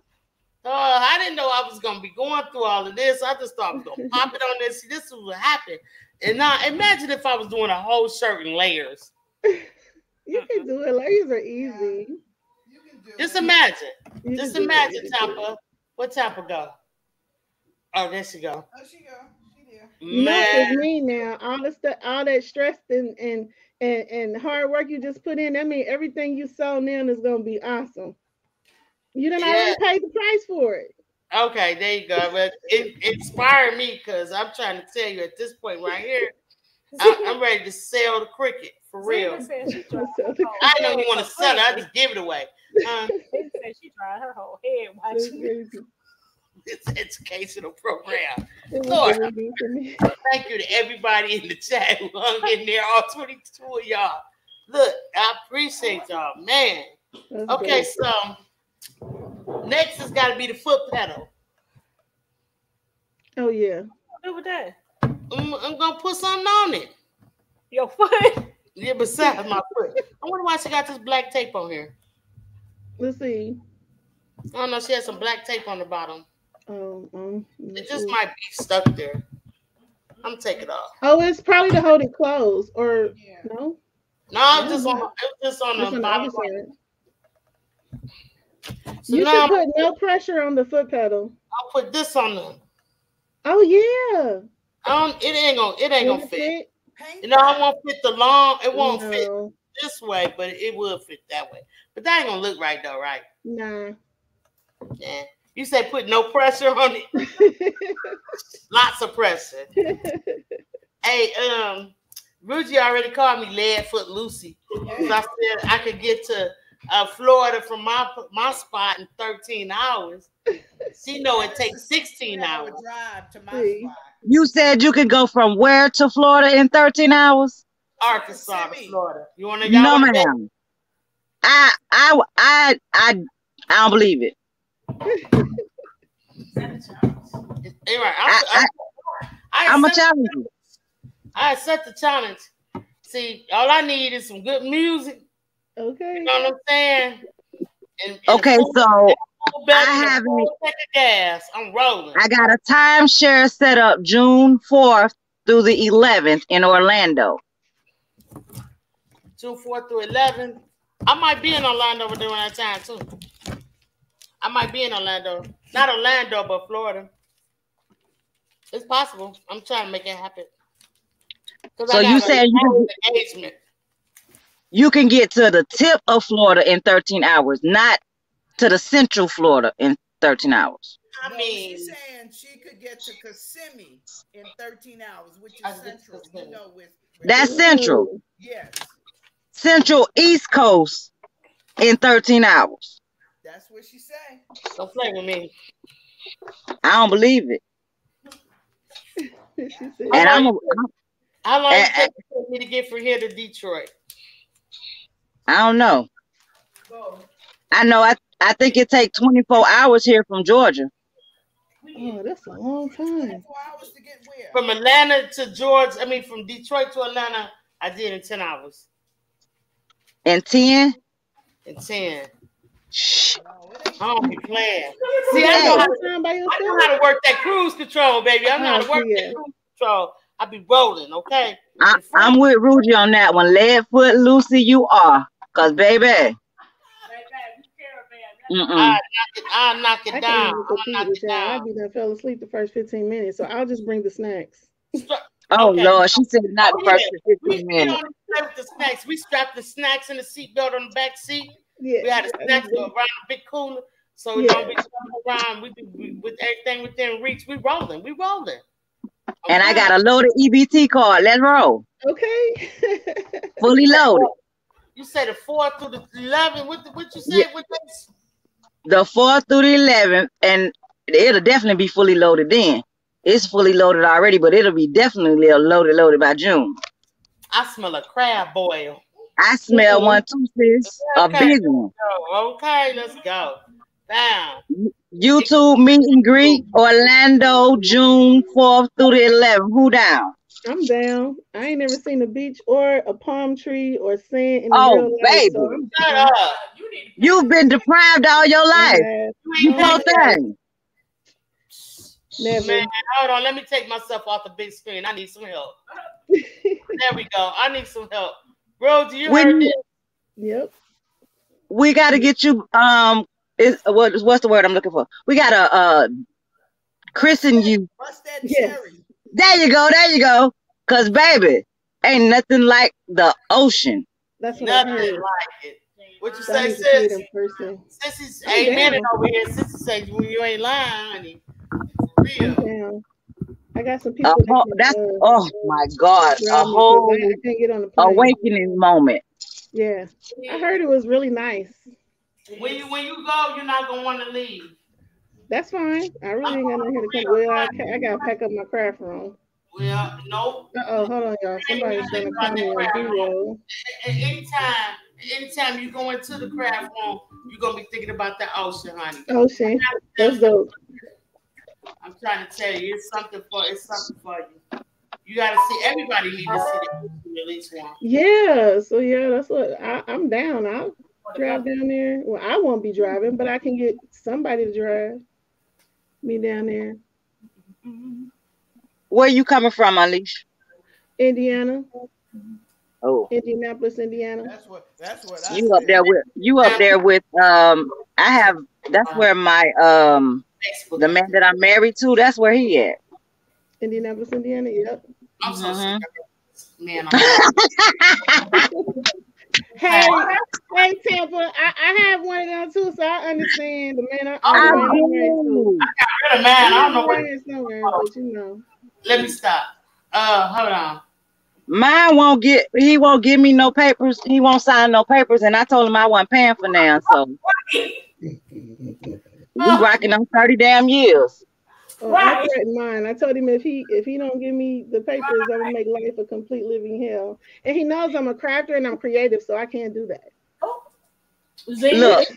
I didn't know I was gonna be going through all of this. I just thought I was gonna pop it on this. This is what happened. And now imagine if I was doing a whole shirt in layers. You can do it. Layers are easy. You can do just imagine. Just imagine, Tappa. What Tappa go? Oh, there she go. Oh, she go. She there. No, it's me now. All the stuff, all that stress and hard work you just put in. I mean, everything you sow now is gonna be awesome. You done already paid the price for it. Okay, there you go. But it inspired me because I'm trying to tell you at this point right here, I'm ready to sell the Cricut. For real. I don't even want to sell it. I just give it away. She said she tried her whole head watching this educational program. Lord, thank you to everybody in the chat who hung in there, all 22 of y'all. Look, I appreciate y'all, man. Okay, so next has got to be the foot pedal. Oh, yeah. What with that? I'm going to put something on it. Your foot? Yeah, besides my foot. I wonder why she got this black tape on here. Let's see. I don't know. She has some black tape on the bottom. It just might be stuck there. I'm taking it off. Oh, it's probably to hold it closed, or no? No, it's just on. It's just on the bottom. So you should put no pressure on the foot pedal. I'll put this on them. Oh yeah. It ain't gonna fit. You know, I won't fit the long. It won't fit this way, but it will fit that way. But that ain't gonna look right though, right? Nah. Yeah. You say put no pressure on it. Lots of pressure. Hey, Ruji already called me Leadfoot Lucy. So I said I could get to Florida from my spot in 13 hours. She know it takes 16 hours. Drive to my spot. You said you could go from where to Florida in 13 hours? Arkansas to Florida. You want to go? No, ma'am. I don't believe it. Anyway, I I'm a challenge. I accept the challenge. See, all I need is some good music. Okay. You know what I'm saying? And okay, so I'm rolling. I got a timeshare set up June 4th through the 11th in Orlando. June 4th through 11th. I might be in Orlando during that time too. I might be in Orlando. Not Orlando, but Florida. It's possible. I'm trying to make it happen. So you said you can get to the tip of Florida in 13 hours, not to the central Florida in 13 hours. I mean, she's saying she could get to Kissimmee in 13 hours, which is central. You know, with that's central. Yes. Central East Coast in 13 hours. That's what she said. Don't play with me. I don't believe it. And how long it took me to get from here to Detroit? I don't know. Oh. I know. I think it takes 24 hours here from Georgia. Oh, that's a long time. 24 hours to get where? From Atlanta to Georgia. I mean, from Detroit to Atlanta, I did in 10 hours. In 10? In 10. Shh. I don't be playing. See, I know how to work that cruise control, baby. I know how to work that cruise control. I be rolling, okay? I'm with Rudy on that one. Lead foot, Lucy, you are. Because, baby. I'll knock it down. I'll be done, fell asleep the first 15 minutes. So I'll just bring the snacks. Oh, okay. Lord, she said not the first 15 minutes. We strapped the snacks in the seatbelt on the back seat. Yeah. We had the snacks around a big cooler. So it don't be around. We with everything within reach. We rolling. We rolling. Okay. And I got a loaded EBT card. Let's roll. Okay. Fully loaded. You said the 4th through the 11th. What you said with this? The 4th through the 11th, and it'll definitely be fully loaded then. It's fully loaded already, but it'll be definitely loaded by June. I smell a crab boil. I smell one too, sis. Okay. A big one. Okay, let's go. Down. YouTube meet and greet, Orlando, June 4th through the 11th. Who down? I'm down. I ain't never seen a beach or a palm tree or sand in the real life, baby. So shut up. You've been deprived all your life. You poor thing. Man, hold on. Let me take myself off the big screen. I need some help. There we go. I need some help. Bro, do you hear me? Yep. We got to get you, what's the word I'm looking for? We got to christen you. What's that? Yes. There you go. Because, baby, ain't nothing like the ocean. That's what nothing like it. What you say, sis? Sissy's amen over here. Sissy says, well, you ain't lying, honey. It's real. I got some people. Oh, my God. A whole awakening moment. Yeah. I heard it was really nice. When you go, you're not going to want to leave. That's fine. I really ain't got no here to come. Well, I got to pack up my craft room. Well, no. Uh-oh, hold on, y'all. Somebody's going to come in and do that. Anytime you go into the craft room, you're going to be thinking about the ocean, honey. Ocean. That's dope. I'm trying to tell you, it's something for you. You got to see, everybody needs to see the ocean at least once. Yeah, so yeah, that's what, I'm down. I'll drive down there. Well, I won't be driving, but I can get somebody to drive me down there. Where you coming from, Unleash? Indiana. Oh, Indianapolis, Indiana. That's what I you up there with. You up there with. I have. That's where my the man that I'm married to. That's where he at. Indianapolis, Indiana. Yep. I'm so scared. Man. Hey, Tampa, I have one of them too, so I understand the man. I got rid of mine. I don't know where it's nowhere, but you know. Let me stop. Hold on. Mine won't get. He won't give me no papers. He won't sign no papers, and I told him I wasn't paying for now. So we rocking on 30 damn years. Oh, I threatened mine. I told him if he don't give me the papers, I will make life a complete living hell. And he knows I'm a crafter and I'm creative, so I can't do that. Oh. Look,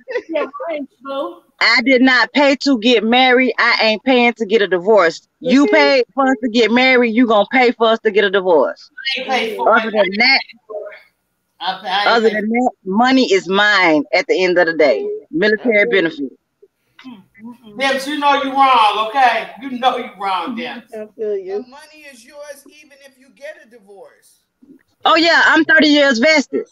I did not pay to get married. I ain't paying to get a divorce. You paid for us to get married. You gonna pay for us to get a divorce. I ain't paid for Other than that, money is mine at the end of the day. Military benefit. Dims, you know you're wrong, okay? You know you're wrong, Dims. I feel you. The money is yours even if you get a divorce. Oh, yeah. I'm 30 years vested.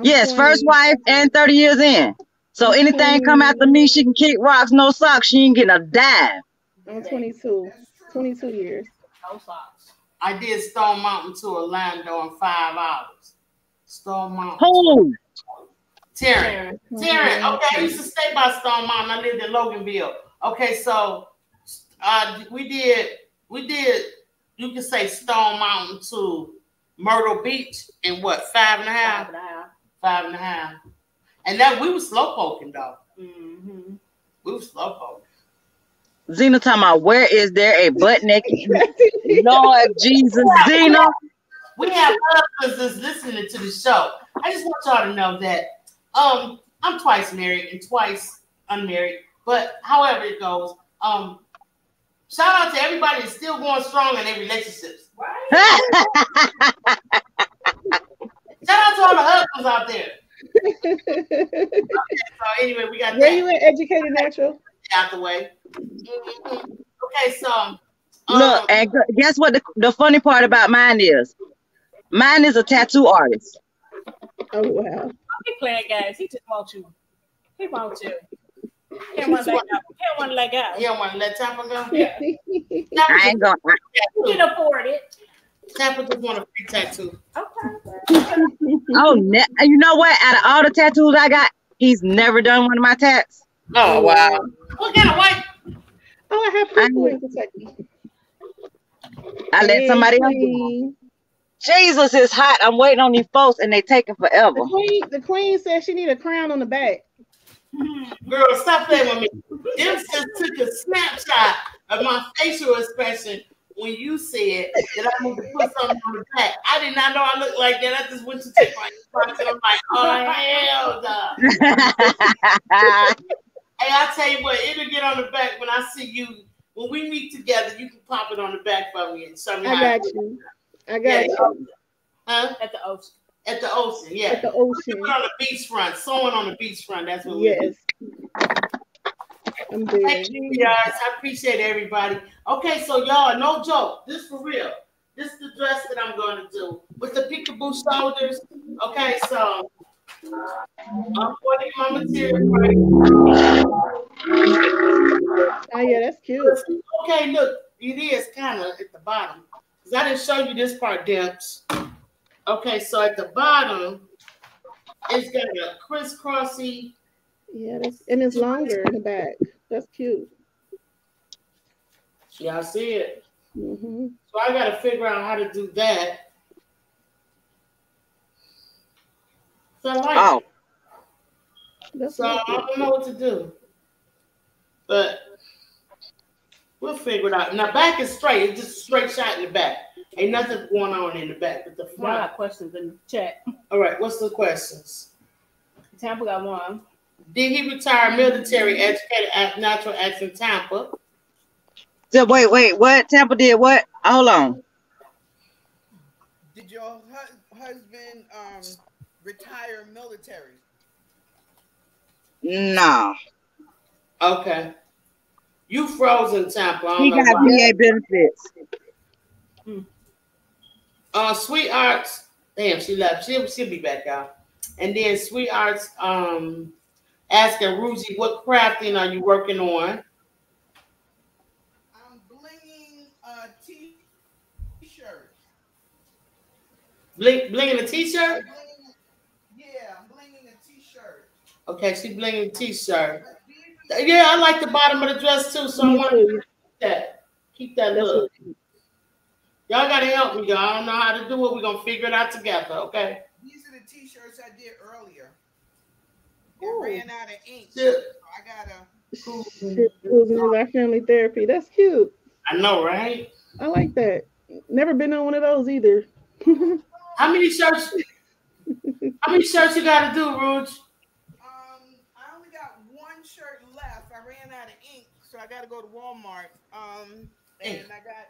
Yes, first wife and 30 years in. So anything come after me, she can kick rocks, no socks. She ain't getting a dime. I'm 22. 22 years. No socks. I did Stone Mountain to Orlando in 5 hours. Stone Mountain. Who? Taryn. Taryn. Okay, I used to stay by Stone Mountain. I lived in Loganville. Okay, so we did, you can say Stone Mountain to Myrtle Beach in what, 5 and a half? 5 and a half. 5 and a half. And that we were slow poking though. Mm-hmm. We were slow poking. Zena talking about where is there a butt naked? Lord Jesus, Zena. We have husbands listening to the show. I just want y'all to know that I'm twice married and twice unmarried, but however it goes, shout out to everybody that's still going strong in their relationships. Right? Shout out to all the husbands out there. Okay, so anyway, we got that. You an educated natural? Out the way. Mm-hmm. Okay, so look, and guess what? The funny part about mine is a tattoo artist. Oh wow! He playing guys. He just wants you. He wants you. Can't want to let out. Can't want to let out. You don't want to let Tampa go. Yeah. I ain't gonna. You can afford it. Tampa just want a free tattoo. Okay. You know what? Out of all the tattoos I got, he's never done one of my tats. Oh wow! Look at it, white. Oh, I have people in Kentucky. I let somebody else do it. Jesus is hot. I'm waiting on these folks, and they taking forever. The queen said she need a crown on the back. Girl, stop playing with me. Dims just took a snapshot of my facial expression when you said that I need to put something on the back. I did not know I looked like that. I just went to take my response, and I'm like, oh hell no. Hey, I tell you what, it'll get on the back when I see you. When we meet together, you can pop it on the back for me and show me how I got you. I got you. Huh? At the ocean. At the ocean, yeah. At the ocean. On the beachfront. Sewing on the beachfront. That's what we do. I'm doing. Thank you, guys. I appreciate everybody. Okay, so y'all, no joke. This for real. This is the dress that I'm going to do with the peekaboo shoulders. Okay, so I'm putting my material right. Oh, yeah, that's cute. Okay, look, it is kind of at the bottom. Because I didn't show you this part, Dims. Okay, so at the bottom, it's got a crisscrossy. Yeah, that's, and it's longer in the back. That's cute. Yeah, I see it. Mm-hmm. So I got to figure out how to do that. So I like it. So I don't know what to do. But we'll figure it out. Now back is straight. It's just a straight shot in the back. Ain't nothing going on in the back. But the front. I got questions in the chat. All right. What's the questions? Tampa got one. Did he retire military educated at natural acts in Tampa? So wait. What? Tampa did what? Hold on. Did your husband retire military? No. Okay. You froze in Tampa. He got VA benefits. Sweethearts. Damn, she left. She'll be back out. And then Sweethearts asking Ruzi, what crafting are you working on? I'm blinging a t-shirt. Blinging a t-shirt? Yeah, I'm blinging a t-shirt. Okay, she's blinging a t-shirt. Yeah, I like the bottom of the dress too, so I want to keep that look. Y'all got to help me, y'all. I don't know how to do it. We're going to figure it out together, okay? These are the t-shirts I did earlier. It ran out of ink. Yeah. So I got to family therapy. That's cute. I know, right? I like that. Never been on one of those either. How many shirts you got to do, Rouge? I only got one so I got to go to Walmart. And I got,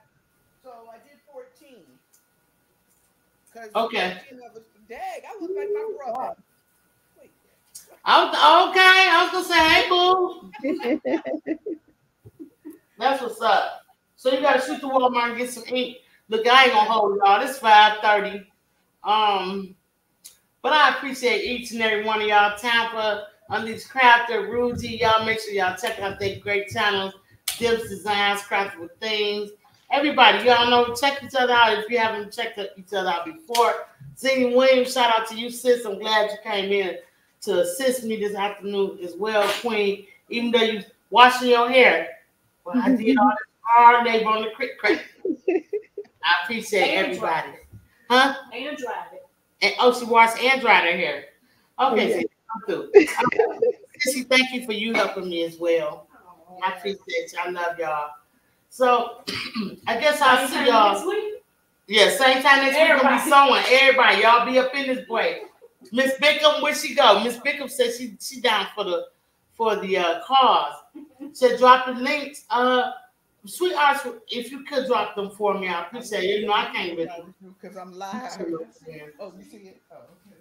so I did 14. Cause okay. Dag, I look like my brother. Wait. I was gonna say, hey, boo. That's what's up. So you gotta shoot to Walmart and get some ink. Look, I ain't gonna hold y'all. It's 5:30. But I appreciate each and every one of y'all. Tampa, Unleash Crafter, Rudy. Y'all make sure y'all check out their great channels. Dim's Designs, Crafts with Things. Everybody, y'all know, check each other out if you haven't checked each other out before. Zing Williams, shout out to you, sis. I'm glad you came in to assist me this afternoon as well, Queen. Even though you washing your hair, well, I did all this hard labor on the Cricut. I appreciate everybody. Huh? And dried it. And, oh, she washed and dried her hair. Okay, yeah. So you come through. Sissy, thank you for you helping me as well. Aww. I appreciate you. I love y'all. So I guess I'll see y'all. Yeah, same time next week. Gonna be sewing. Everybody, y'all be up in this break. Miss Bickham, where she go? Miss Bickham said she down for the cause. Said drop the links. Sweethearts, if you could drop them for me, I appreciate it. You know I can't with them because I'm live. Oh, you see it?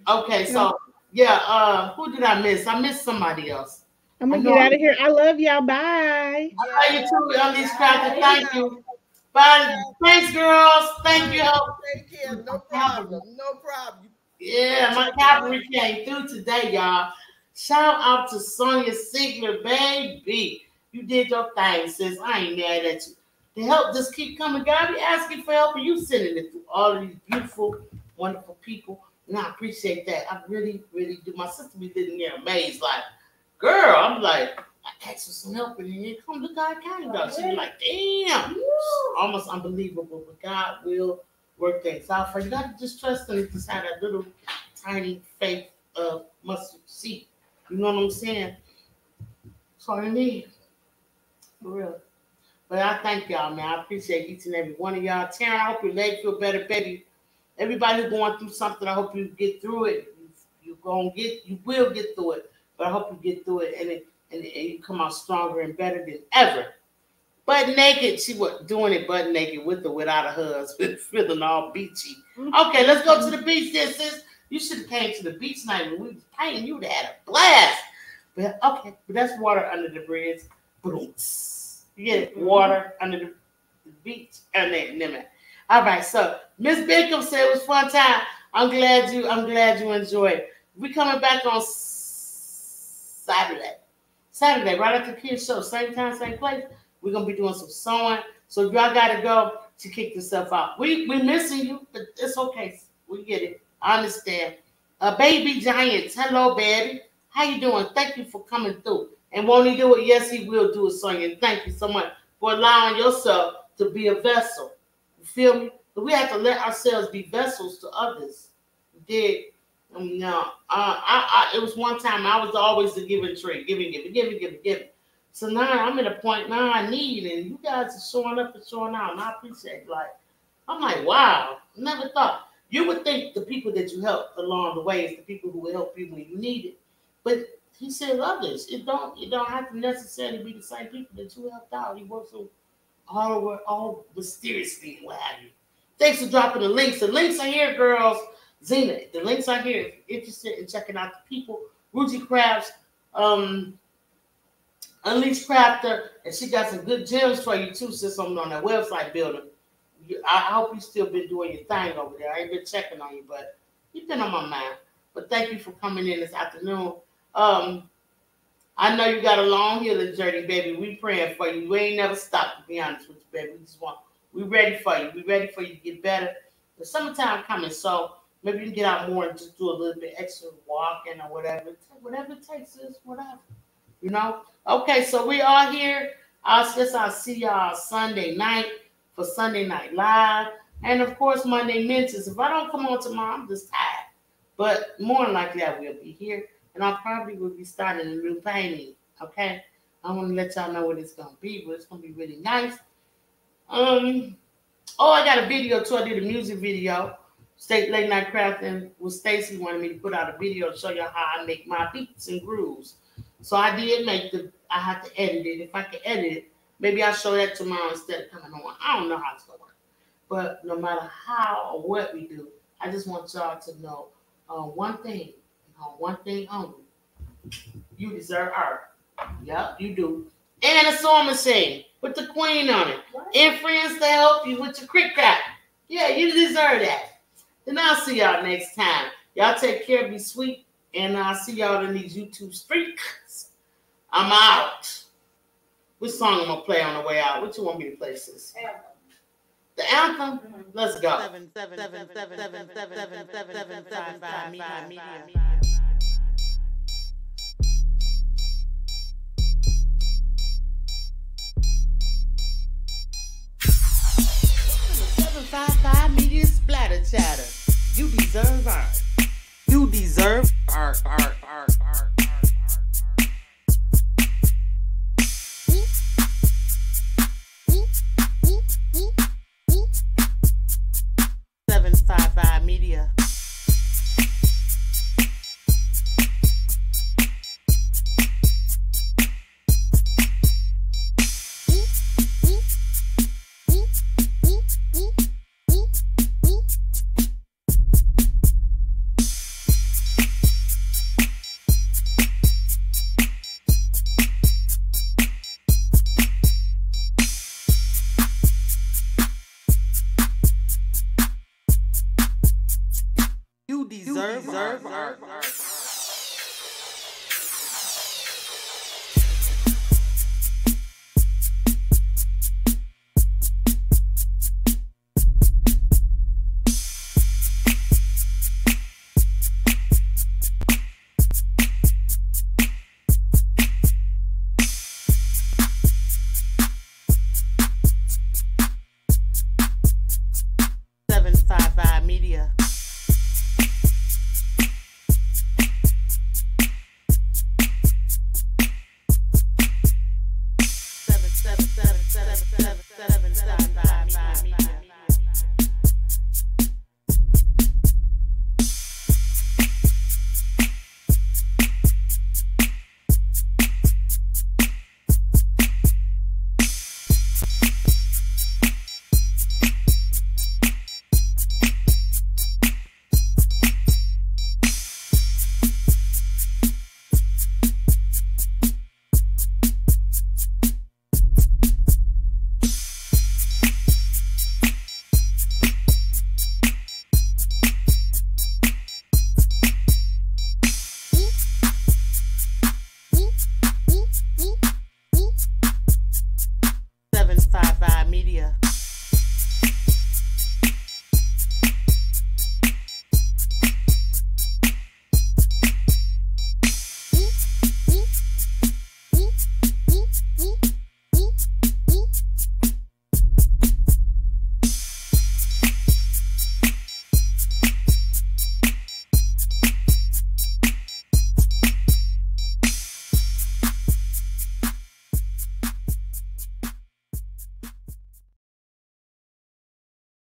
Oh, okay. Okay, so yeah, who did I miss? I missed somebody else. I'm going to get out of here. I love y'all. Bye. I love you too, Unleash Crafter. Thank you. Bye. Thanks, girls. Thank you. Take care. No problem. No problem. Yeah, my cavalry came through today, y'all. Shout out to Sonya Sigler, baby. You did your thing, sis. I ain't mad at you. The help just keep coming. God be asking for help, and you sending it to all of these beautiful, wonderful people. And I appreciate that. I really, really do. My sister be living there amazed, like, girl, I'm like, I asked for some help, and then come look how I kind of got. She's like, damn, almost unbelievable. But God will work things out for you. You got to just trust Him inside that little tiny faith of mustard seed. You know what I'm saying? That's all I need, for real. But I thank y'all, man. I appreciate each and every one of y'all. Taryn, I hope your leg feel better, baby. Everybody going through something, I hope you get through it. You will get through it. But I hope you get through it and you come out stronger and better than ever. Butt naked, she was doing it butt naked with or without a husband, feeling all beachy. Okay, let's go to the beach then, sis. You should have came to the beach night when we was painting. You would have had a blast. But okay, but that's water under the bridge. Boom. You get it? Water under the beach. All right, so Miss Bickham said it was fun time. I'm glad you enjoyed. We coming back on Saturday, right after the kids show, same time, same place. We're gonna be doing some sewing. So if y'all gotta go to kick yourself out. We missing you, but it's okay. We get it. I understand. Baby Giants, hello, baby. How you doing? Thank you for coming through. And won't he do it? Yes, he will do it, Sonya. Thank you so much for allowing yourself to be a vessel. You feel me? But we have to let ourselves be vessels to others. You did. No, it was one time I was always the giving tree, giving. So now I'm at a point now I need, and you guys are showing up and showing out, and I appreciate it. Like, I'm like, wow, never thought. You would think the people that you help along the way is the people who will help you when you need it, but he said others. It don't have to necessarily be the same people that you helped out. He works all mysteriously, what have you. Thanks for dropping the links. The links are here, girls. Zena, the links are here if you're interested in checking out the people. Ruji Crafts, Unleash Crafter, and she got some good gems for you too, sis, on that website builder. I hope you still been doing your thing over there. I ain't been checking on you, but you've been on my mind. But thank you for coming in this afternoon. I know you got a long healing journey, baby. We praying for you. We ain't never stopped, to be honest with you, baby. We ready for you. We ready for you to get better. The summertime coming, so maybe you can get out more and just do a little bit extra walking or whatever. Whatever it takes is whatever. You know? Okay, so we are here. I'll see y'all Sunday night for Sunday Night Live. And, of course, Monday Mentions. If I don't come on tomorrow, I'm just tired. But more than likely, I will be here. And I probably will be starting a new painting. Okay? I want to let y'all know what it's going to be. But it's going to be really nice. Oh, I got a video, too. I did a music video. Stay Late Night Crafting with Stacy wanted me to put out a video to show y'all how I make my beats and grooves. So I did make I had to edit it. If I could edit it, Maybe I'll show that tomorrow instead of coming on. I don't know how it's going to work. But no matter how or what we do, I just want y'all to know one thing, one thing only. You deserve art. Yep, you do. And a sewing machine with the queen on it. What? And friends to help you with your Cricut. Yeah, you deserve that. And I'll see y'all next time. Y'all take care, be sweet, and I'll see y'all in these YouTube streaks. I'm out. Which song I'm going to play on the way out? What you want me to play, sis? The anthem? Mm-hmm. Let's go. 755 Media. Splatter chatter. You deserve art. You deserve art. Beep. 755 Media. You deserve art.